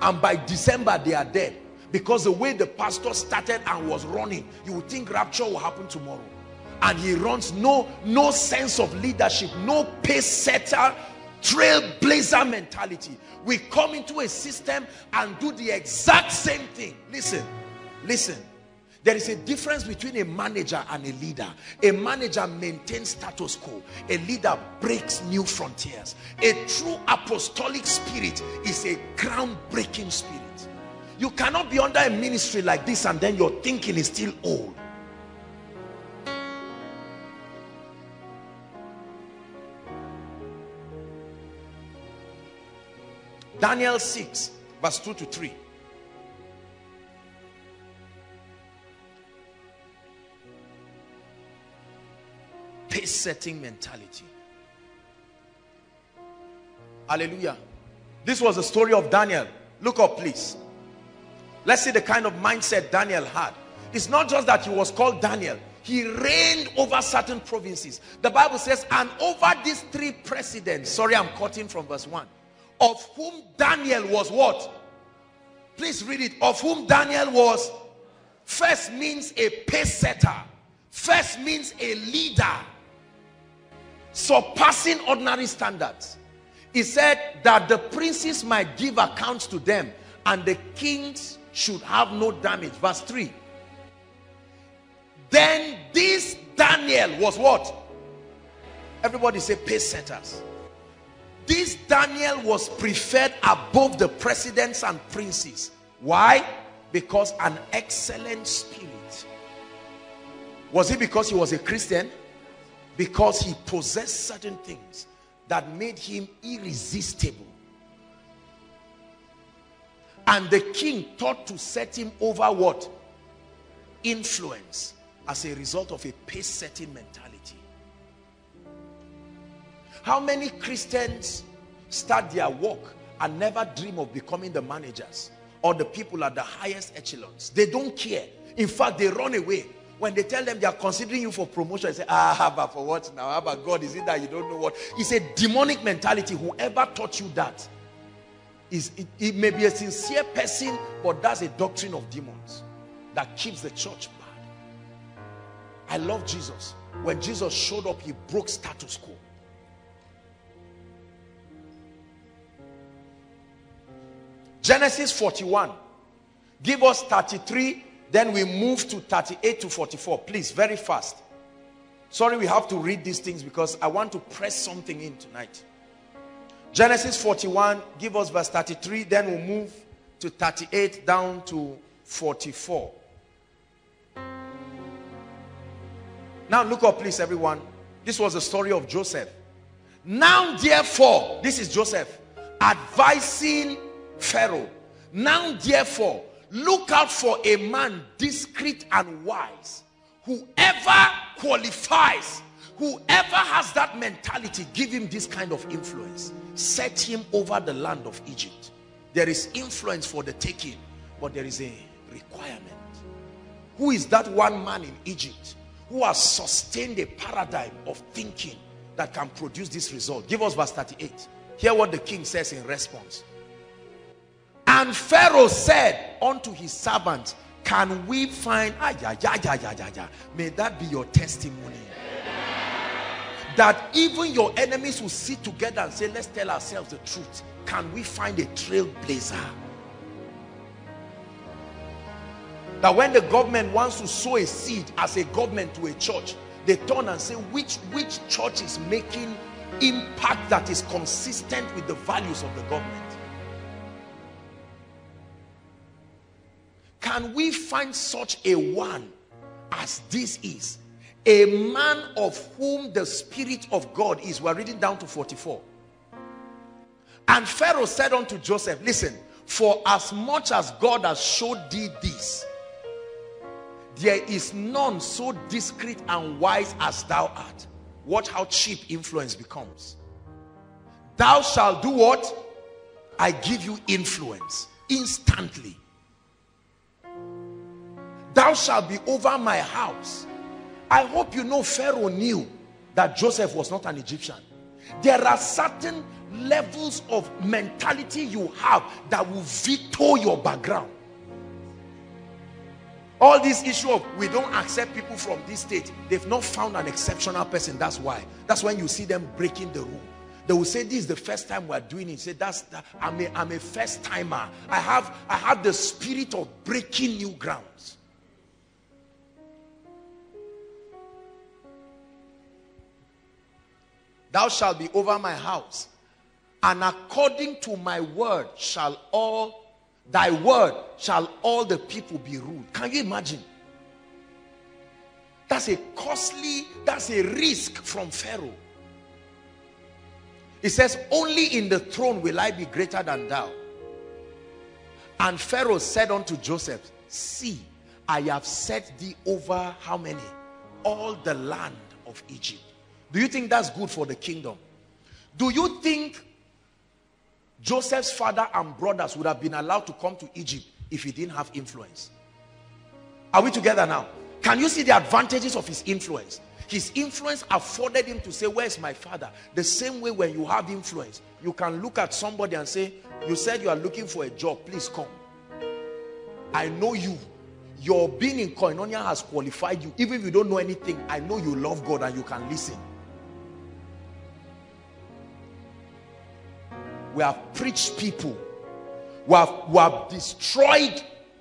and by December they are dead? Because the way the pastor started and was running, you would think rapture will happen tomorrow. And he runs no sense of leadership, no pace setter, trailblazer mentality. We come into a system and do the exact same thing. Listen. There is a difference between a manager and a leader. A manager maintains status quo. A leader breaks new frontiers. A true apostolic spirit is a groundbreaking spirit. You cannot be under a ministry like this and then your thinking is still old. Daniel 6, verse 2 to 3. Pace-setting mentality. Hallelujah. This was the story of Daniel. Look up, please. Let's see the kind of mindset Daniel had. It's not just that he was called Daniel. He reigned over certain provinces. The Bible says, and over these three presidents, sorry, I'm quoting from verse 1, of whom Daniel was what? Please read it. Of whom Daniel was? First means a pace setter. First means a leader, surpassing ordinary standards. He said that the princes might give accounts to them and the kings should have no damage. Verse 3. Then this Daniel was what? Everybody say pace setters. This Daniel was preferred above the presidents and princes. Why? Because an excellent spirit. Was it because he was a Christian? Because he possessed certain things that made him irresistible. And the king thought to set him over what? Influence, as a result of a pace-setting mentality. How many Christians start their work and never dream of becoming the managers or the people at the highest echelons? They don't care. In fact, they run away. When they tell them they are considering you for promotion, they say, but for what now? How about God? Is it that you don't know what? It's a demonic mentality. Whoever taught you that, it may be a sincere person, but that's a doctrine of demons that keeps the church bad. I love Jesus. When Jesus showed up, he broke status quo. Genesis 41. Give us 33, then we move to 38 to 44. Please, very fast. Sorry, we have to read these things because I want to press something in tonight. Genesis 41, give us verse 33, then we'll move to 38 down to 44. Now look up, please, everyone. This was the story of Joseph. Now therefore, this is Joseph advising Pharaoh. Now therefore, look out for a man discreet and wise. Whoever qualifies, whoever has that mentality, give him this kind of influence. Set him over the land of Egypt. There is influence for the taking, but there is a requirement. Who is that one man in Egypt who has sustained a paradigm of thinking that can produce this result? Give us verse 38. Hear what the king says in response. And Pharaoh said unto his servants, can we find... May that be your testimony. That even your enemies will sit together and say, let's tell ourselves the truth. Can we find a trailblazer? That when the government wants to sow a seed as a government to a church, they turn and say, which church is making impact that is consistent with the values of the government? Can we find such a one as this is? A man of whom the Spirit of God is. We're reading down to 44. And Pharaoh said unto Joseph, listen, for as much as God has showed thee this, there is none so discreet and wise as thou art. Watch how cheap influence becomes. Thou shalt do what? I give you influence instantly. Thou shalt be over my house. I hope you know Pharaoh knew that Joseph was not an Egyptian. There are certain levels of mentality you have that will veto your background. All this issue of we don't accept people from this state, they've not found an exceptional person. That's why. That's when you see them breaking the rule. They will say, this is the first time we're doing it. Say, I'm a first timer. I have the spirit of breaking new grounds. Thou shalt be over my house, and according to my word shall all thy word shall all the people be ruled. Can you imagine? That's a costly, that's a risk from Pharaoh. It says, only in the throne will I be greater than thou. And Pharaoh said unto Joseph, see, I have set thee over how many? All the land of Egypt. Do you think that's good for the kingdom? Do you think Joseph's father and brothers would have been allowed to come to Egypt if he didn't have influence? Are we together now? Can you see the advantages of his influence? His influence afforded him to say, where's my father? The same way when you have influence, you can look at somebody and say, you said you are looking for a job, please come. I know you. Your being in Koinonia has qualified you. Even if you don't know anything, I know you love God and you can listen. We have preached people. We have destroyed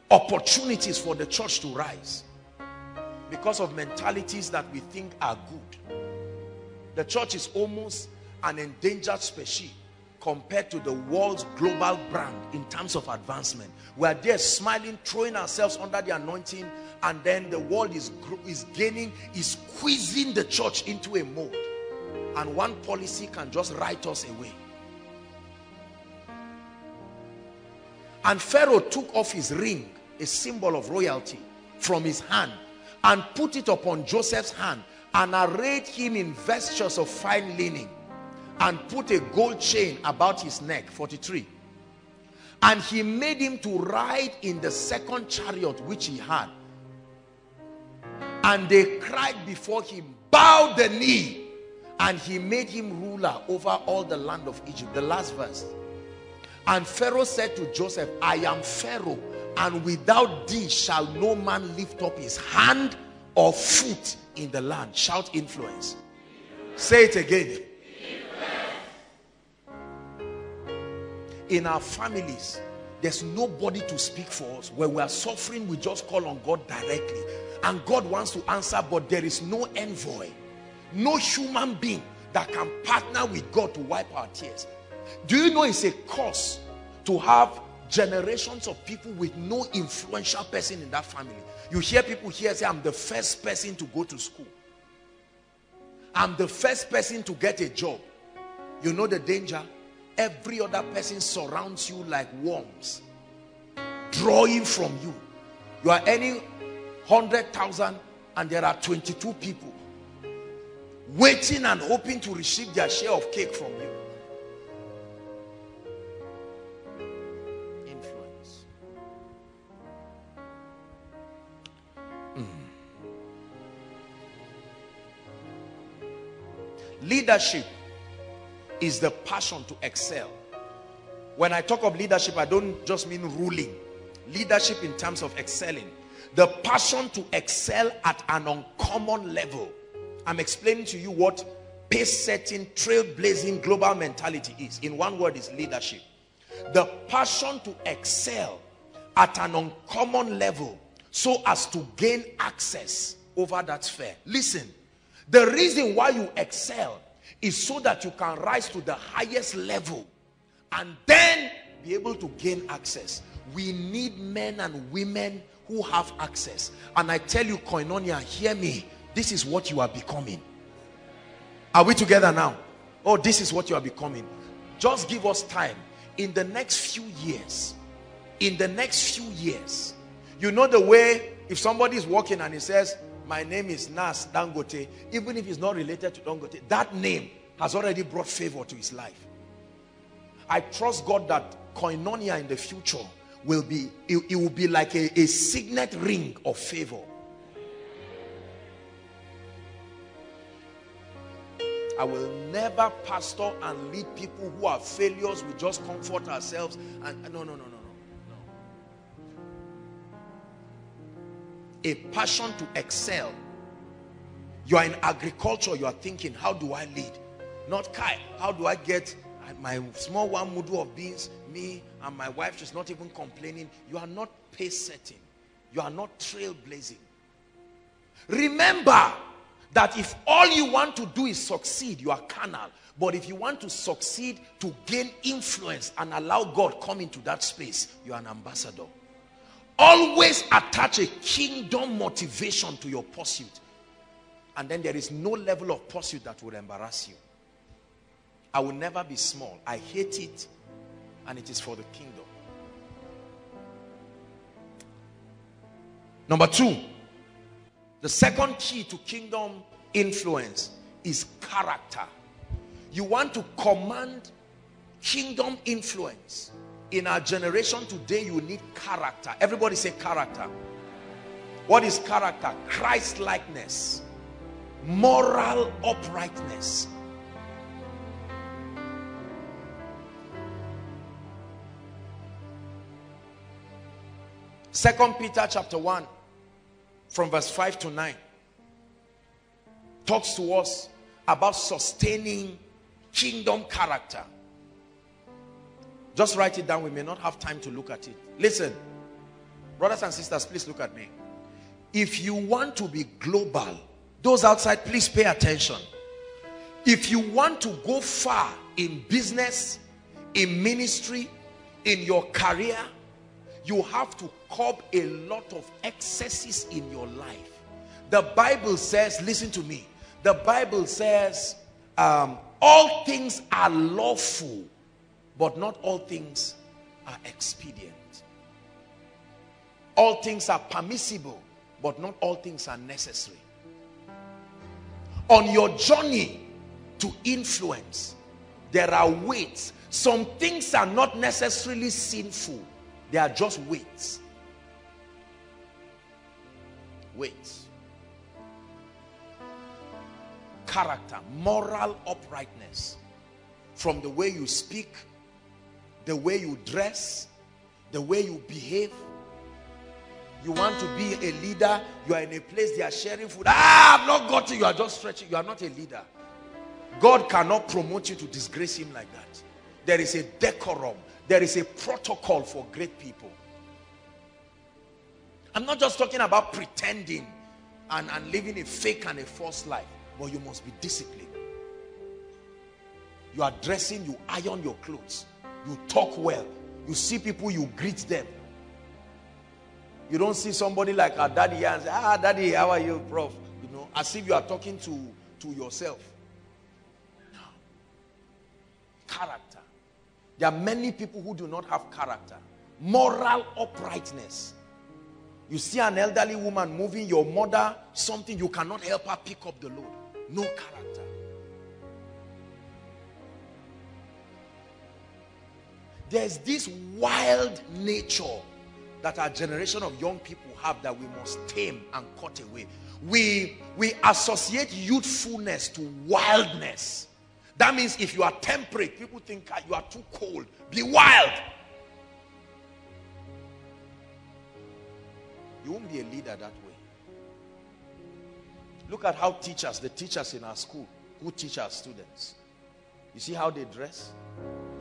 opportunities for the church to rise because of mentalities that we think are good. The church is almost an endangered species compared to the world's global brand in terms of advancement. We are there smiling, throwing ourselves under the anointing, and then the world is squeezing the church into a mold. And one policy can just write us away. And Pharaoh took off his ring, a symbol of royalty, from his hand and put it upon Joseph's hand and arrayed him in vestures of fine linen and put a gold chain about his neck, 43. And he made him to ride in the second chariot which he had. And they cried before him, bow the knee. And he made him ruler over all the land of Egypt. The last verse. And Pharaoh said to Joseph, I am Pharaoh, and without thee shall no man lift up his hand or foot in the land. Shout influence. Say it again. In our families, there's nobody to speak for us. When we are suffering, we just call on God directly. And God wants to answer, but there is no envoy, no human being that can partner with God to wipe our tears. Do you know it's a curse to have generations of people with no influential person in that family? You hear people here say, I'm the first person to go to school. I'm the first person to get a job. You know the danger? Every other person surrounds you like worms, drawing from you. You are earning 100,000 and there are 22 people waiting and hoping to receive their share of cake from you. Leadership is the passion to excel. When I talk of leadership, I don't just mean ruling. Leadership in terms of excelling. The passion to excel at an uncommon level. I'm explaining to you what pace-setting, trailblazing global mentality is. In one word, is leadership. The passion to excel at an uncommon level so as to gain access over that sphere. Listen. The reason why you excel is so that you can rise to the highest level and then be able to gain access. We need men and women who have access. And I tell you, Koinonia, hear me. This is what you are becoming. Are we together now? Oh, this is what you are becoming. Just give us time. In the next few years, in the next few years, you know the way if somebody is walking and he says, my name is Nas Dangote, even if he's not related to Dangote, that name has already brought favor to his life. I trust God that Koinonia in the future will be, it will be like a signet ring of favor. I will never pastor and lead people who are failures. We just comfort ourselves and no. A passion to excel. You are in agriculture, you are thinking, how do I lead? Not Kai, how do I get my small one mudu of beans, me and my wife, she's not even complaining. You are not pace setting. You are not trailblazing. Remember that if all you want to do is succeed, you are carnal. But if you want to succeed, to gain influence and allow God come into that space, you are an ambassador. Always attach a kingdom motivation to your pursuit. And then there is no level of pursuit that will embarrass you. I will never be small. I hate it, and it is for the kingdom. Number two, the second key to kingdom influence is character. You want to command kingdom influence. In our generation today, you need character. Everybody say character. What is character? Christ-likeness, moral uprightness. Second Peter chapter 1. From verse 5 to 9 talks to us about sustaining kingdom character. Just write it down. We may not have time to look at it. Listen, brothers and sisters, please look at me. If you want to be global, those outside, please pay attention. If you want to go far in business, in ministry, in your career, you have to curb a lot of excesses in your life. The Bible says, listen to me, the Bible says all things are lawful, but not all things are expedient. All things are permissible, but not all things are necessary. On your journey to influence, there are weights. Some things are not necessarily sinful. They are just weights. Weights. Character, moral uprightness. From the way you speak, the way you dress, the way you behave. You want to be a leader, you are in a place they are sharing food. Ah, I've not got it. You are just stretching. You are not a leader. God cannot promote you to disgrace him like that. There is a decorum. There is a protocol for great people. I'm not just talking about pretending and living a fake and a false life, but you must be disciplined. You are dressing, you iron your clothes, you talk well, you see people, you greet them. You don't see somebody like our daddy and say, ah, daddy, how are you, prof? You know, as if you are talking to yourself. No. Character. There are many people who do not have character. Moral uprightness. You see an elderly woman moving, your mother, something, you cannot help her pick up the load. No character. There's this wild nature that our generation of young people have that we must tame and cut away. We associate youthfulness to wildness. That means if you are temperate, people think you are too cold. Be wild. You won't be a leader that way. Look at how teachers, the teachers in our school, who teach our students. You see how they dress?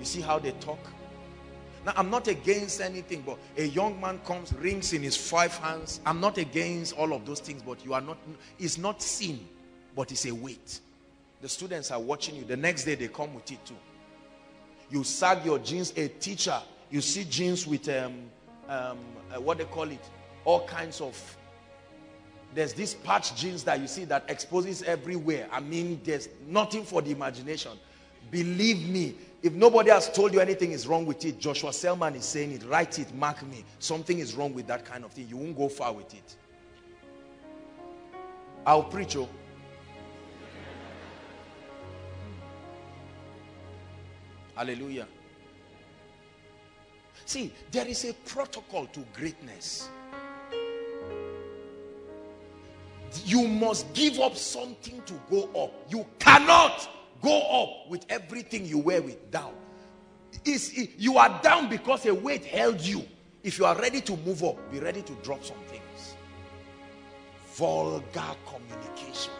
You see how they talk? Now, I'm not against anything, but a young man comes, rings in his 5 hands. I'm not against all of those things, but you are not, it's not sin, but it's a weight. The students are watching you. The next day they come with it too. You sag your jeans. A teacher, you see jeans with what they call it, all kinds of, there's this patch jeans that you see that exposes everywhere. I mean, there's nothing for the imagination. Believe me, if nobody has told you anything is wrong with it, Joshua Selman is saying it, write it, mark me, something is wrong with that kind of thing. You won't go far with it. I'll preach. Oh. Hallelujah. See, there is a protocol to greatness. You must give up something to go up. You cannot go up with everything you wear with down. You are down because a weight held you. If you are ready to move up, be ready to drop some things. Vulgar communications.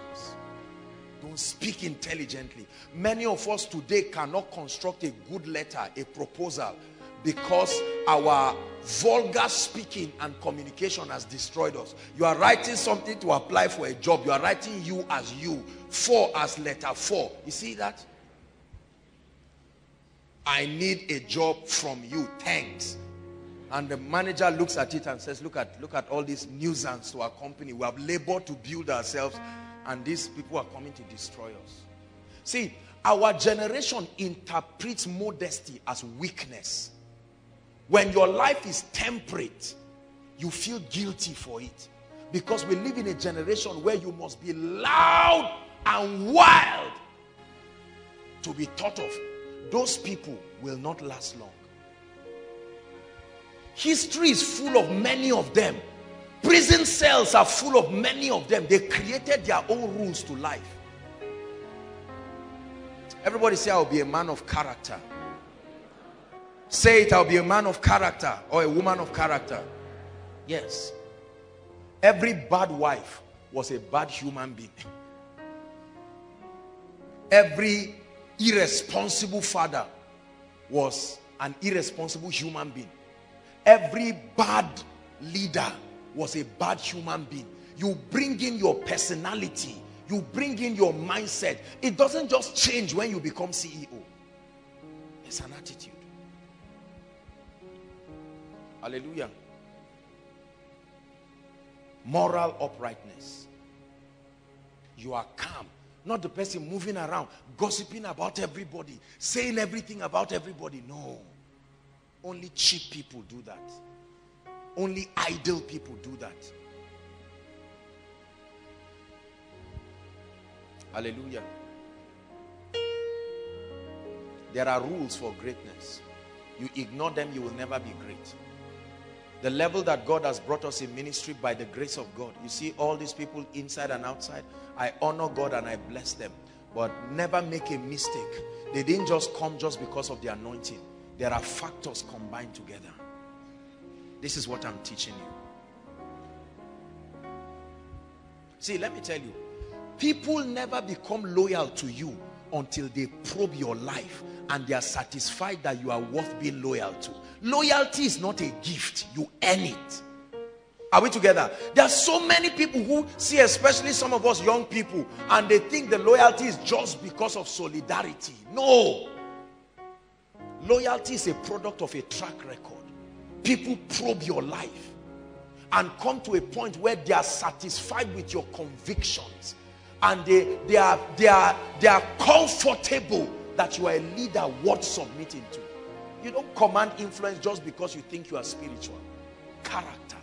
Don't speak intelligently. Many of us today cannot construct a good letter, a proposal, because our vulgar speaking and communication has destroyed us. You are writing something to apply for a job. You are writing you as you. 4 as letter 4. You see that? I need a job from you. Thanks. And the manager looks at it and says, look at all this nuisance to our company. We have labored to build ourselves, and these people are coming to destroy us. See, our generation interprets modesty as weakness. When your life is temperate, you feel guilty for it. Because we live in a generation where you must be loud and wild to be thought of. Those people will not last long. History is full of many of them. Prison cells are full of many of them. They created their own rules to life. Everybody say, I'll be a man of character. Say it, I'll be a man of character or a woman of character. Yes. Every bad wife was a bad human being. Every irresponsible father was an irresponsible human being. Every bad leader was a bad human being. You bring in your personality. You bring in your mindset. It doesn't just change when you become CEO. It's an attitude. Hallelujah. Moral uprightness. You are calm. Not the person moving around, gossiping about everybody, saying everything about everybody. No. Only cheap people do that. Only idle people do that. Hallelujah. There are rules for greatness. You ignore them, you will never be great. The level that God has brought us in ministry by the grace of God. You see all these people inside and outside. I honor God and I bless them. But never make a mistake. They didn't just come just because of the anointing. There are factors combined together. This is what I'm teaching you. See, let me tell you. People never become loyal to you until they probe your life and they are satisfied that you are worth being loyal to. Loyalty is not a gift. You earn it. Are we together? There are so many people who see, especially some of us young people, and they think the loyalty is just because of solidarity. No. Loyalty is a product of a track record. People probe your life and come to a point where they are satisfied with your convictions. And they are comfortable that you are a leader worth submitting to. You don't command influence just because you think you are spiritual. Character.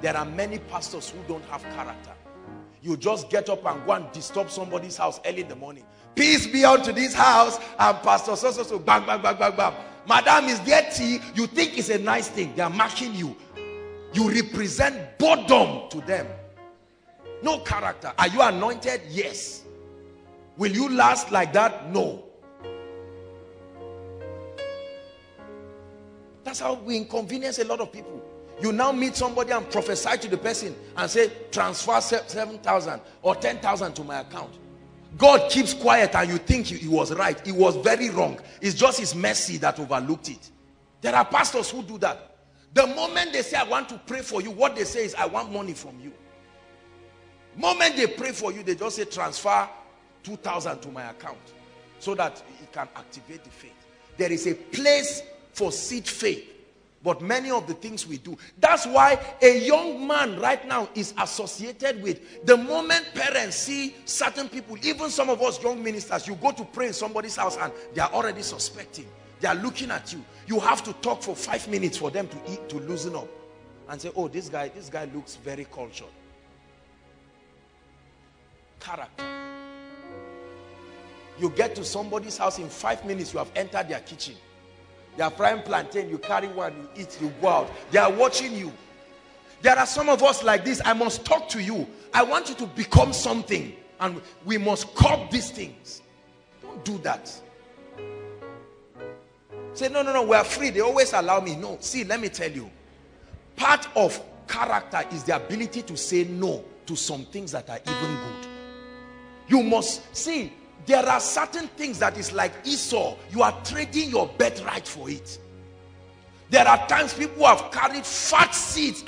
There are many pastors who don't have character. You just get up and go and disturb somebody's house early in the morning. Peace be unto this house. And pastor so, bang, bang, bang, bang, bang. Madam, is there tea? You think it's a nice thing. They are mocking you. You represent boredom to them. No character. Are you anointed? Yes. Will you last like that? No. That's how we inconvenience a lot of people. You now meet somebody and prophesy to the person and say, transfer 7,000 or 10,000 to my account. God keeps quiet and you think he was right. He was very wrong. It's just his mercy that overlooked it. There are pastors who do that. The moment they say, I want to pray for you, what they say is, I want money from you. Moment they pray for you, they just say, transfer 2,000 to my account so that it can activate the faith. There is a place for seed faith, but many of the things we do, that's why a young man right now is associated with, the moment parents see certain people, even some of us young ministers, you go to pray in somebody's house and they are already suspecting, they are looking at you. You have to talk for 5 minutes for them to loosen up and say, oh, this guy looks very cultured. Character. You get to somebody's house, in 5 minutes you have entered their kitchen. They are frying plantain, you carry one, you eat, you go out. They are watching you. There are some of us like this. I must talk to you. I want you to become something, and we must curb these things. Don't do that. Say, no, no, no, we are free. They always allow me. No, see, let me tell you. Part of character is the ability to say no to some things that are even good. You must see, there are certain things that is like Esau. You are trading your birthright for it. There are times people have carried fat seeds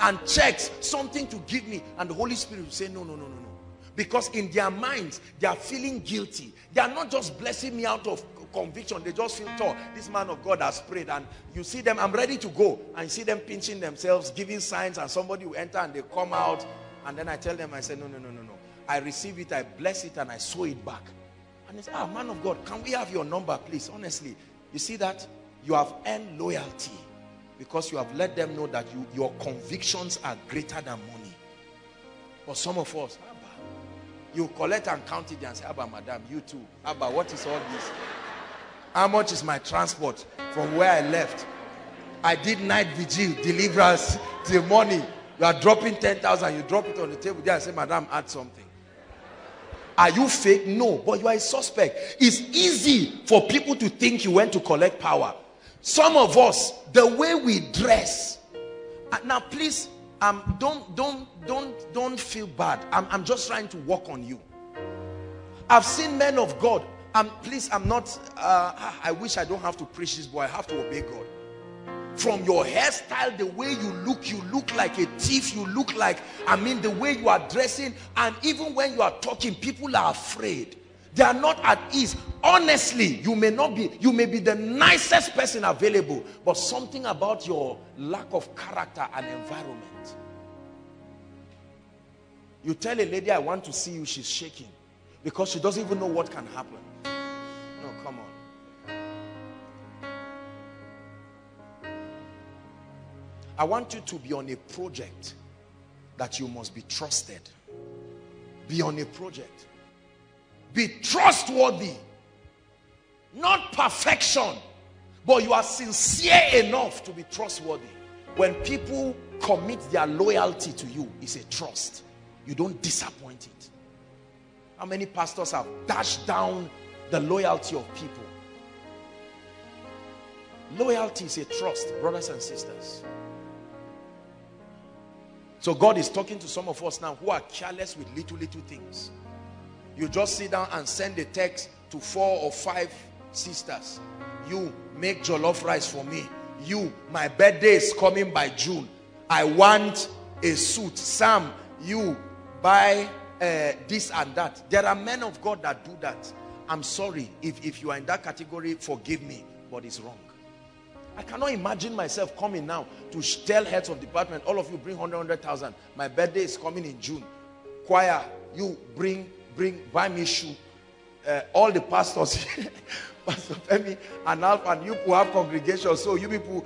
and checks, something to give me, and the Holy Spirit will say, no, no, no, no, no. Because in their minds, they are feeling guilty. They are not just blessing me out of conviction. They just feel, tall, this man of God has prayed. And you see them, I'm ready to go. And you see them pinching themselves, giving signs, and somebody will enter and they come out. And then I tell them, I say, no, no, no, no, no. I receive it, I bless it, and I sow it back. And it's, ah, man of God, can we have your number, please? Honestly, you see that? You have earned loyalty because you have let them know that your convictions are greater than money. But some of us, Abba, you collect and count it and say, Abba, madam, you too. Abba, what is all this? How much is my transport from where I left? I did night vigil, deliverance till morning. You are dropping 10,000, you drop it on the table there and say, madam, add something. Are you fake? No, but you are a suspect. It's easy for people to think you went to collect power. Some of us, the way we dress. Now, please, don't feel bad. I'm just trying to work on you. I've seen men of God. Please, I'm not. I wish I don't have to preach this, but I have to obey God. From your hairstyle, the way you look like a thief. You look like, I mean, the way you are dressing, and even when you are talking, people are afraid. They are not at ease. Honestly, you may be the nicest person available, but something about your lack of character and environment. You tell a lady, I want to see you, she's shaking because she doesn't even know what can happen. No, come on. I want you to be on a project that you must be trusted. Be on a project. Be trustworthy. Not perfection, but you are sincere enough to be trustworthy. When people commit their loyalty to you, it's a trust. You don't disappoint it. How many pastors have dashed down the loyalty of people? Loyalty is a trust, brothers and sisters. So God is talking to some of us now who are careless with little things. You just sit down and send a text to 4 or 5 sisters. You make jollof rice for me. You, my birthday is coming by June. I want a suit. Sam, you buy this and that. There are men of God that do that. I'm sorry if you are in that category, forgive me, but it's wrong. I cannot imagine myself coming now to tell heads of department, all of you bring 100,000. My birthday is coming in June. Choir, you buy me shoe. All the pastors, Pastor Femi and Alf, and you who have congregation, so you people,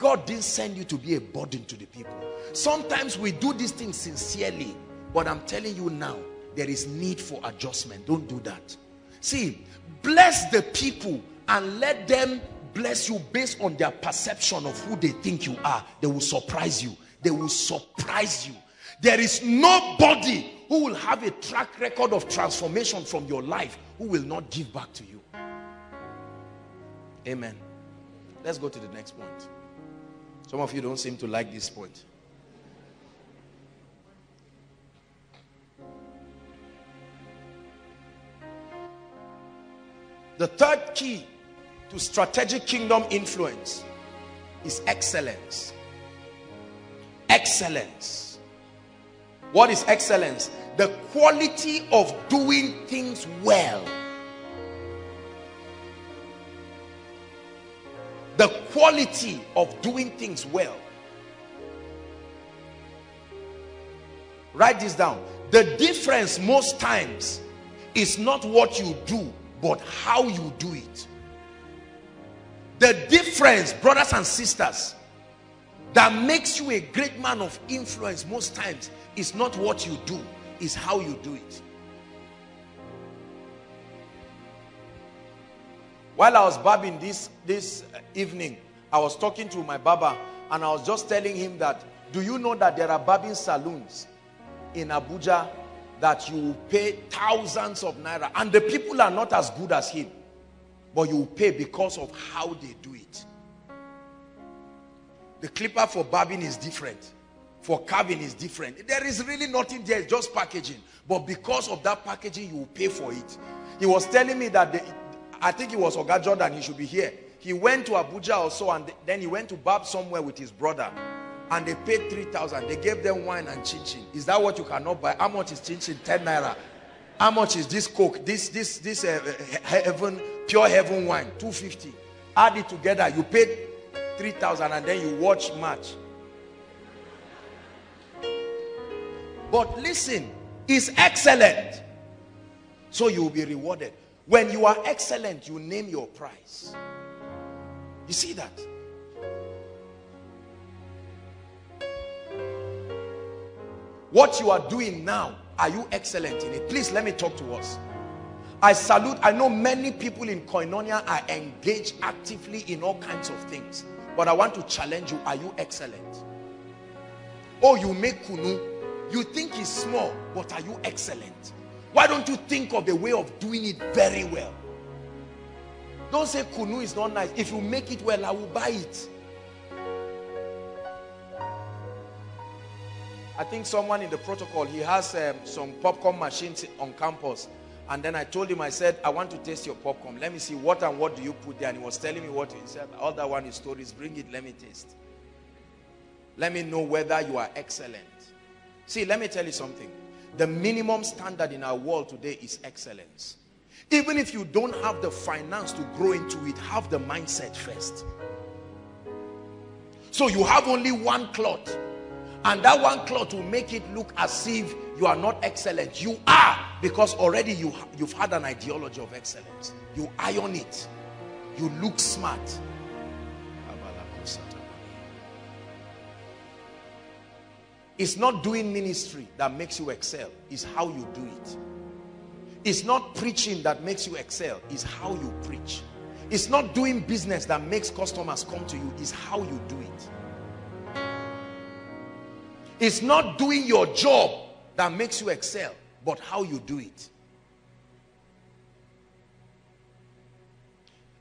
God didn't send you to be a burden to the people. Sometimes we do these things sincerely, but I'm telling you now, there is need for adjustment. Don't do that. See, bless the people and let them bless you based on their perception of who they think you are. They will surprise you. They will surprise you. There is nobody who will have a track record of transformation from your life who will not give back to you. Amen. Let's go to the next point. Some of you don't seem to like this point. The third key to strategic kingdom influence is excellence. Excellence. What is excellence? The quality of doing things well. The quality of doing things well. Write this down. The difference most times is not what you do, but how you do it. The difference, brothers and sisters, that makes you a great man of influence most times is not what you do, is how you do it. While I was barbing this evening, I was talking to my barber and I was just telling him that, do you know that there are barbing saloons in Abuja that you will pay thousands of naira, and the people are not as good as him, but you will pay because of how they do it. The clipper for barbing is different, for carving is different. There is really nothing there, just packaging, but because of that packaging you will pay for it. He was telling me that I think it was Oga Jordan, he should be here. He went to Abuja or so, and then he went to barb somewhere with his brother, and they paid 3,000. They gave them wine and chinchin. Is that what you cannot buy? How much is chinchin? 10 naira. How much is this coke? This pure heaven wine, 250. Add it together, you paid 3,000, and then you watch match. But listen, it's excellent, so you will be rewarded. When you are excellent, you name your price. You see that? What you are doing now, are you excellent in it? Please let me talk to us. I know many people in Koinonia are engaged actively in all kinds of things, but I want to challenge you, are you excellent? Oh, you make kunu, you think it's small, but are you excellent? Why don't you think of a way of doing it very well? Don't say kunu is not nice. If you make it well, I will buy it. I think someone in the protocol, he has some popcorn machines on campus. And then I told him, I said, I want to taste your popcorn. Let me see what do you put there. And he was telling me what he said. All that one is stories. Bring it, let me taste. Let me know whether you are excellent. See, let me tell you something. The minimum standard in our world today is excellence. Even if you don't have the finance to grow into it, have the mindset first. So you have only one cloth, and that one cloth will make it look as if you are not excellent. You are, because already you've had an ideology of excellence. You iron it. You look smart. It's not doing ministry that makes you excel. It's how you do it. It's not preaching that makes you excel. It's how you preach. It's not doing business that makes customers come to you. It's how you do it. It's not doing your job that makes you excel, but how you do it.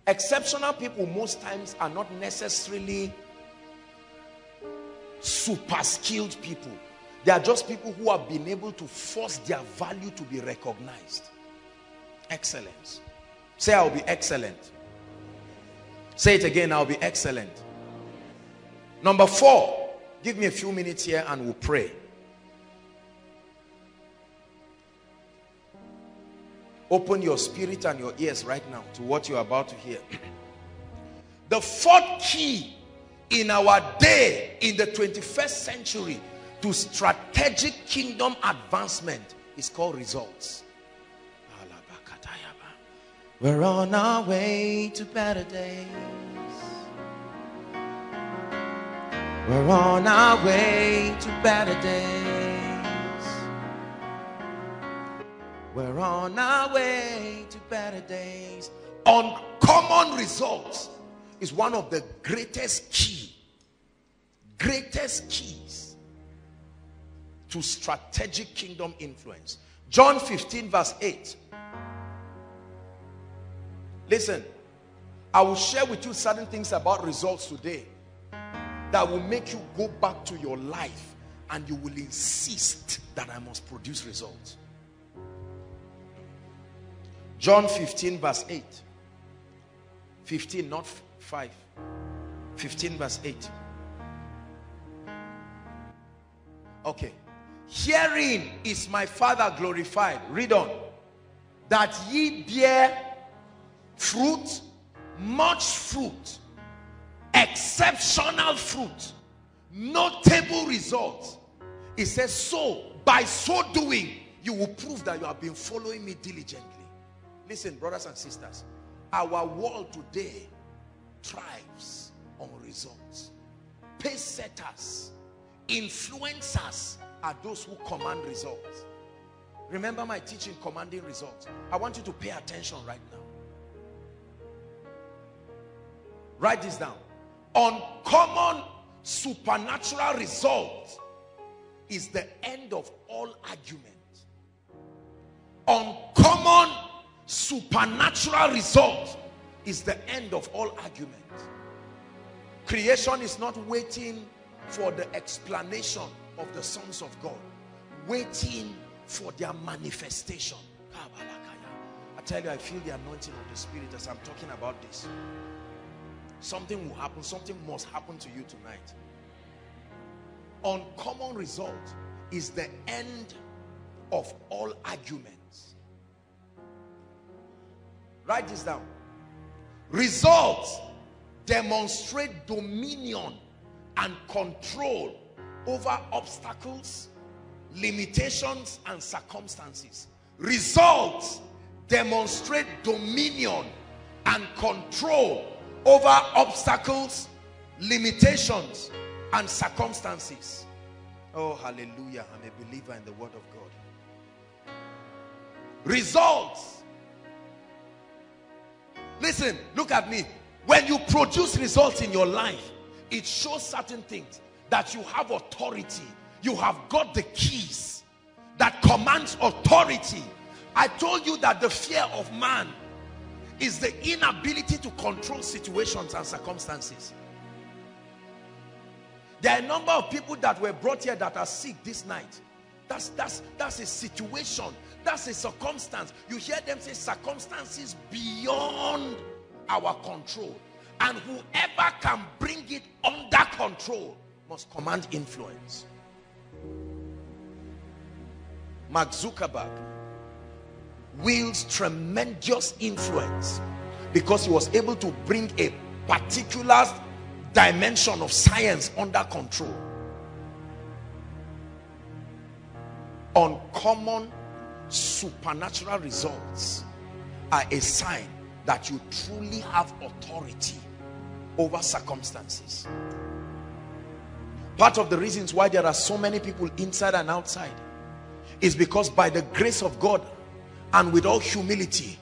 Exceptional people most times are not necessarily super skilled people. They are just people who have been able to force their value to be recognized. Excellence. Say, I'll be excellent. Say it again, I'll be excellent. Number 4. Give me a few minutes here and we'll pray. Open your spirit and your ears right now to what you're about to hear. The 4th key in our day, in the 21st century, to strategic kingdom advancement is called results. We're on our way to better days. We're on our way to better days. We're on our way to better days. Uncommon results is one of the greatest keys to strategic kingdom influence. John 15 verse 8. Listen, I will share with you certain things about results today that will make you go back to your life and you will insist that I must produce results. John 15 verse 8. 15, not 5. 15 verse 8. Okay. Herein is my Father glorified. Read on. That ye bear fruit, much fruit, exceptional fruit, notable results. It says, so by so doing you will prove that you have been following me diligently. Listen, brothers and sisters, our world today thrives on results. pace setters, influencers are those who command results. Remember my teaching, commanding results. I want you to pay attention right now. Write this down. Uncommon supernatural result is the end of all argument. Uncommon supernatural result is the end of all argument. Creation is not waiting for the explanation of the sons of God, waiting for their manifestation. I tell you, I feel the anointing of the Spirit as I'm talking about this. Something will happen, something must happen to you tonight. Uncommon result is the end of all arguments. Write this down. Results demonstrate dominion and control over obstacles, limitations, and circumstances. Results demonstrate dominion and control over obstacles, limitations, and circumstances. Oh, hallelujah. I'm a believer in the word of God. Results. Listen, look at me. When you produce results in your life, it shows certain things, that you have authority. You have got the keys that commands authority. I told you that the fear of man is the inability to control situations and circumstances. There are a number of people that were brought here that are sick this night. That's a situation. That's a circumstance. You hear them say circumstances beyond our control. And whoever can bring it under control must command influence. Mark Zuckerberg wields tremendous influence because he was able to bring a particular dimension of science under control. Uncommon supernatural results are a sign that you truly have authority over circumstances. Part of the reasons why there are so many people inside and outside is because by the grace of God and with all humility,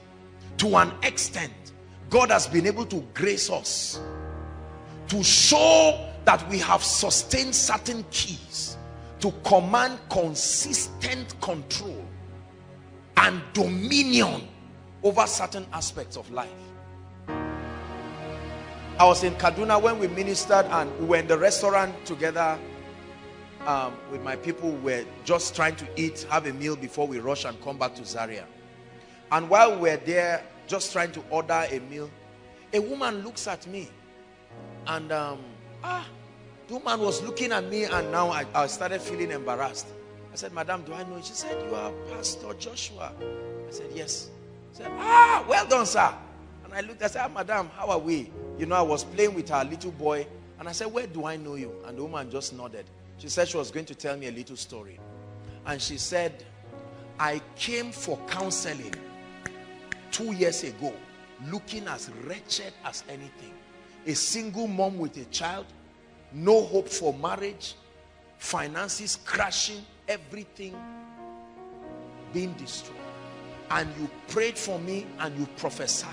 to an extent, God has been able to grace us to show that we have sustained certain keys to command consistent control and dominion over certain aspects of life. I was in Kaduna when we ministered, and we were in the restaurant together with my people. We were just trying to eat, have a meal before we rush and come back to Zaria. And while we were there, just trying to order a meal, a woman looks at me. And the woman was looking at me, and now I started feeling embarrassed. I said, "Madam, do I know?" She said, "You are Pastor Joshua." I said, "Yes." She said, "Ah, well done, sir." I looked, I said, "Ah, madam, how are we?" You know, I was playing with her little boy, and I said, "Where do I know you?" And the woman just nodded. She said she was going to tell me a little story. And she said, "I came for counseling 2 years ago, looking as wretched as anything. A single mom with a child, no hope for marriage, finances crashing, everything being destroyed. And you prayed for me and you prophesied.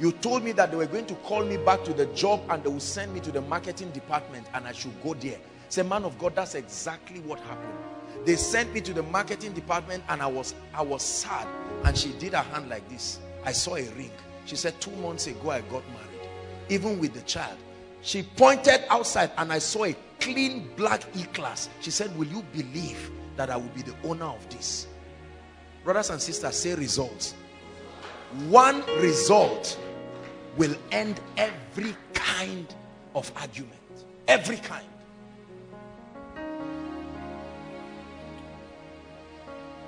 You told me that they were going to call me back to the job and they would send me to the marketing department and I should go there." Say, "Man of God, that's exactly what happened. They sent me to the marketing department and I was sad." And she did her hand like this. "I saw a ring." She said, "2 months ago I got married, even with the child." She pointed outside and I saw a clean black E-Class. She said, "Will you believe that I will be the owner of this?" Brothers and sisters, say results. One result will end every kind of argument. Every kind.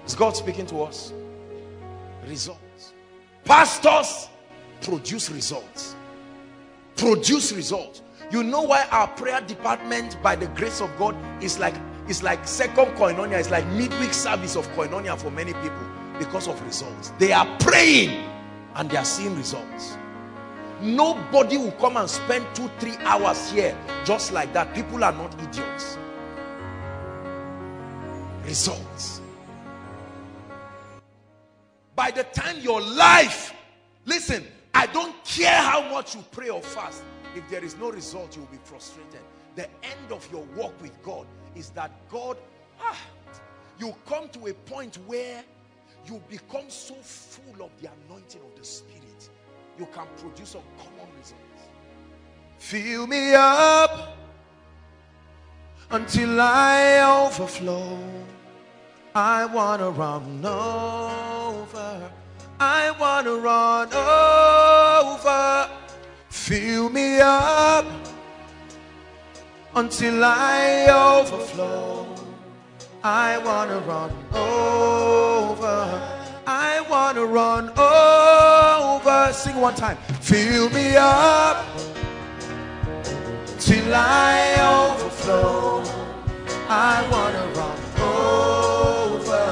Is God speaking to us? Results. Pastors produce results. Produce results. You know why our prayer department, by the grace of God, is like second Koinonia. It's like midweek service of Koinonia for many people, because of results. They are praying and they are seeing results. Nobody will come and spend 2-3 hours here just like that. People are not idiots. Results. By the time your life, listen, I don't care how much you pray or fast, if there is no result, you'll be frustrated. The end of your walk with God is that God, you come to a point where you become so full of the anointing of the Spirit, you can produce uncommon results. Fill me up until I overflow. I want to run over. I want to run over. Fill me up until I overflow. I want to run over. I want to run over. Sing one time. Fill me up till I overflow. I want to run over.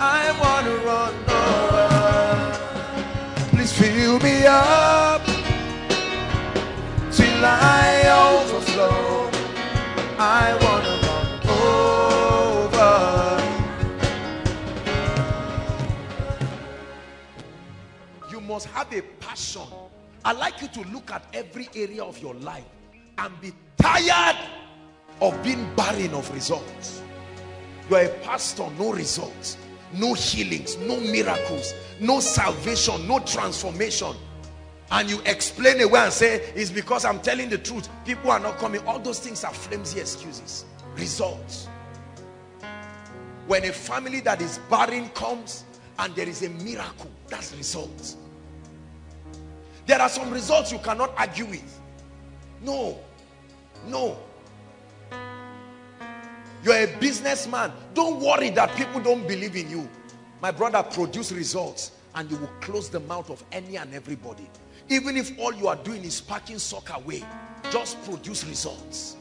I want to run over. Please fill me up till I overflow. I want to run over. You must have a passion. I'd like you to look at every area of your life and be tired of being barren of results. You are a pastor, no results, no healings, no miracles, no salvation, no transformation. And you explain away and say, it's because I'm telling the truth. People are not coming. All those things are flimsy excuses. Results. When a family that is barren comes and there is a miracle, that's results. There are some results you cannot argue with. No, no. You're a businessman. Don't worry that people don't believe in you. My brother, produce results and you will close the mouth of any and everybody. Even if all you are doing is packing sock away, just produce results.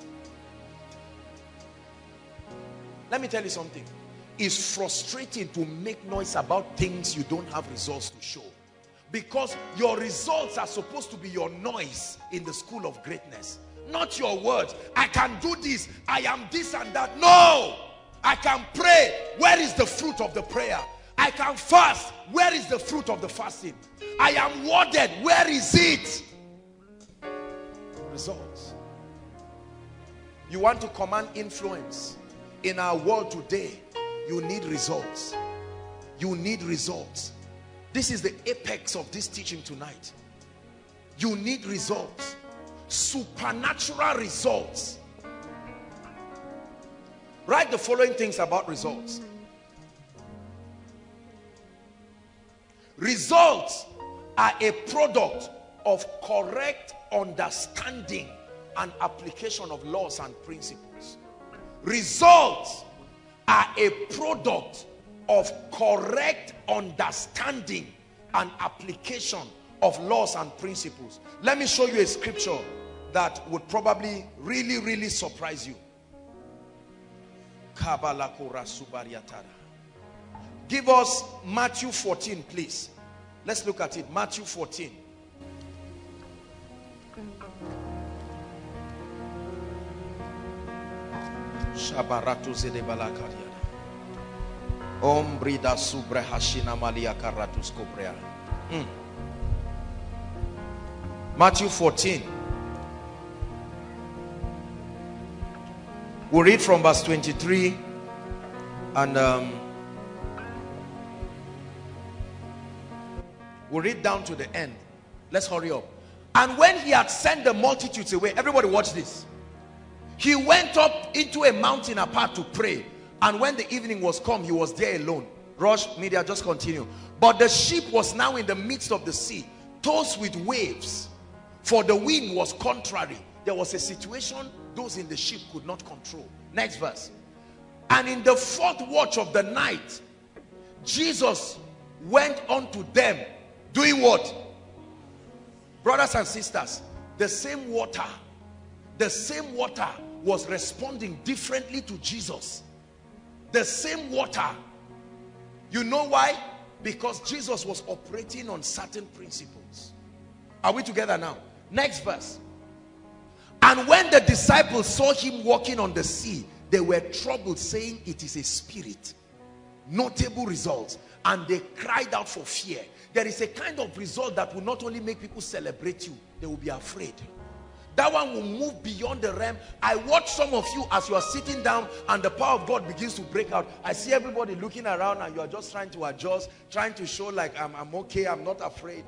Let me tell you something. It's frustrating to make noise about things you don't have results to show. Because your results are supposed to be your noise in the school of greatness. Not your words. I can do this. I am this and that. No! I can pray. Where is the fruit of the prayer? I can fast. Where is the fruit of the fasting? I am worded. Where is it? Results. You want to command influence in our world today, you need results. You need results. This is the apex of this teaching tonight. You need results. Supernatural results. Write the following things about results. Results are a product of correct understanding and application of laws and principles. Results are a product of correct understanding and application of laws and principles. Let me show you a scripture that would probably really surprise you. Give us Matthew 14, please. Let's look at it. Matthew 14. Shabaratu zedebalakaria. Ombrida subre hashina malia karatus kobrea. Matthew 14. We'll read from verse 23 and we'll read down to the end. Let's hurry up. And when he had sent the multitudes away, everybody watch this. He went up into a mountain apart to pray. And when the evening was come, he was there alone. Rush media, just continue. But the ship was now in the midst of the sea, tossed with waves, for the wind was contrary. There was a situation those in the ship could not control. Next verse. And in the fourth watch of the night, Jesus went unto them, doing what? Brothers and sisters, the same water was responding differently to Jesus. The same water. You know why? Because Jesus was operating on certain principles. Are we together now? Next verse. And when the disciples saw him walking on the sea, they were troubled, saying, it is a spirit. Notable results. And they cried out for fear. There is a kind of result that will not only make people celebrate you, they will be afraid. That one will move beyond the realm. I watch some of you as you are sitting down and the power of God begins to break out. I see everybody looking around and you are just trying to adjust, trying to show like I'm okay, I'm not afraid.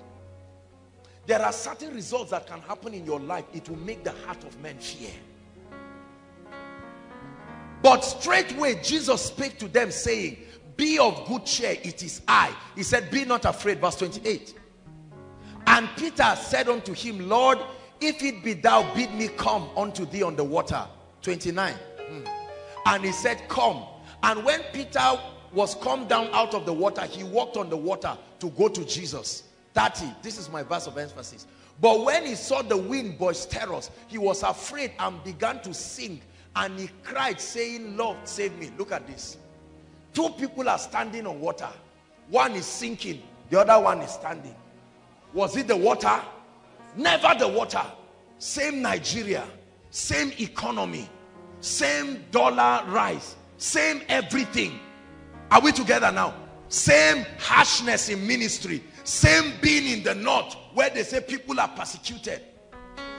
There are certain results that can happen in your life. It will make the heart of men fear. But straightway Jesus spake to them, saying, be of good cheer, it is I. He said, be not afraid. Verse 28. And Peter said unto him, Lord, if it be thou, bid me come unto thee on the water. 29. And he said, come. And when Peter was come down out of the water, he walked on the water to go to Jesus. 30. This is my verse of emphasis. But when he saw the wind boisterous, he was afraid and began to sink. And he cried, saying, Lord, save me. Look at this. Two people are standing on water. One is sinking. The other one is standing. Was it the water? Never the water. Same Nigeria, same economy, same dollar rise, same everything. Are we together now? Same harshness in ministry, same being in the north where they say people are persecuted.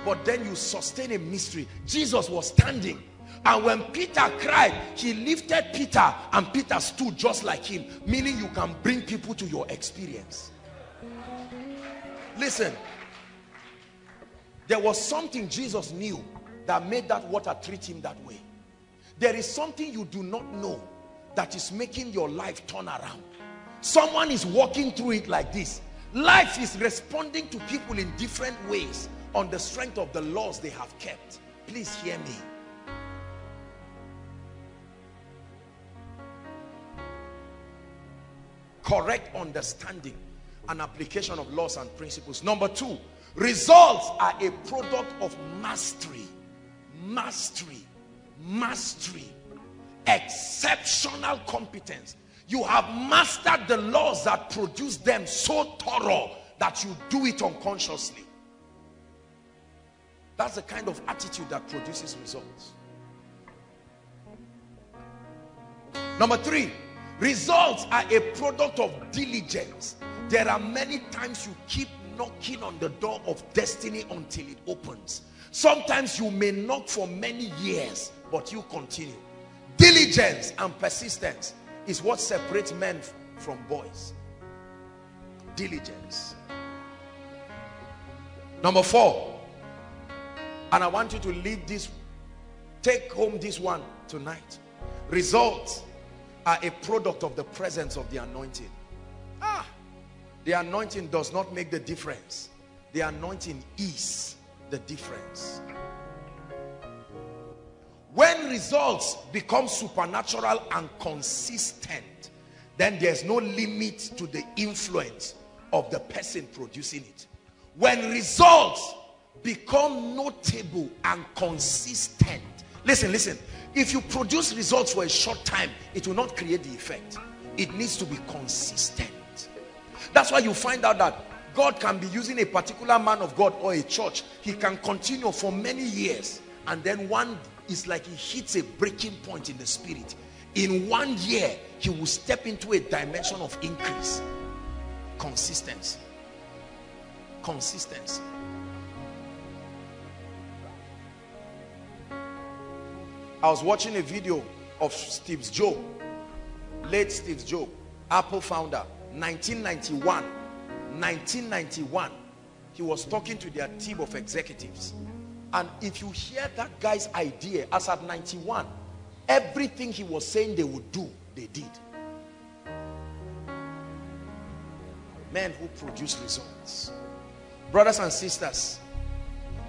But then you sustain a mystery. Jesus was standing. And when Peter cried, he lifted Peter and Peter stood just like him. Meaning you can bring people to your experience. Listen. There was something Jesus knew that made that water treat him that way. There is something you do not know that is making your life turn around. Someone is walking through it like this. Life is responding to people in different ways on the strength of the laws they have kept. Please hear me. Correct understanding and application of laws and principles. Number two, results are a product of mastery. Mastery. Exceptional competence. You have mastered the laws that produce them so thorough that you do it unconsciously. That's the kind of attitude that produces results. Number three, results are a product of diligence. There are many times you keep knocking on the door of destiny until it opens. Sometimes you may knock for many years, but you continue. Diligence and persistence is what separates men from boys. Diligence. Number four, and I want you to leave this, take home this one tonight. Results are a product of the presence of the anointing. The anointing does not make the difference. The anointing is the difference. When results become supernatural and consistent, then there's no limit to the influence of the person producing it. When results become notable and consistent, listen, if you produce results for a short time, it will not create the effect. It needs to be consistent. That's why you find out that God can be using a particular man of God or a church. He can continue for many years. And then one is like he hits a breaking point in the spirit. In 1 year, he will step into a dimension of increase. Consistency. Consistency. I was watching a video of Steve Jobs, late Steve Jobs, Apple founder. 1991, he was talking to their team of executives. And if you hear that guy's idea, as at 91, everything he was saying they would do, they did. Men who produce results. Brothers and sisters,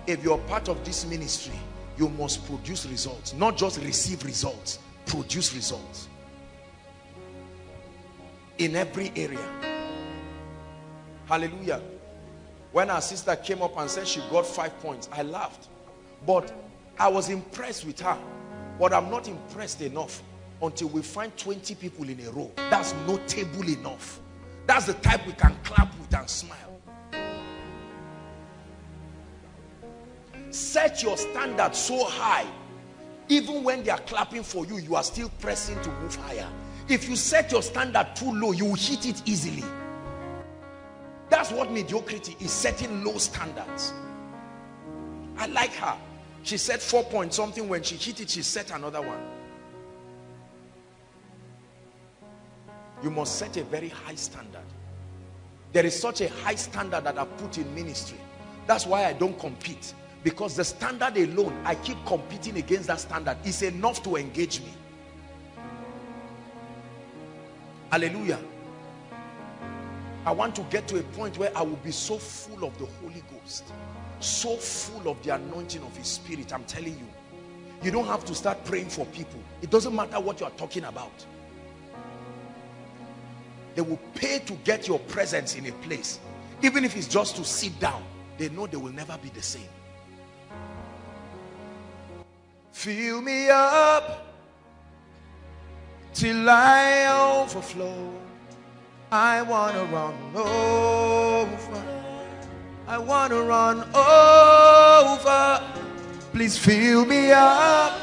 if you're part of this ministry, you must produce results. Not just receive results, produce results. In every area. Hallelujah. When our sister came up and said she got 5 points, I laughed. But I was impressed with her. But I'm not impressed enough until we find 20 people in a row. That's notable enough. That's the type we can clap with and smile. Set your standard so high, even when they are clapping for you, you are still pressing to move higher. If you set your standard too low, you will hit it easily. That's what mediocrity is, setting low standards. I like her. She set 4 point something. When she hit it, she set another one. You must set a very high standard. There is such a high standard that I put in ministry. That's why I don't compete. Because the standard alone, I keep competing against that standard. It's enough to engage me. Hallelujah. I want to get to a point where I will be so full of the Holy Ghost, so full of the anointing of His Spirit. I'm telling you, you don't have to start praying for people. It doesn't matter what you are talking about. They will pay to get your presence in a place. Even if it's just to sit down, they know they will never be the same. Fill me up till I overflow. I want to run over. I want to run over. Please fill me up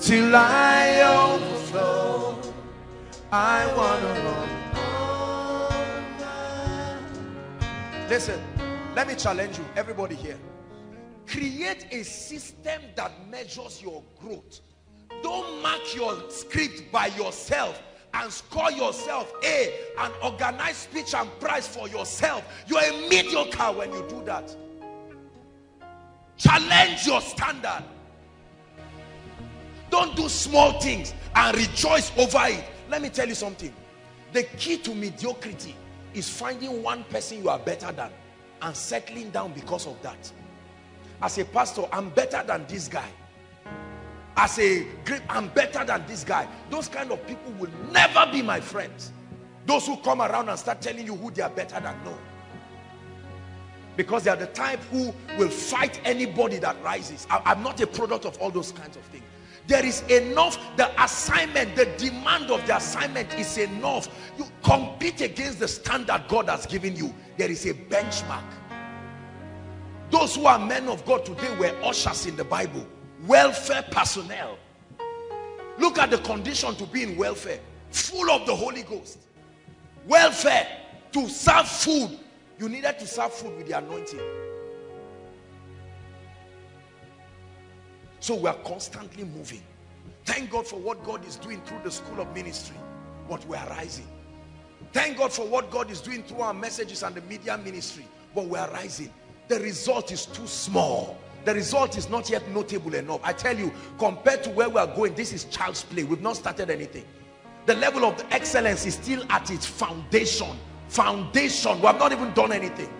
till I overflow. I want to run over. Listen, let me challenge you, everybody here. Create a system that measures your growth. Don't mark your script by yourself and score yourself A and organize speech and prize for yourself. You are a mediocre when you do that. Challenge your standard. Don't do small things and rejoice over it. Let me tell you something. The key to mediocrity is finding one person you are better than and settling down because of that. As a pastor, I'm better than this guy. As a great, I'm better than this guy. Those kind of people will never be my friends. Those who come around and start telling you who they are better than, no. Because they are the type who will fight anybody that rises. I'm not a product of all those kinds of things. There is enough, the assignment, the demand of the assignment is enough. You compete against the standard God has given you. There is a benchmark. Those who are men of God today were ushers in the Bible. Welfare personnel. Look at the condition to be in welfare. Full of the Holy Ghost. Welfare. To serve food. You needed to serve food with the anointing. So we are constantly moving. Thank God for what God is doing through the School of Ministry. But we are rising. Thank God for what God is doing through our messages and the media ministry. But we are rising. The result is too small. The result is not yet notable enough. I tell you, compared to where we are going, this is child's play. We've not started anything. The level of the excellence is still at its foundation. We have not even done anything.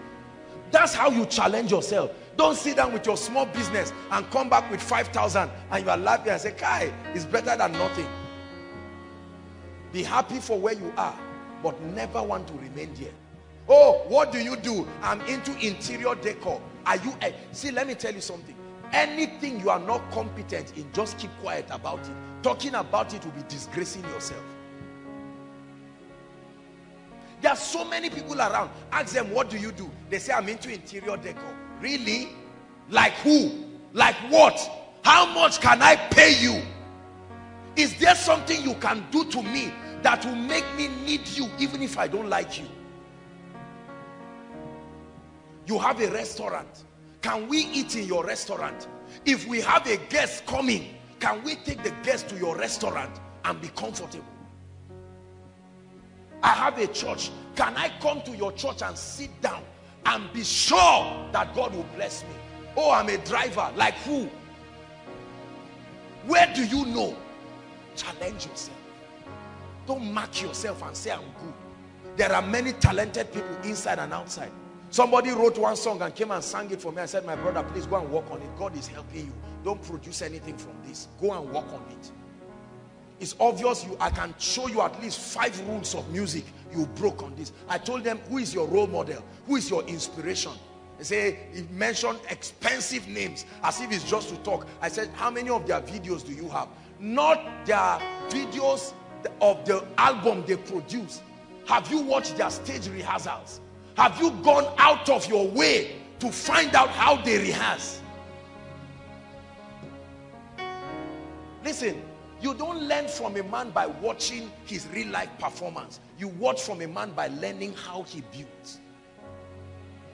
That's how you challenge yourself. Don't sit down with your small business and come back with 5,000 and you are laughing and say, Kai, it's better than nothing. Be happy for where you are, but never want to remain there. Oh, what do you do? I'm into interior decor. Are you? See, let me tell you something. Anything you are not competent in, just keep quiet about it. Talking about it will be disgracing yourself. There are so many people around. Ask them, what do you do? They say, I'm into interior decor. Really? Like who? Like what? How much can I pay you? Is there something you can do to me that will make me need you even if I don't like you? You have a restaurant. Can we eat in your restaurant? If we have a guest coming, can we take the guest to your restaurant and be comfortable? I have a church. Can I come to your church and sit down and be sure that God will bless me? Oh, I'm a driver. Like who? Where do you know? Challenge yourself. Don't mark yourself and say, I'm good. There are many talented people inside and outside. Somebody wrote one song and came and sang it for me. I said, my brother, please go and work on it. God is helping you. Don't produce anything from this. Go and work on it. It's obvious I can show you at least 5 rules of music you broke on this. I told them, who is your role model? Who is your inspiration? They say, it mentioned expensive names as if it's just to talk. I said, how many of their videos do you have? Not their videos of the album they produce. Have you watched their stage rehearsals? Have you gone out of your way to find out how they rehearse. Listen, you don't learn from a man by watching his real life performance. You watch from a man by learning how he builds.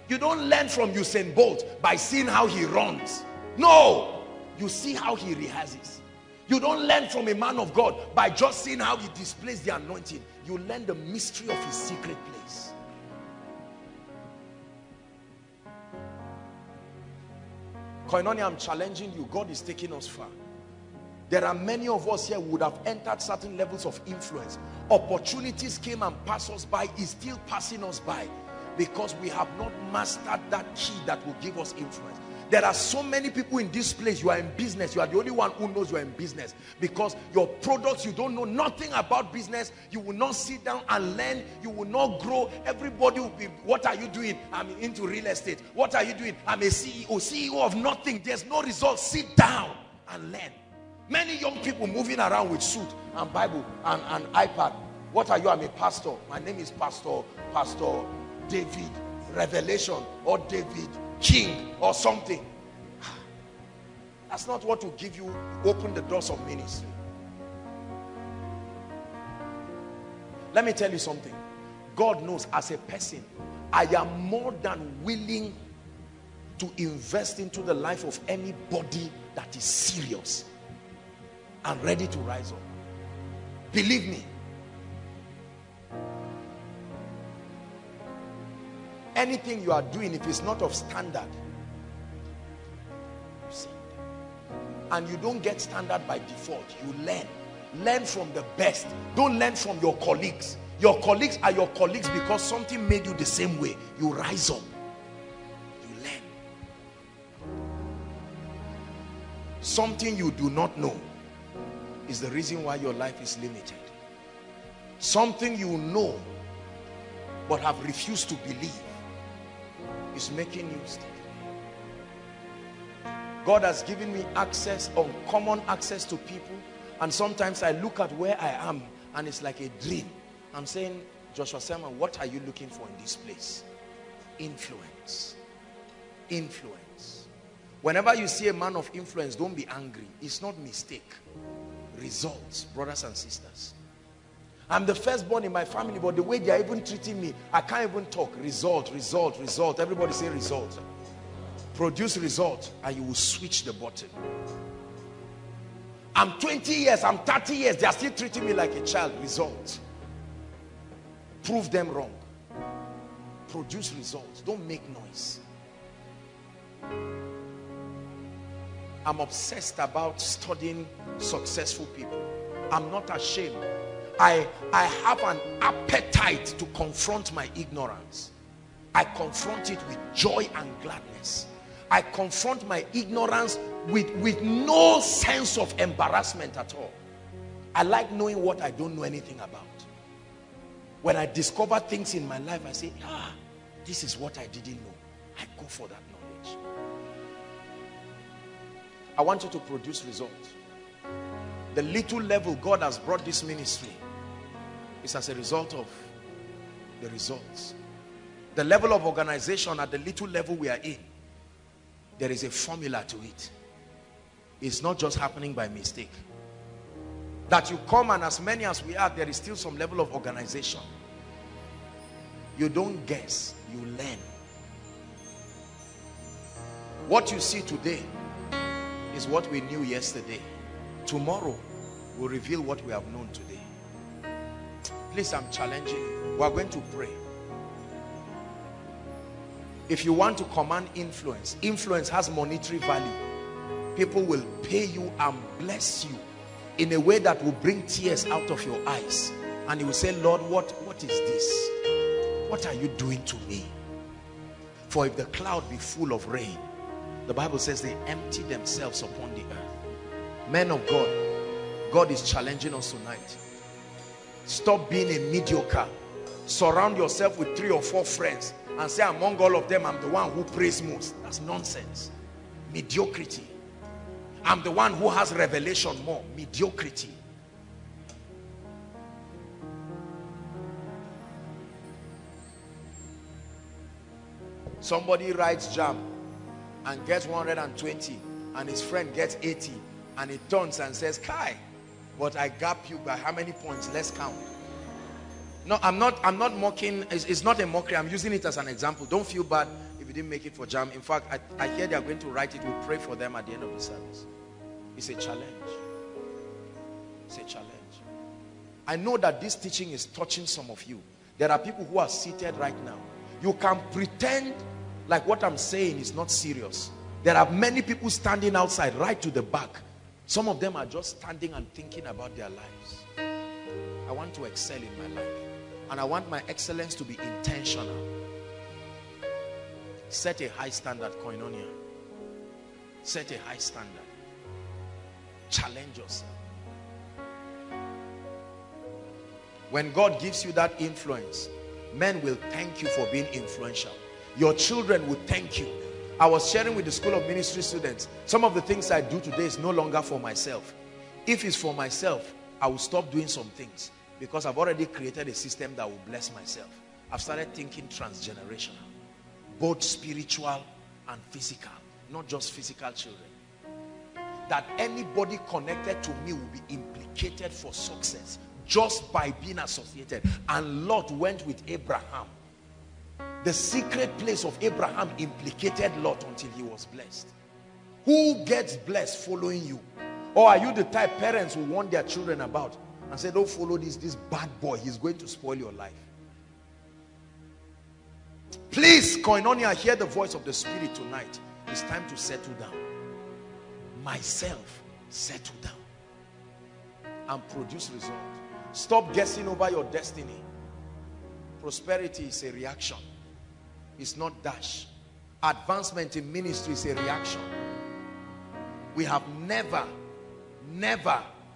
You don't learn from Usain Bolt by seeing how he runs. No, you see how he rehearses. You don't learn from a man of God by just seeing how he displays the anointing. You learn the mystery of his secret place. Koinonia, I'm challenging you. God is taking us far. There are many of us here who would have entered certain levels of influence. Opportunities came and passed us by, is still passing us by, because we have not mastered that key that will give us influence. There are so many people in this place. You are in business. You are the only one who knows you are in business, because your products, you don't know nothing about business. You will not sit down and learn. You will not grow. Everybody will be, what are you doing? I'm into real estate. What are you doing? I'm a CEO. CEO of nothing. There's no result. Sit down and learn. Many young people moving around with suit and Bible and iPad. What are you? I'm a pastor. My name is Pastor David Revelation, or David King, or something. That's not what will give you, open the doors of ministry. Let me tell you something. God knows, as a person, I am more than willing to invest into the life of anybody that is serious and ready to rise up. Believe me. Anything you are doing, if it's not of standard, you see, and you don't get standard by default, you learn. Learn from the best. Don't learn from your colleagues. Your colleagues are your colleagues because something made you the same way. You rise up. You learn. Something you do not know is the reason why your life is limited. Something you know but have refused to believe is making you stick. God has given me access, uncommon access to people, and sometimes I look at where I am and it's like a dream. I'm saying, Joshua Selman, what are you looking for in this place? Influence. Influence. Whenever you see a man of influence, don't be angry. It's not mistake. Results, brothers and sisters. I'm the firstborn in my family, but the way they are even treating me, I can't even talk. Result, result, result. Everybody say result. Produce result, and you will switch the button. I'm 20 years, I'm 30 years, they are still treating me like a child. Result. Prove them wrong. Produce results. Don't make noise. I'm obsessed about studying successful people. I'm not ashamed. I have an appetite to confront my ignorance. I confront it with joy and gladness. I confront my ignorance with no sense of embarrassment at all. I like knowing what I don't know anything about. When I discover things in my life, I say, ah, this is what I didn't know. I go for that knowledge. I want you to produce results. The little level God has brought this ministry, it's as a result of the results. The level of organization, at the little level we are in, there is a formula to it. It's not just happening by mistake. That you come, and as many as we are, there is still some level of organization. You don't guess, you learn. What you see today is what we knew yesterday. Tomorrow will reveal what we have known today. Please, I'm challenging you. We are going to pray. If you want to command influence, influence has monetary value. People will pay you and bless you in a way that will bring tears out of your eyes. And you will say, Lord, what is this? What are you doing to me? For if the cloud be full of rain, the Bible says they empty themselves upon the earth. Men of God, God is challenging us tonight. Stop being a mediocre. Surround yourself with 3 or 4 friends and say, among all of them, I'm the one who prays most. That's nonsense. Mediocrity. I'm the one who has revelation more. Mediocrity. Somebody writes jam and gets 120 and his friend gets 80 and he turns and says, Kai, but I gap you by how many points? Let's count. No, I'm not mocking. It's not a mockery. I'm using it as an example. Don't feel bad if you didn't make it for jam. In fact, I hear they are going to write it. We'll pray for them at the end of the service. It's a challenge. It's a challenge. I know that this teaching is touching some of you. There are people who are seated right now. You can pretend like what I'm saying is not serious. There are many people standing outside, right to the back. Some of them are just standing and thinking about their lives. I want to excel in my life. And I want my excellence to be intentional. Set a high standard, Koinonia. Set a high standard. Challenge yourself. When God gives you that influence, men will thank you for being influential. Your children will thank you. I was sharing with the School of Ministry students, some of the things I do today is no longer for myself. If it's for myself, I will stop doing some things, because I've already created a system that will bless myself. I've started thinking transgenerational, both spiritual and physical, not just physical children. That anybody connected to me will be implicated for success just by being associated. And Lot went with Abraham. The secret place of Abraham implicated Lot until he was blessed. Who gets blessed following you? Or are you the type parents who warn their children about and say, don't follow this bad boy, he's going to spoil your life? Please, Koinonia, hear the voice of the Spirit tonight. It's time to settle down. Myself, settle down and produce result. Stop guessing over your destiny. Prosperity is a reaction. It's not dash. Advancement in ministry is a reaction. We have never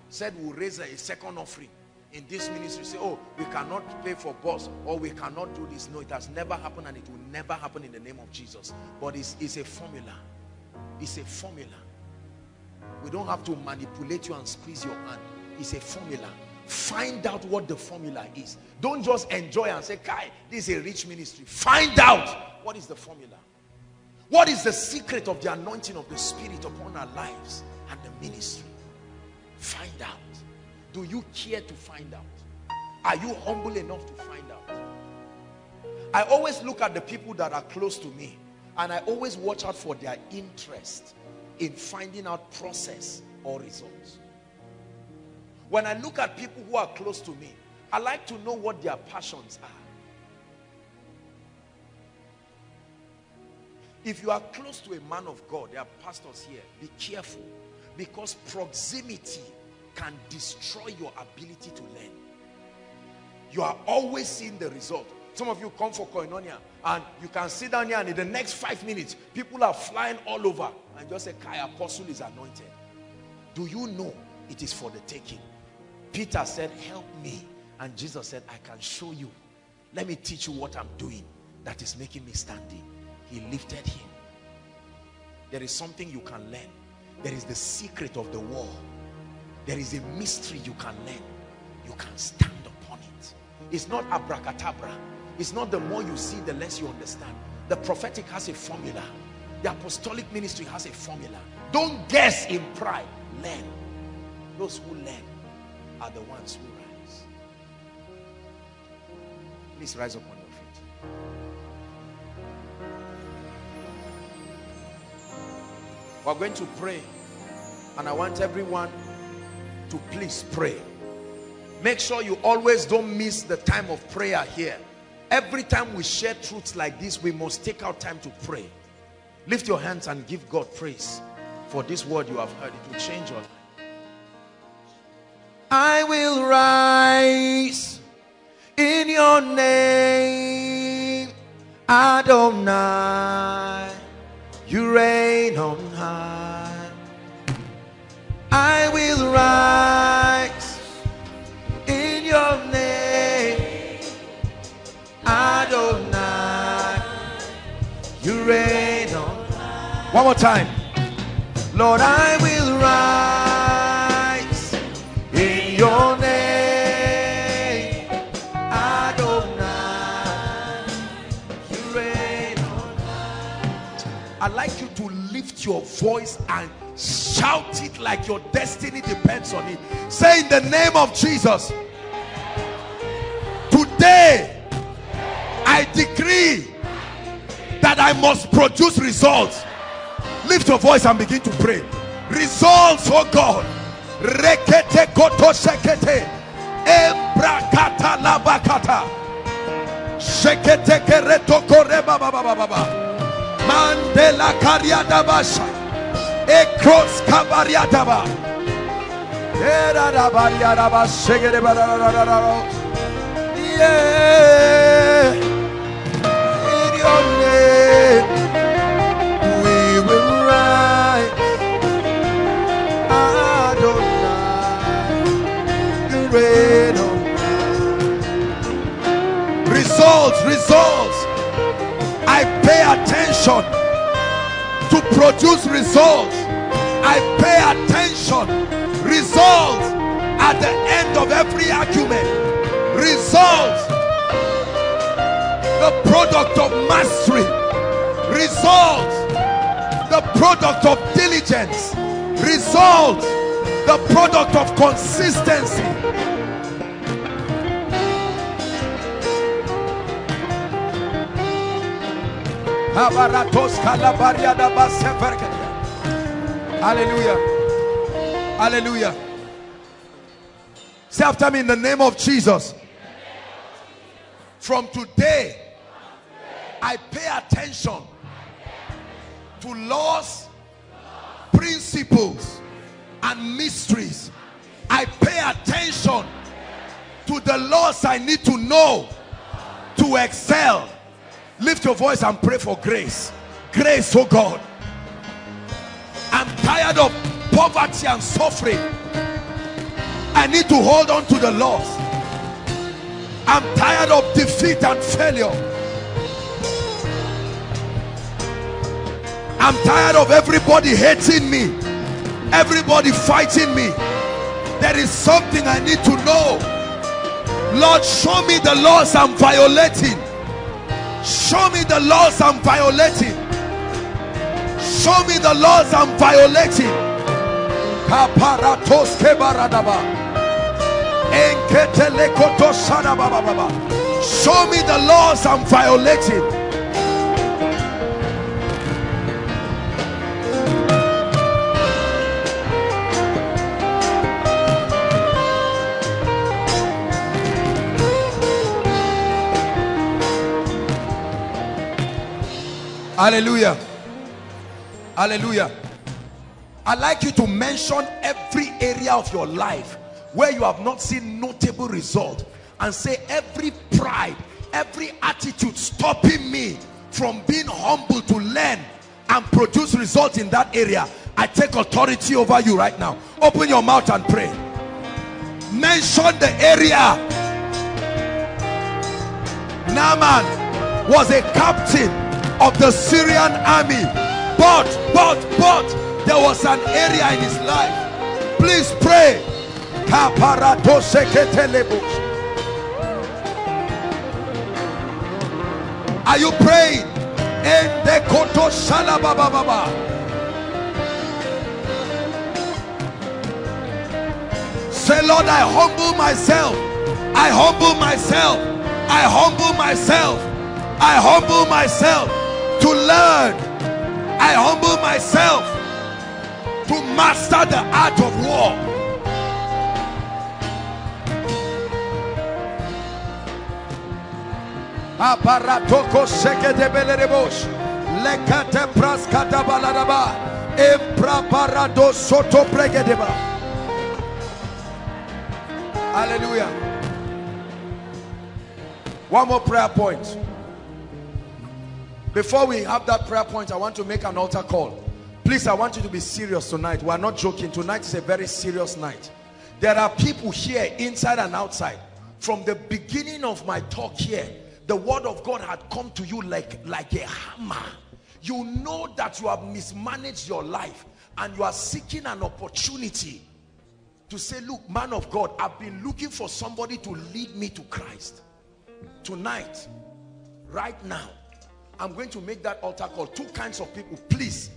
said we'll raise a second offering in this ministry. Say, oh, we cannot pay for bus, or we cannot do this. No, it has never happened, and it will never happen in the name of Jesus. But it's a formula. It's a formula. We don't have to manipulate you and squeeze your hand. It's a formula. Find out what the formula is. Don't just enjoy and say, Kai, this is a rich ministry. Find out what is the formula. What is the secret of the anointing of the Spirit upon our lives and the ministry? Find out. Do you care to find out? Are you humble enough to find out? I always look at the people that are close to me, and I always watch out for their interest in finding out process or results. When I look at people who are close to me, I like to know what their passions are. If you are close to a man of God, there are pastors here, be careful, because proximity can destroy your ability to learn. You are always seeing the result. Some of you come for Koinonia and you can sit down here, and in the next 5 minutes, people are flying all over, and just say, Kai, Apostle is anointed. Do you know it is for the taking? Peter said, help me. And Jesus said, I can show you. Let me teach you what I'm doing that is making me standing. He lifted him. There is something you can learn. There is the secret of the war. There is a mystery you can learn. You can stand upon it. It's not abracadabra. It's not the more you see, the less you understand. The prophetic has a formula. The apostolic ministry has a formula. Don't guess in pride. Learn. Those who learn are the ones who rise. Please rise upon your feet. We're going to pray, and I want everyone to please pray. Make sure you always don't miss the time of prayer here. Every time we share truths like this, we must take our time to pray. Lift your hands and give God praise for this word you have heard. It will change your life. I will rise in your name, Adonai, you reign on high. I will rise in your name, Adonai, you reign on high. One more time. Lord, I will rise. Your name, Adonai, you reign on high. to lift your voice and shout it like your destiny depends on it. Say, in the name of Jesus, today I decree that I must produce results. Lift your voice and begin to pray. Results, oh God. Rekete koto sekete embrakata labakata sekete kereto kore baba baba baba mandela kariada basha ekros kabariada ba era rabariada ba segere bararararo yeah in your name we will rise. Results, results. I pay attention to produce results. I pay attention. Results at the end of every argument. Results, the product of mastery. Results, the product of diligence. Results, the product of consistency. Hallelujah. Hallelujah. Say after me, in the name of Jesus. From today, I pay attention to laws, principles, and mysteries. I pay attention to the laws I need to know to excel. Lift your voice and pray for grace. Grace, oh God. I'm tired of poverty and suffering. I need to hold on to the laws. I'm tired of defeat and failure. I'm tired of everybody hating me, everybody fighting me. There is something I need to know. Lord, show me the laws I'm violating. Show me the laws I'm violating. Show me the laws I'm violating. Kaparatos kebaradaba. Enketelekotoshana baba baba. Show me the laws I'm violating. Hallelujah. Hallelujah. I'd like you to mention every area of your life where you have not seen notable result and say, every pride, every attitude stopping me from being humble to learn and produce results in that area, I take authority over you right now. Open your mouth and pray. Mention the area. Naaman was a captain of the Syrian army, but there was an area in his life. Please pray. Are you praying? Say, Lord, I humble myself. I humble myself. I humble myself. I humble myself to learn. I humble myself to master the art of war. Aparatoko seke de belerebosh, lekate praskata baladaba, empraparado soto pregedeba. Hallelujah. One more prayer point. Before we have that prayer point, I want to make an altar call. Please, I want you to be serious tonight. We are not joking. Tonight is a very serious night. There are people here, inside and outside. From the beginning of my talk here, the word of God had come to you like a hammer. You know that you have mismanaged your life and you are seeking an opportunity to say, look, man of God, I've been looking for somebody to lead me to Christ. Tonight, right now, I'm going to make that altar call. Two kinds of people, please.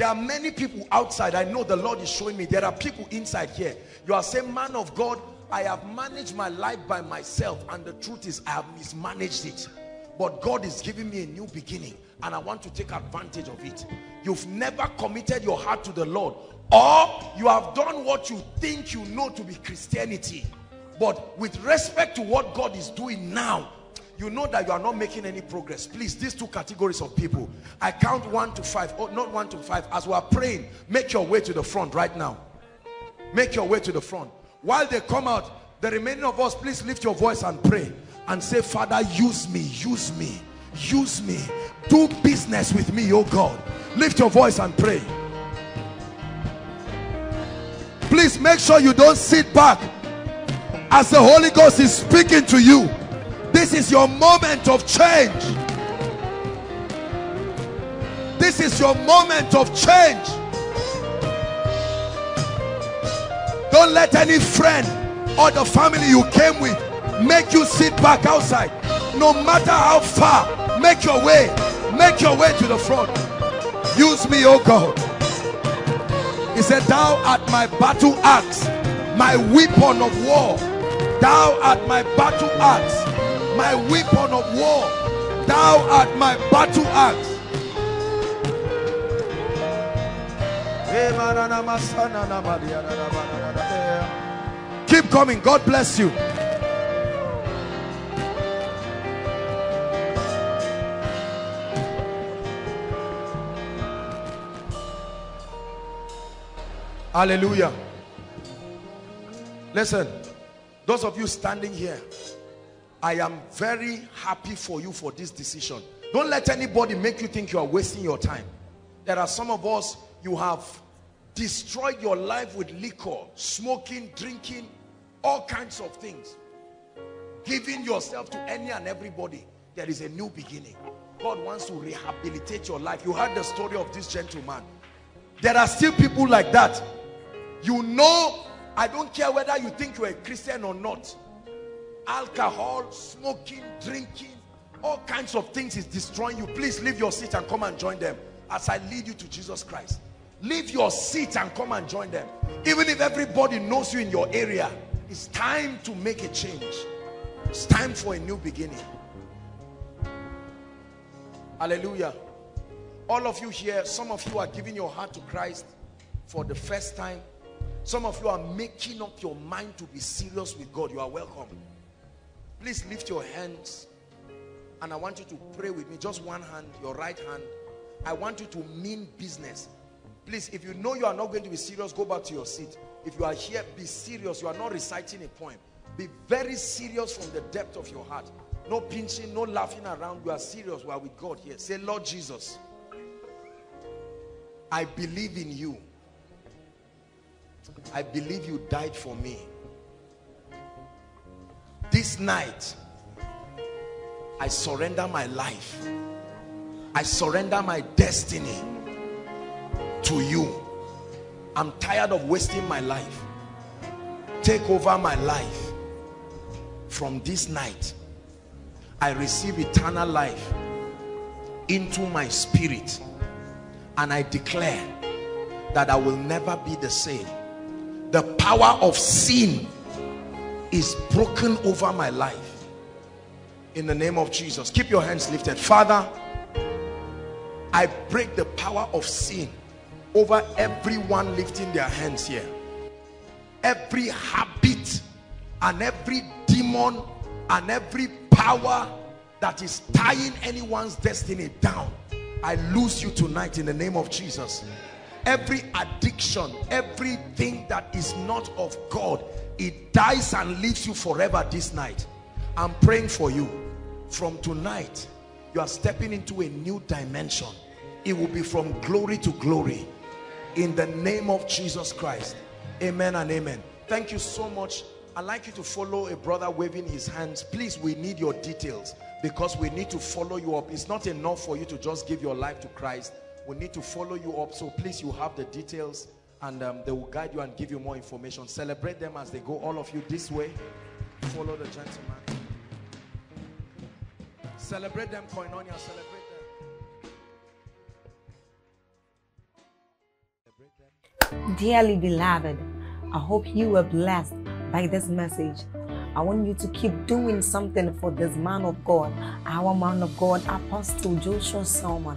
There are many people outside. I know the Lord is showing me. There are people inside here. You are saying, man of God, I have managed my life by myself, and the truth is I have mismanaged it. But God is giving me a new beginning, and I want to take advantage of it. You've never committed your heart to the Lord, or you have done what you think you know to be Christianity. But with respect to what God is doing now, you know that you are not making any progress. Please, these two categories of people, I count 1 to 5, or not 1 to 5, as we are praying, make your way to the front right now. Make your way to the front. While they come out, the remaining of us, please lift your voice and pray and say, Father, use me, use me, use me. Do business with me, oh God. Lift your voice and pray. Please make sure you don't sit back as the Holy Ghost is speaking to you. This is your moment of change. This is your moment of change. Don't let any friend or the family you came with make you sit back outside. No matter how far, make your way. Make your way to the front. Use me, O God. He said, thou art my battle axe, my weapon of war. Thou art my battle axe, my weapon of war. Thou art my battle axe. Keep coming. God bless you. Hallelujah. Listen, those of you standing here, I am very happy for you for this decision. Don't let anybody make you think you are wasting your time. There are some of us, you have destroyed your life with liquor, smoking, drinking, all kinds of things. Giving yourself to any and everybody. There is a new beginning. God wants to rehabilitate your life. You heard the story of this gentleman. There are still people like that. You know, I don't care whether you think you're a Christian or not. Alcohol, smoking, drinking, all kinds of things is destroying you. Please leave your seat and come and join them as I lead you to Jesus Christ. Leave your seat and come and join them. Even if everybody knows you in your area, it's time to make a change. It's time for a new beginning. Hallelujah. All of you here, some of you are giving your heart to Christ for the first time. Some of you are making up your mind to be serious with God. You are welcome. Please lift your hands, and I want you to pray with me. Just one hand, your right hand. I want you to mean business. Please, if you know you are not going to be serious, go back to your seat. If you are here, be serious. You are not reciting a poem. Be very serious from the depth of your heart. No pinching, no laughing around. You are serious. We are with God here. Say, Lord Jesus, I believe in you. I believe you died for me. This night, I surrender my life. I surrender my destiny to you. I'm tired of wasting my life. Take over my life. From this night, I receive eternal life into my spirit, and I declare that I will never be the same. The power of sin is broken over my life. In the name of Jesus, keep your hands lifted. Father, I break the power of sin over everyone lifting their hands here. Every habit and every demon and every power that is tying anyone's destiny down, I lose you tonight in the name of Jesus. Every addiction, everything that is not of God, it dies and leaves you forever this night. I'm praying for you. From tonight, you are stepping into a new dimension. It will be from glory to glory. In the name of Jesus Christ. Amen and amen. Thank you so much. I'd like you to follow a brother waving his hands. Please, we need your details because we need to follow you up. It's not enough for you to just give your life to Christ. We need to follow you up. So please, you have the details, and they will guide you and give you more information. Celebrate them as they go. All of you this way, follow the gentleman. Celebrate them, Koinonia. Celebrate them. Dearly beloved, I hope you were blessed by this message. I want you to keep doing something for this man of God, our man of God, Apostle Joshua Selman.